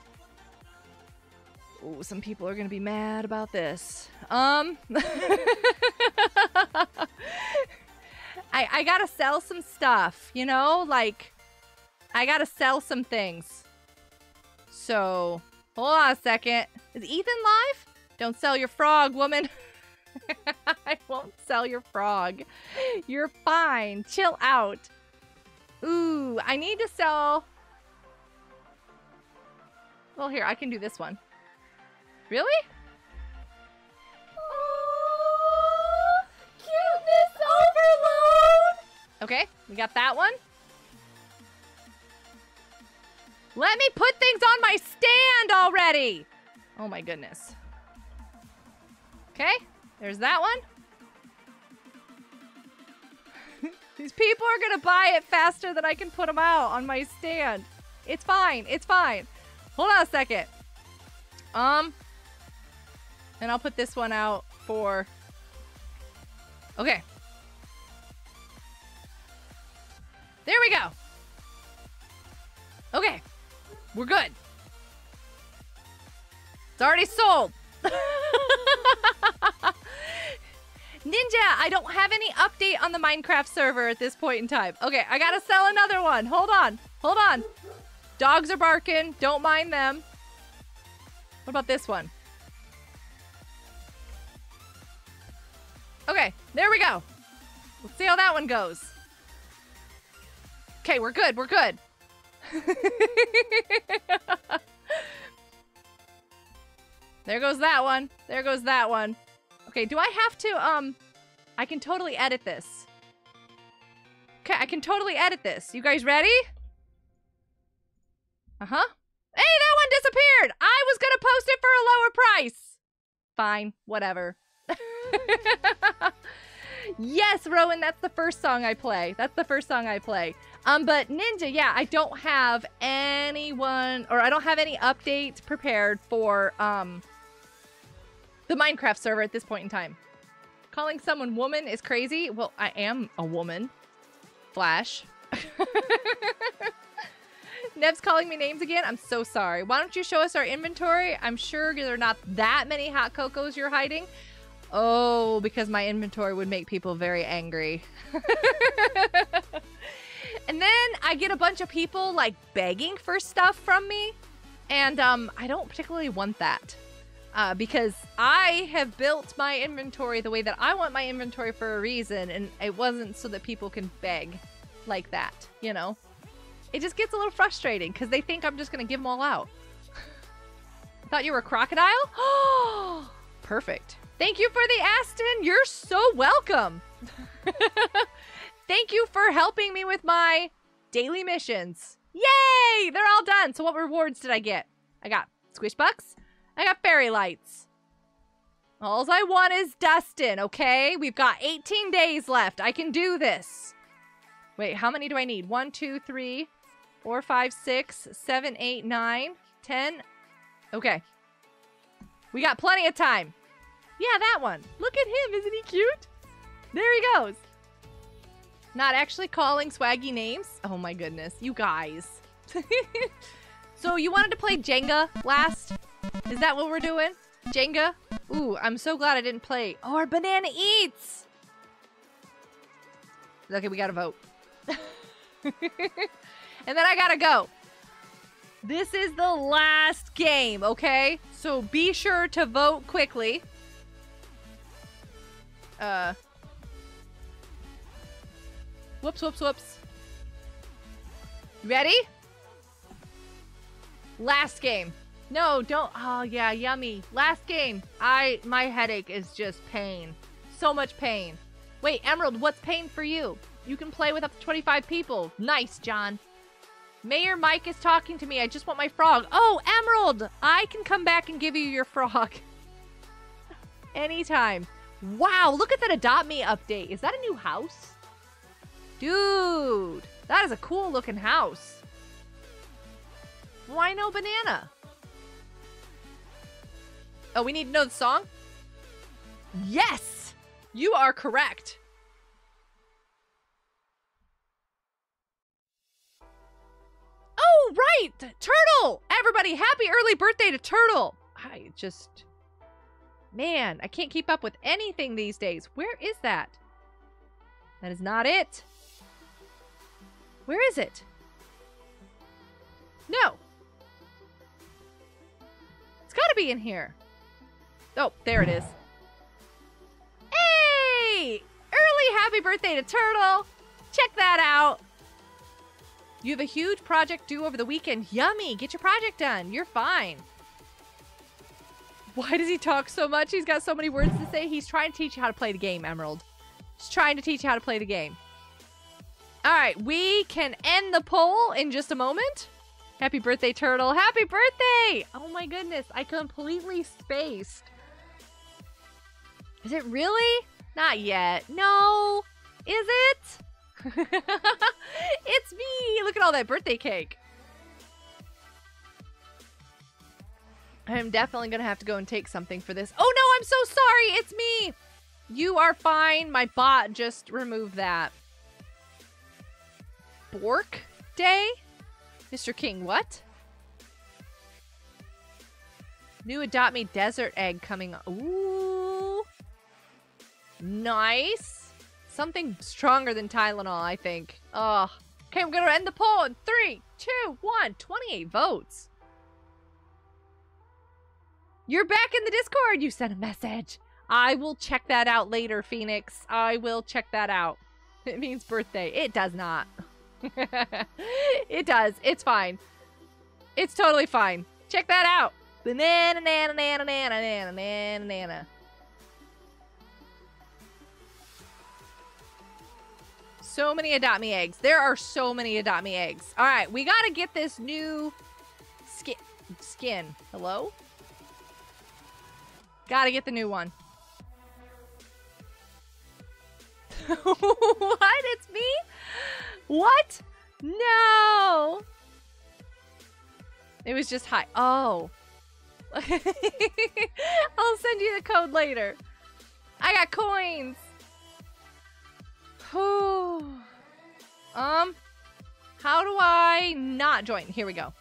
Ooh, some people are going to be mad about this. I got to sell some stuff, you know? Like, I got to sell some things. So, hold on a second. Is Ethan live? Don't sell your frog, woman. I won't sell your frog. You're fine. Chill out. Ooh, I need to sell... Well, here, I can do this one. Really? Oh, cuteness overload! Okay, we got that one. Let me put things on my stand already! Oh my goodness. Okay, there's that one. These people are gonna buy it faster than I can put them out on my stand. It's fine, it's fine. Hold on a second. And I'll put this one out for... Okay. There we go. Okay. We're good. It's already sold. Ninja, I don't have any update on the Minecraft server at this point in time. Okay, I gotta sell another one. Hold on. Hold on. Dogs are barking. Don't mind them. What about this one? Okay, there we go. Let's see how that one goes. Okay, we're good. We're good. There goes that one. There goes that one. Okay, do I have to, I can totally edit this. Okay, I can totally edit this. You guys ready? Uh-huh. Hey, that one disappeared! I was gonna post it for a lower price! Fine, whatever. Yes, Rowan, that's the first song I play. That's the first song I play. But Ninja, yeah, I don't have anyone, or I don't have any updates prepared for, the Minecraft server at this point in time. Calling someone woman is crazy. Well, I am a woman. Flash. Nev's calling me names again. I'm so sorry. Why don't you show us our inventory? I'm sure there are not that many hot cocos you're hiding. Oh, because my inventory would make people very angry. And then I get a bunch of people like begging for stuff from me. And I don't particularly want that. Because I have built my inventory the way that I want my inventory for a reason, and it wasn't so that people can beg like that, you know? It just gets a little frustrating because they think I'm just going to give them all out. Thought you were a crocodile? Oh, perfect. Thank you for the Aston. You're so welcome. Thank you for helping me with my daily missions. Yay! They're all done. So what rewards did I get? I got squish bucks. I got fairy lights. All I want is Dustin, okay? We've got 18 days left. I can do this. Wait, how many do I need? 1, 2, 3, 4, 5, 6, 7, 8, 9, 10. Okay. We got plenty of time. Yeah, that one. Look at him. Isn't he cute? There he goes. Not actually calling swaggy names. Oh my goodness. You guys. So you wanted to play Jenga last? Is that what we're doing? Jenga? Ooh, I'm so glad I didn't play. Oh, our Banana Eats! Okay, we gotta vote. And then I gotta go. This is the last game, okay? So be sure to vote quickly. Whoops, whoops, whoops. Ready? Last game. No, don't. Oh, yeah, yummy. Last game. My headache is just pain. So much pain. Wait, Emerald, what's pain for you? You can play with up to 25 people. Nice, John. Mayor Mike is talking to me. I just want my frog. Oh, Emerald, I can come back and give you your frog. Anytime. Wow, look at that Adopt Me update. Is that a new house? Dude, that is a cool looking house. Why no banana? Oh, we need to know the song? Yes! You are correct. Oh, right! Turtle! Everybody, happy early birthday to Turtle! I just... Man, I can't keep up with anything these days. Where is that? That is not it. Where is it? No. It's gotta be in here. Oh, there it is. Hey! Early happy birthday to Turtle. Check that out. You have a huge project due over the weekend. Yummy. Get your project done. You're fine. Why does he talk so much? He's got so many words to say. He's trying to teach you how to play the game, Emerald. He's trying to teach you how to play the game. All right. We can end the poll in just a moment. Happy birthday, Turtle. Happy birthday. Oh, my goodness. I completely spaced. Is it really? Not yet. No. Is it? It's me. Look at all that birthday cake. I'm definitely going to have to go and take something for this. Oh, no. I'm so sorry. It's me. You are fine. My bot just removed that. Bork Day? Mr. King, what? New Adopt Me Desert Egg coming. Ooh. Nice. Something stronger than Tylenol, I think. Oh. Okay, I'm gonna end the poll in 3, 2, 1. 28 votes. You're back in the Discord. You sent a message. I will check that out later, Phoenix. I will check that out. It means birthday. It does not. It does. It's fine. It's totally fine. Check that out. Banana. So many Adopt Me eggs. There are so many Adopt Me eggs. All right, we gotta get this new skin. Hello? Gotta get the new one. What? It's me? What? No. It was just hi. Oh. I'll send you the code later. I got coins. Whew. How do I not join? Here we go.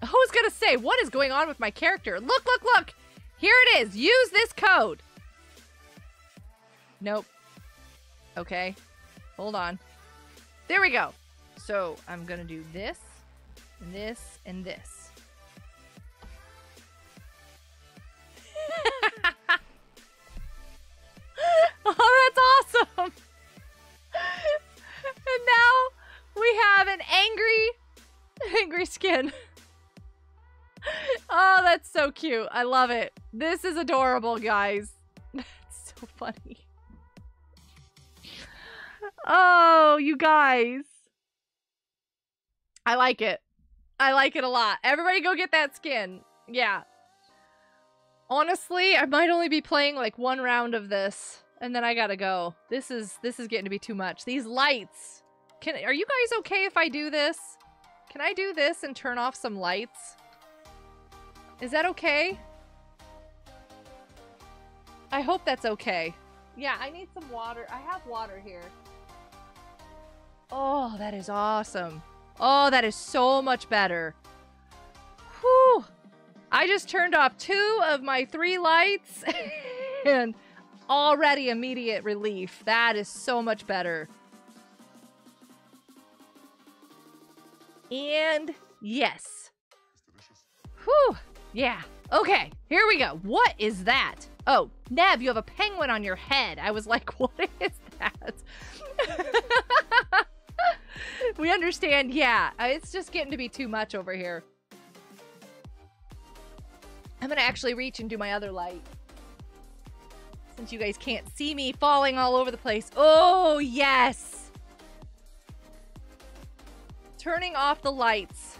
I was gonna say, what is going on with my character? Look, look, look. Here it is. Use this code. Nope. Okay. Hold on. There we go. So I'm gonna do this, and this, and this. Oh, that's awesome. And now we have an angry skin. Oh, that's so cute. I love it. This is adorable, guys. That's so funny. Oh, you guys. I like it. I like it a lot. Everybody go get that skin. Yeah. Honestly, I might only be playing like one round of this. And then I gotta go. This is getting to be too much. These lights. Are you guys okay if I do this? Can I do this and turn off some lights? Is that okay? I hope that's okay. Yeah, I need some water. I have water here. Oh, that is awesome. Oh, that is so much better. Whew. I just turned off 2 of my 3 lights and already immediate relief. That is so much better. And yes. Whew. Yeah. Okay. Here we go. What is that? Oh, Neb, you have a penguin on your head. I was like, what is that? We understand. Yeah. It's just getting to be too much over here. I'm going to actually reach and do my other light. Since you guys can't see me falling all over the place. Oh, yes. Turning off the lights.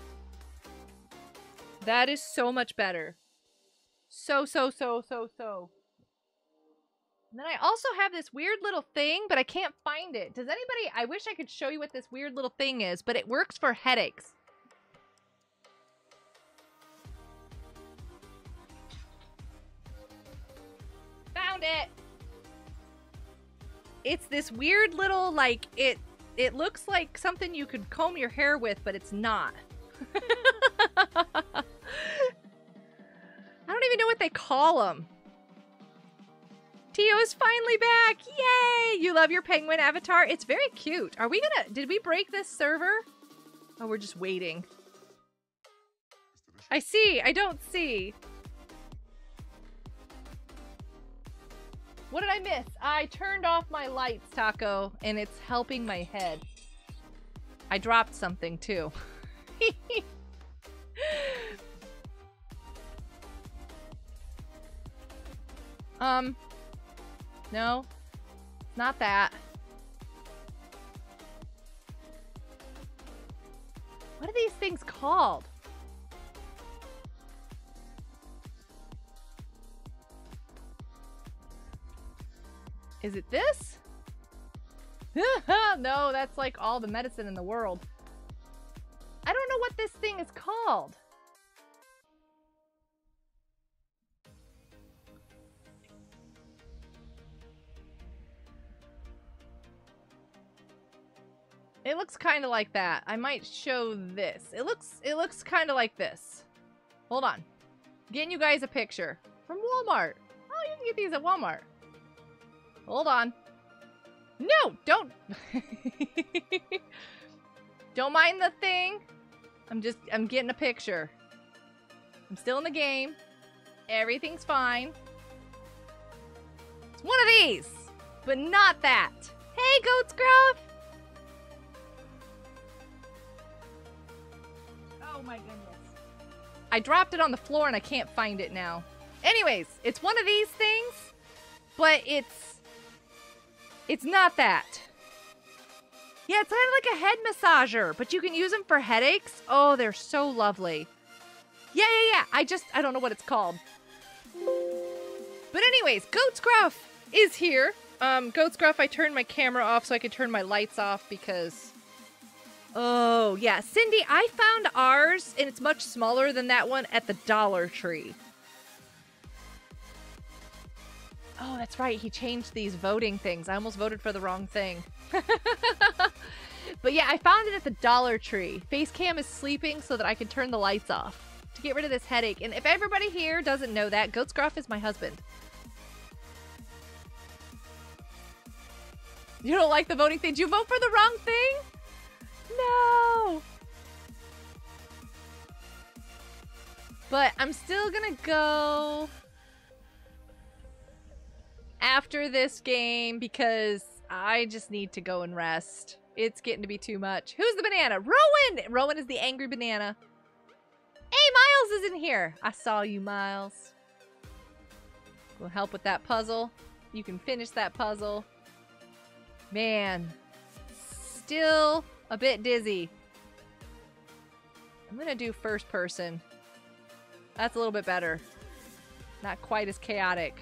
That is so much better. So. And then I also have this weird little thing, but I can't find it. Does anybody... I wish I could show you what this weird little thing is, but it works for headaches. Found it. It's this weird little, like, it looks like something you could comb your hair with, but it's not. I don't even know what they call them. Tio is finally back. Yay! You love your penguin avatar. It's very cute. Are we gonna... Did we break this server? Oh, we're just waiting. I see. I don't see. What did I miss? I turned off my lights, Taco, and it's helping my head. I dropped something, too. No, not that. What are these things called? Is it this? No, that's like all the medicine in the world. I don't know what this thing is called. It looks kind of like that. I might show this. It looks kind of like this. Hold on. Getting you guys a picture. From Walmart. Oh, you can get these at Walmart. Hold on. No, don't. Don't mind the thing. I'm getting a picture. I'm still in the game. Everything's fine. It's one of these, but not that. Hey, Goat's Grove. Oh my goodness. I dropped it on the floor and I can't find it now. Anyways, it's one of these things, but it's not that. Yeah, it's kind of like a head massager, but you can use them for headaches. Oh, they're so lovely. Yeah. I don't know what it's called. But anyways, Goat's Gruff is here. Goat's Gruff, I turned my camera off so I could turn my lights off because... Oh, yeah. Cindy, I found ours, and it's much smaller than that one, at the Dollar Tree. Oh, that's right. He changed these voting things. I almost voted for the wrong thing. But yeah, I found it at the Dollar Tree. Facecam is sleeping so that I can turn the lights off to get rid of this headache. And if everybody here doesn't know that, Goat's Gruff is my husband. You don't like the voting thing? Did you vote for the wrong thing? No! But I'm still gonna go after this game because I just need to go and rest. It's getting to be too much. Who's the banana? Rowan! Rowan is the angry banana. Hey, Miles is in here. I saw you, Miles. We'll help with that puzzle. You can finish that puzzle. Man, still a bit dizzy. I'm gonna do first person. That's a little bit better. Not quite as chaotic.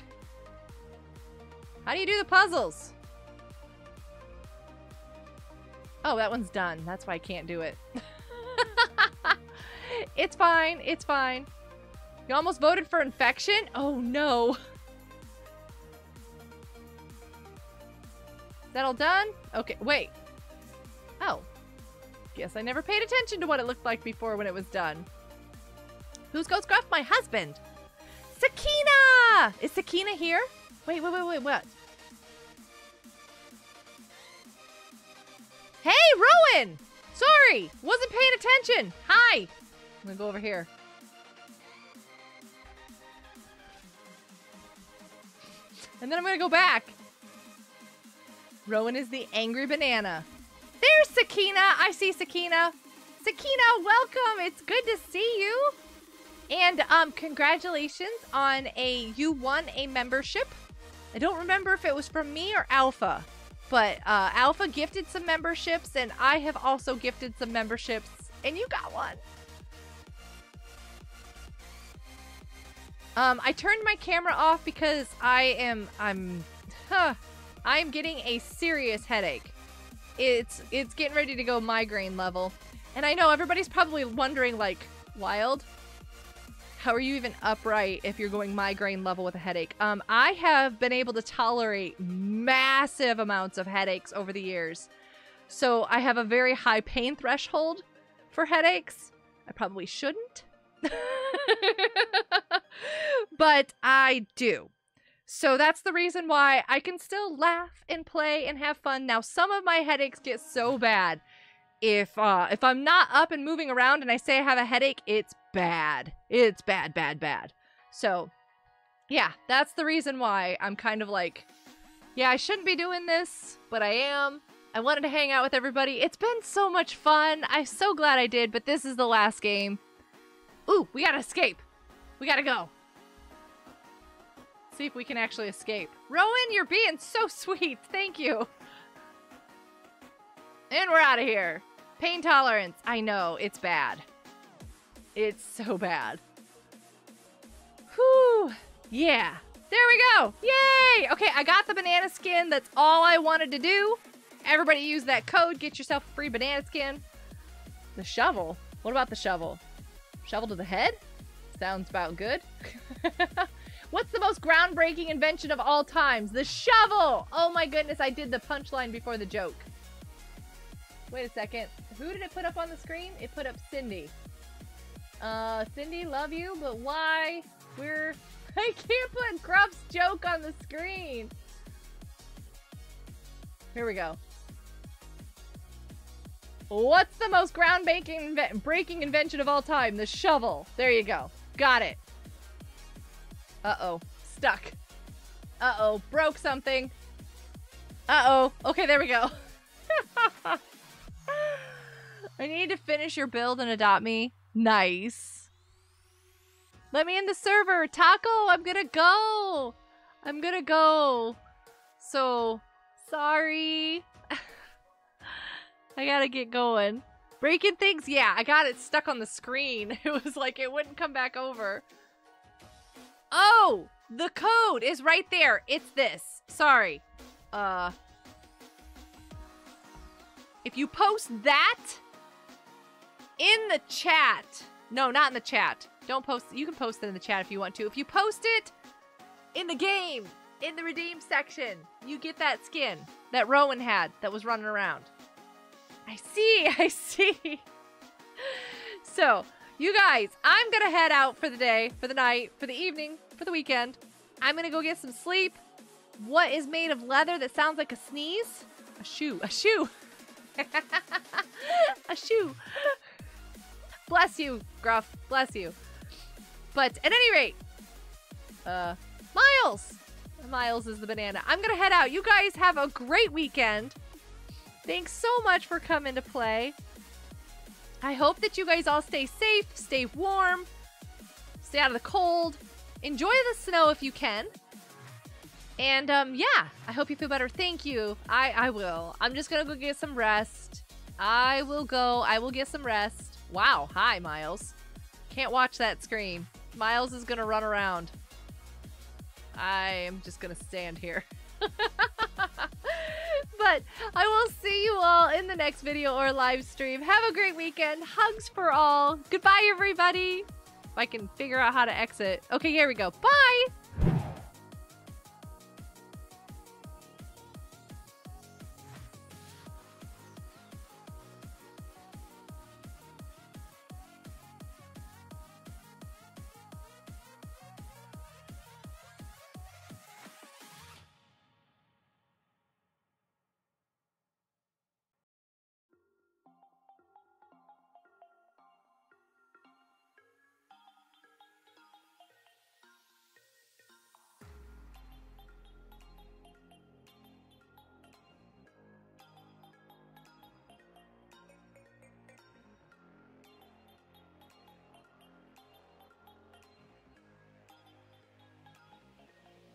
How do you do the puzzles? Oh, that one's done. That's why I can't do it. It's fine. It's fine. You almost voted for infection? Oh, no. That all done? Okay, wait. Oh. Guess I never paid attention to what it looked like before when it was done. Who's Ghost Gruff? My husband. Sakina! Is Sakina here? Wait, what? Hey, Rowan! Sorry, wasn't paying attention. Hi. I'm gonna go over here. And then I'm gonna go back. Rowan is the angry banana. There's Sakina. I see Sakina. Sakina, welcome. It's good to see you. And congratulations on you won a membership. I don't remember if it was from me or Alpha, but Alpha gifted some memberships and I have also gifted some memberships and you got one. I turned my camera off because I'm getting a serious headache. It's getting ready to go migraine level. And I know everybody's probably wondering, like, Wild, how are you even upright if you're going migraine level with a headache? I have been able to tolerate massive amounts of headaches over the years. So I have a very high pain threshold for headaches. I probably shouldn't. But I do. So that's the reason why I can still laugh and play and have fun. Now, some of my headaches get so bad. If I'm not up and moving around and I say I have a headache, it's bad. It's bad, bad, bad. So, yeah, that's the reason why I'm kind of like, yeah, I shouldn't be doing this, but I am. I wanted to hang out with everybody. It's been so much fun. I'm so glad I did, but this is the last game. Ooh, we gotta escape. We gotta go. See if we can actually escape. Rowan, you're being so sweet. Thank you. And we're out of here. Pain tolerance. I know. It's bad. It's so bad. Whew. Yeah. There we go. Yay. Okay, I got the banana skin. That's all I wanted to do. Everybody use that code. Get yourself a free banana skin. The shovel. What about the shovel? Shovel to the head? Sounds about good. What's the most groundbreaking invention of all times? The shovel! Oh my goodness, I did the punchline before the joke. Wait a second. Who did it put up on the screen? It put up Cindy. Cindy, love you, but why? I can't put Gruff's joke on the screen. Here we go. What's the most groundbreaking invention of all time? The shovel. There you go. Got it. Uh-oh. Stuck. Uh-oh. Broke something. Uh-oh. Okay, there we go. I need to finish your build and adopt me. Nice. Let me in the server. Taco, I'm gonna go. I'm gonna go. So, sorry. I gotta get going. Breaking things? Yeah, I got it stuck on the screen. It was like it wouldn't come back over. Oh! The code is right there. It's this. Sorry. If you post that in the chat. No, not in the chat. Don't post. You can post it in the chat if you want to. If you post it in the game, in the redeem section, you get that skin that Rowan had that was running around. I see, I see. So, you guys, I'm gonna head out for the day, for the night, for the evening, for the weekend. I'm gonna go get some sleep. What is made of leather that sounds like a sneeze? A shoe, a shoe. A shoe. Bless you, Gruff, bless you. But at any rate, Miles. Miles is the banana. I'm gonna head out. You guys have a great weekend. Thanks so much for coming to play. I hope that you guys all stay safe, stay warm, stay out of the cold, enjoy the snow if you can. And yeah, I hope you feel better. Thank you. I will. I'm just gonna go get some rest. I will go. I will get some rest. Wow. Hi, Miles. Can't watch that scream. Miles is gonna run around. I am just gonna stand here. But I will see you all in the next video or live stream. Have a great weekend. Hugs for all. Goodbye, everybody. If I can figure out how to exit. Okay, here we go. Bye.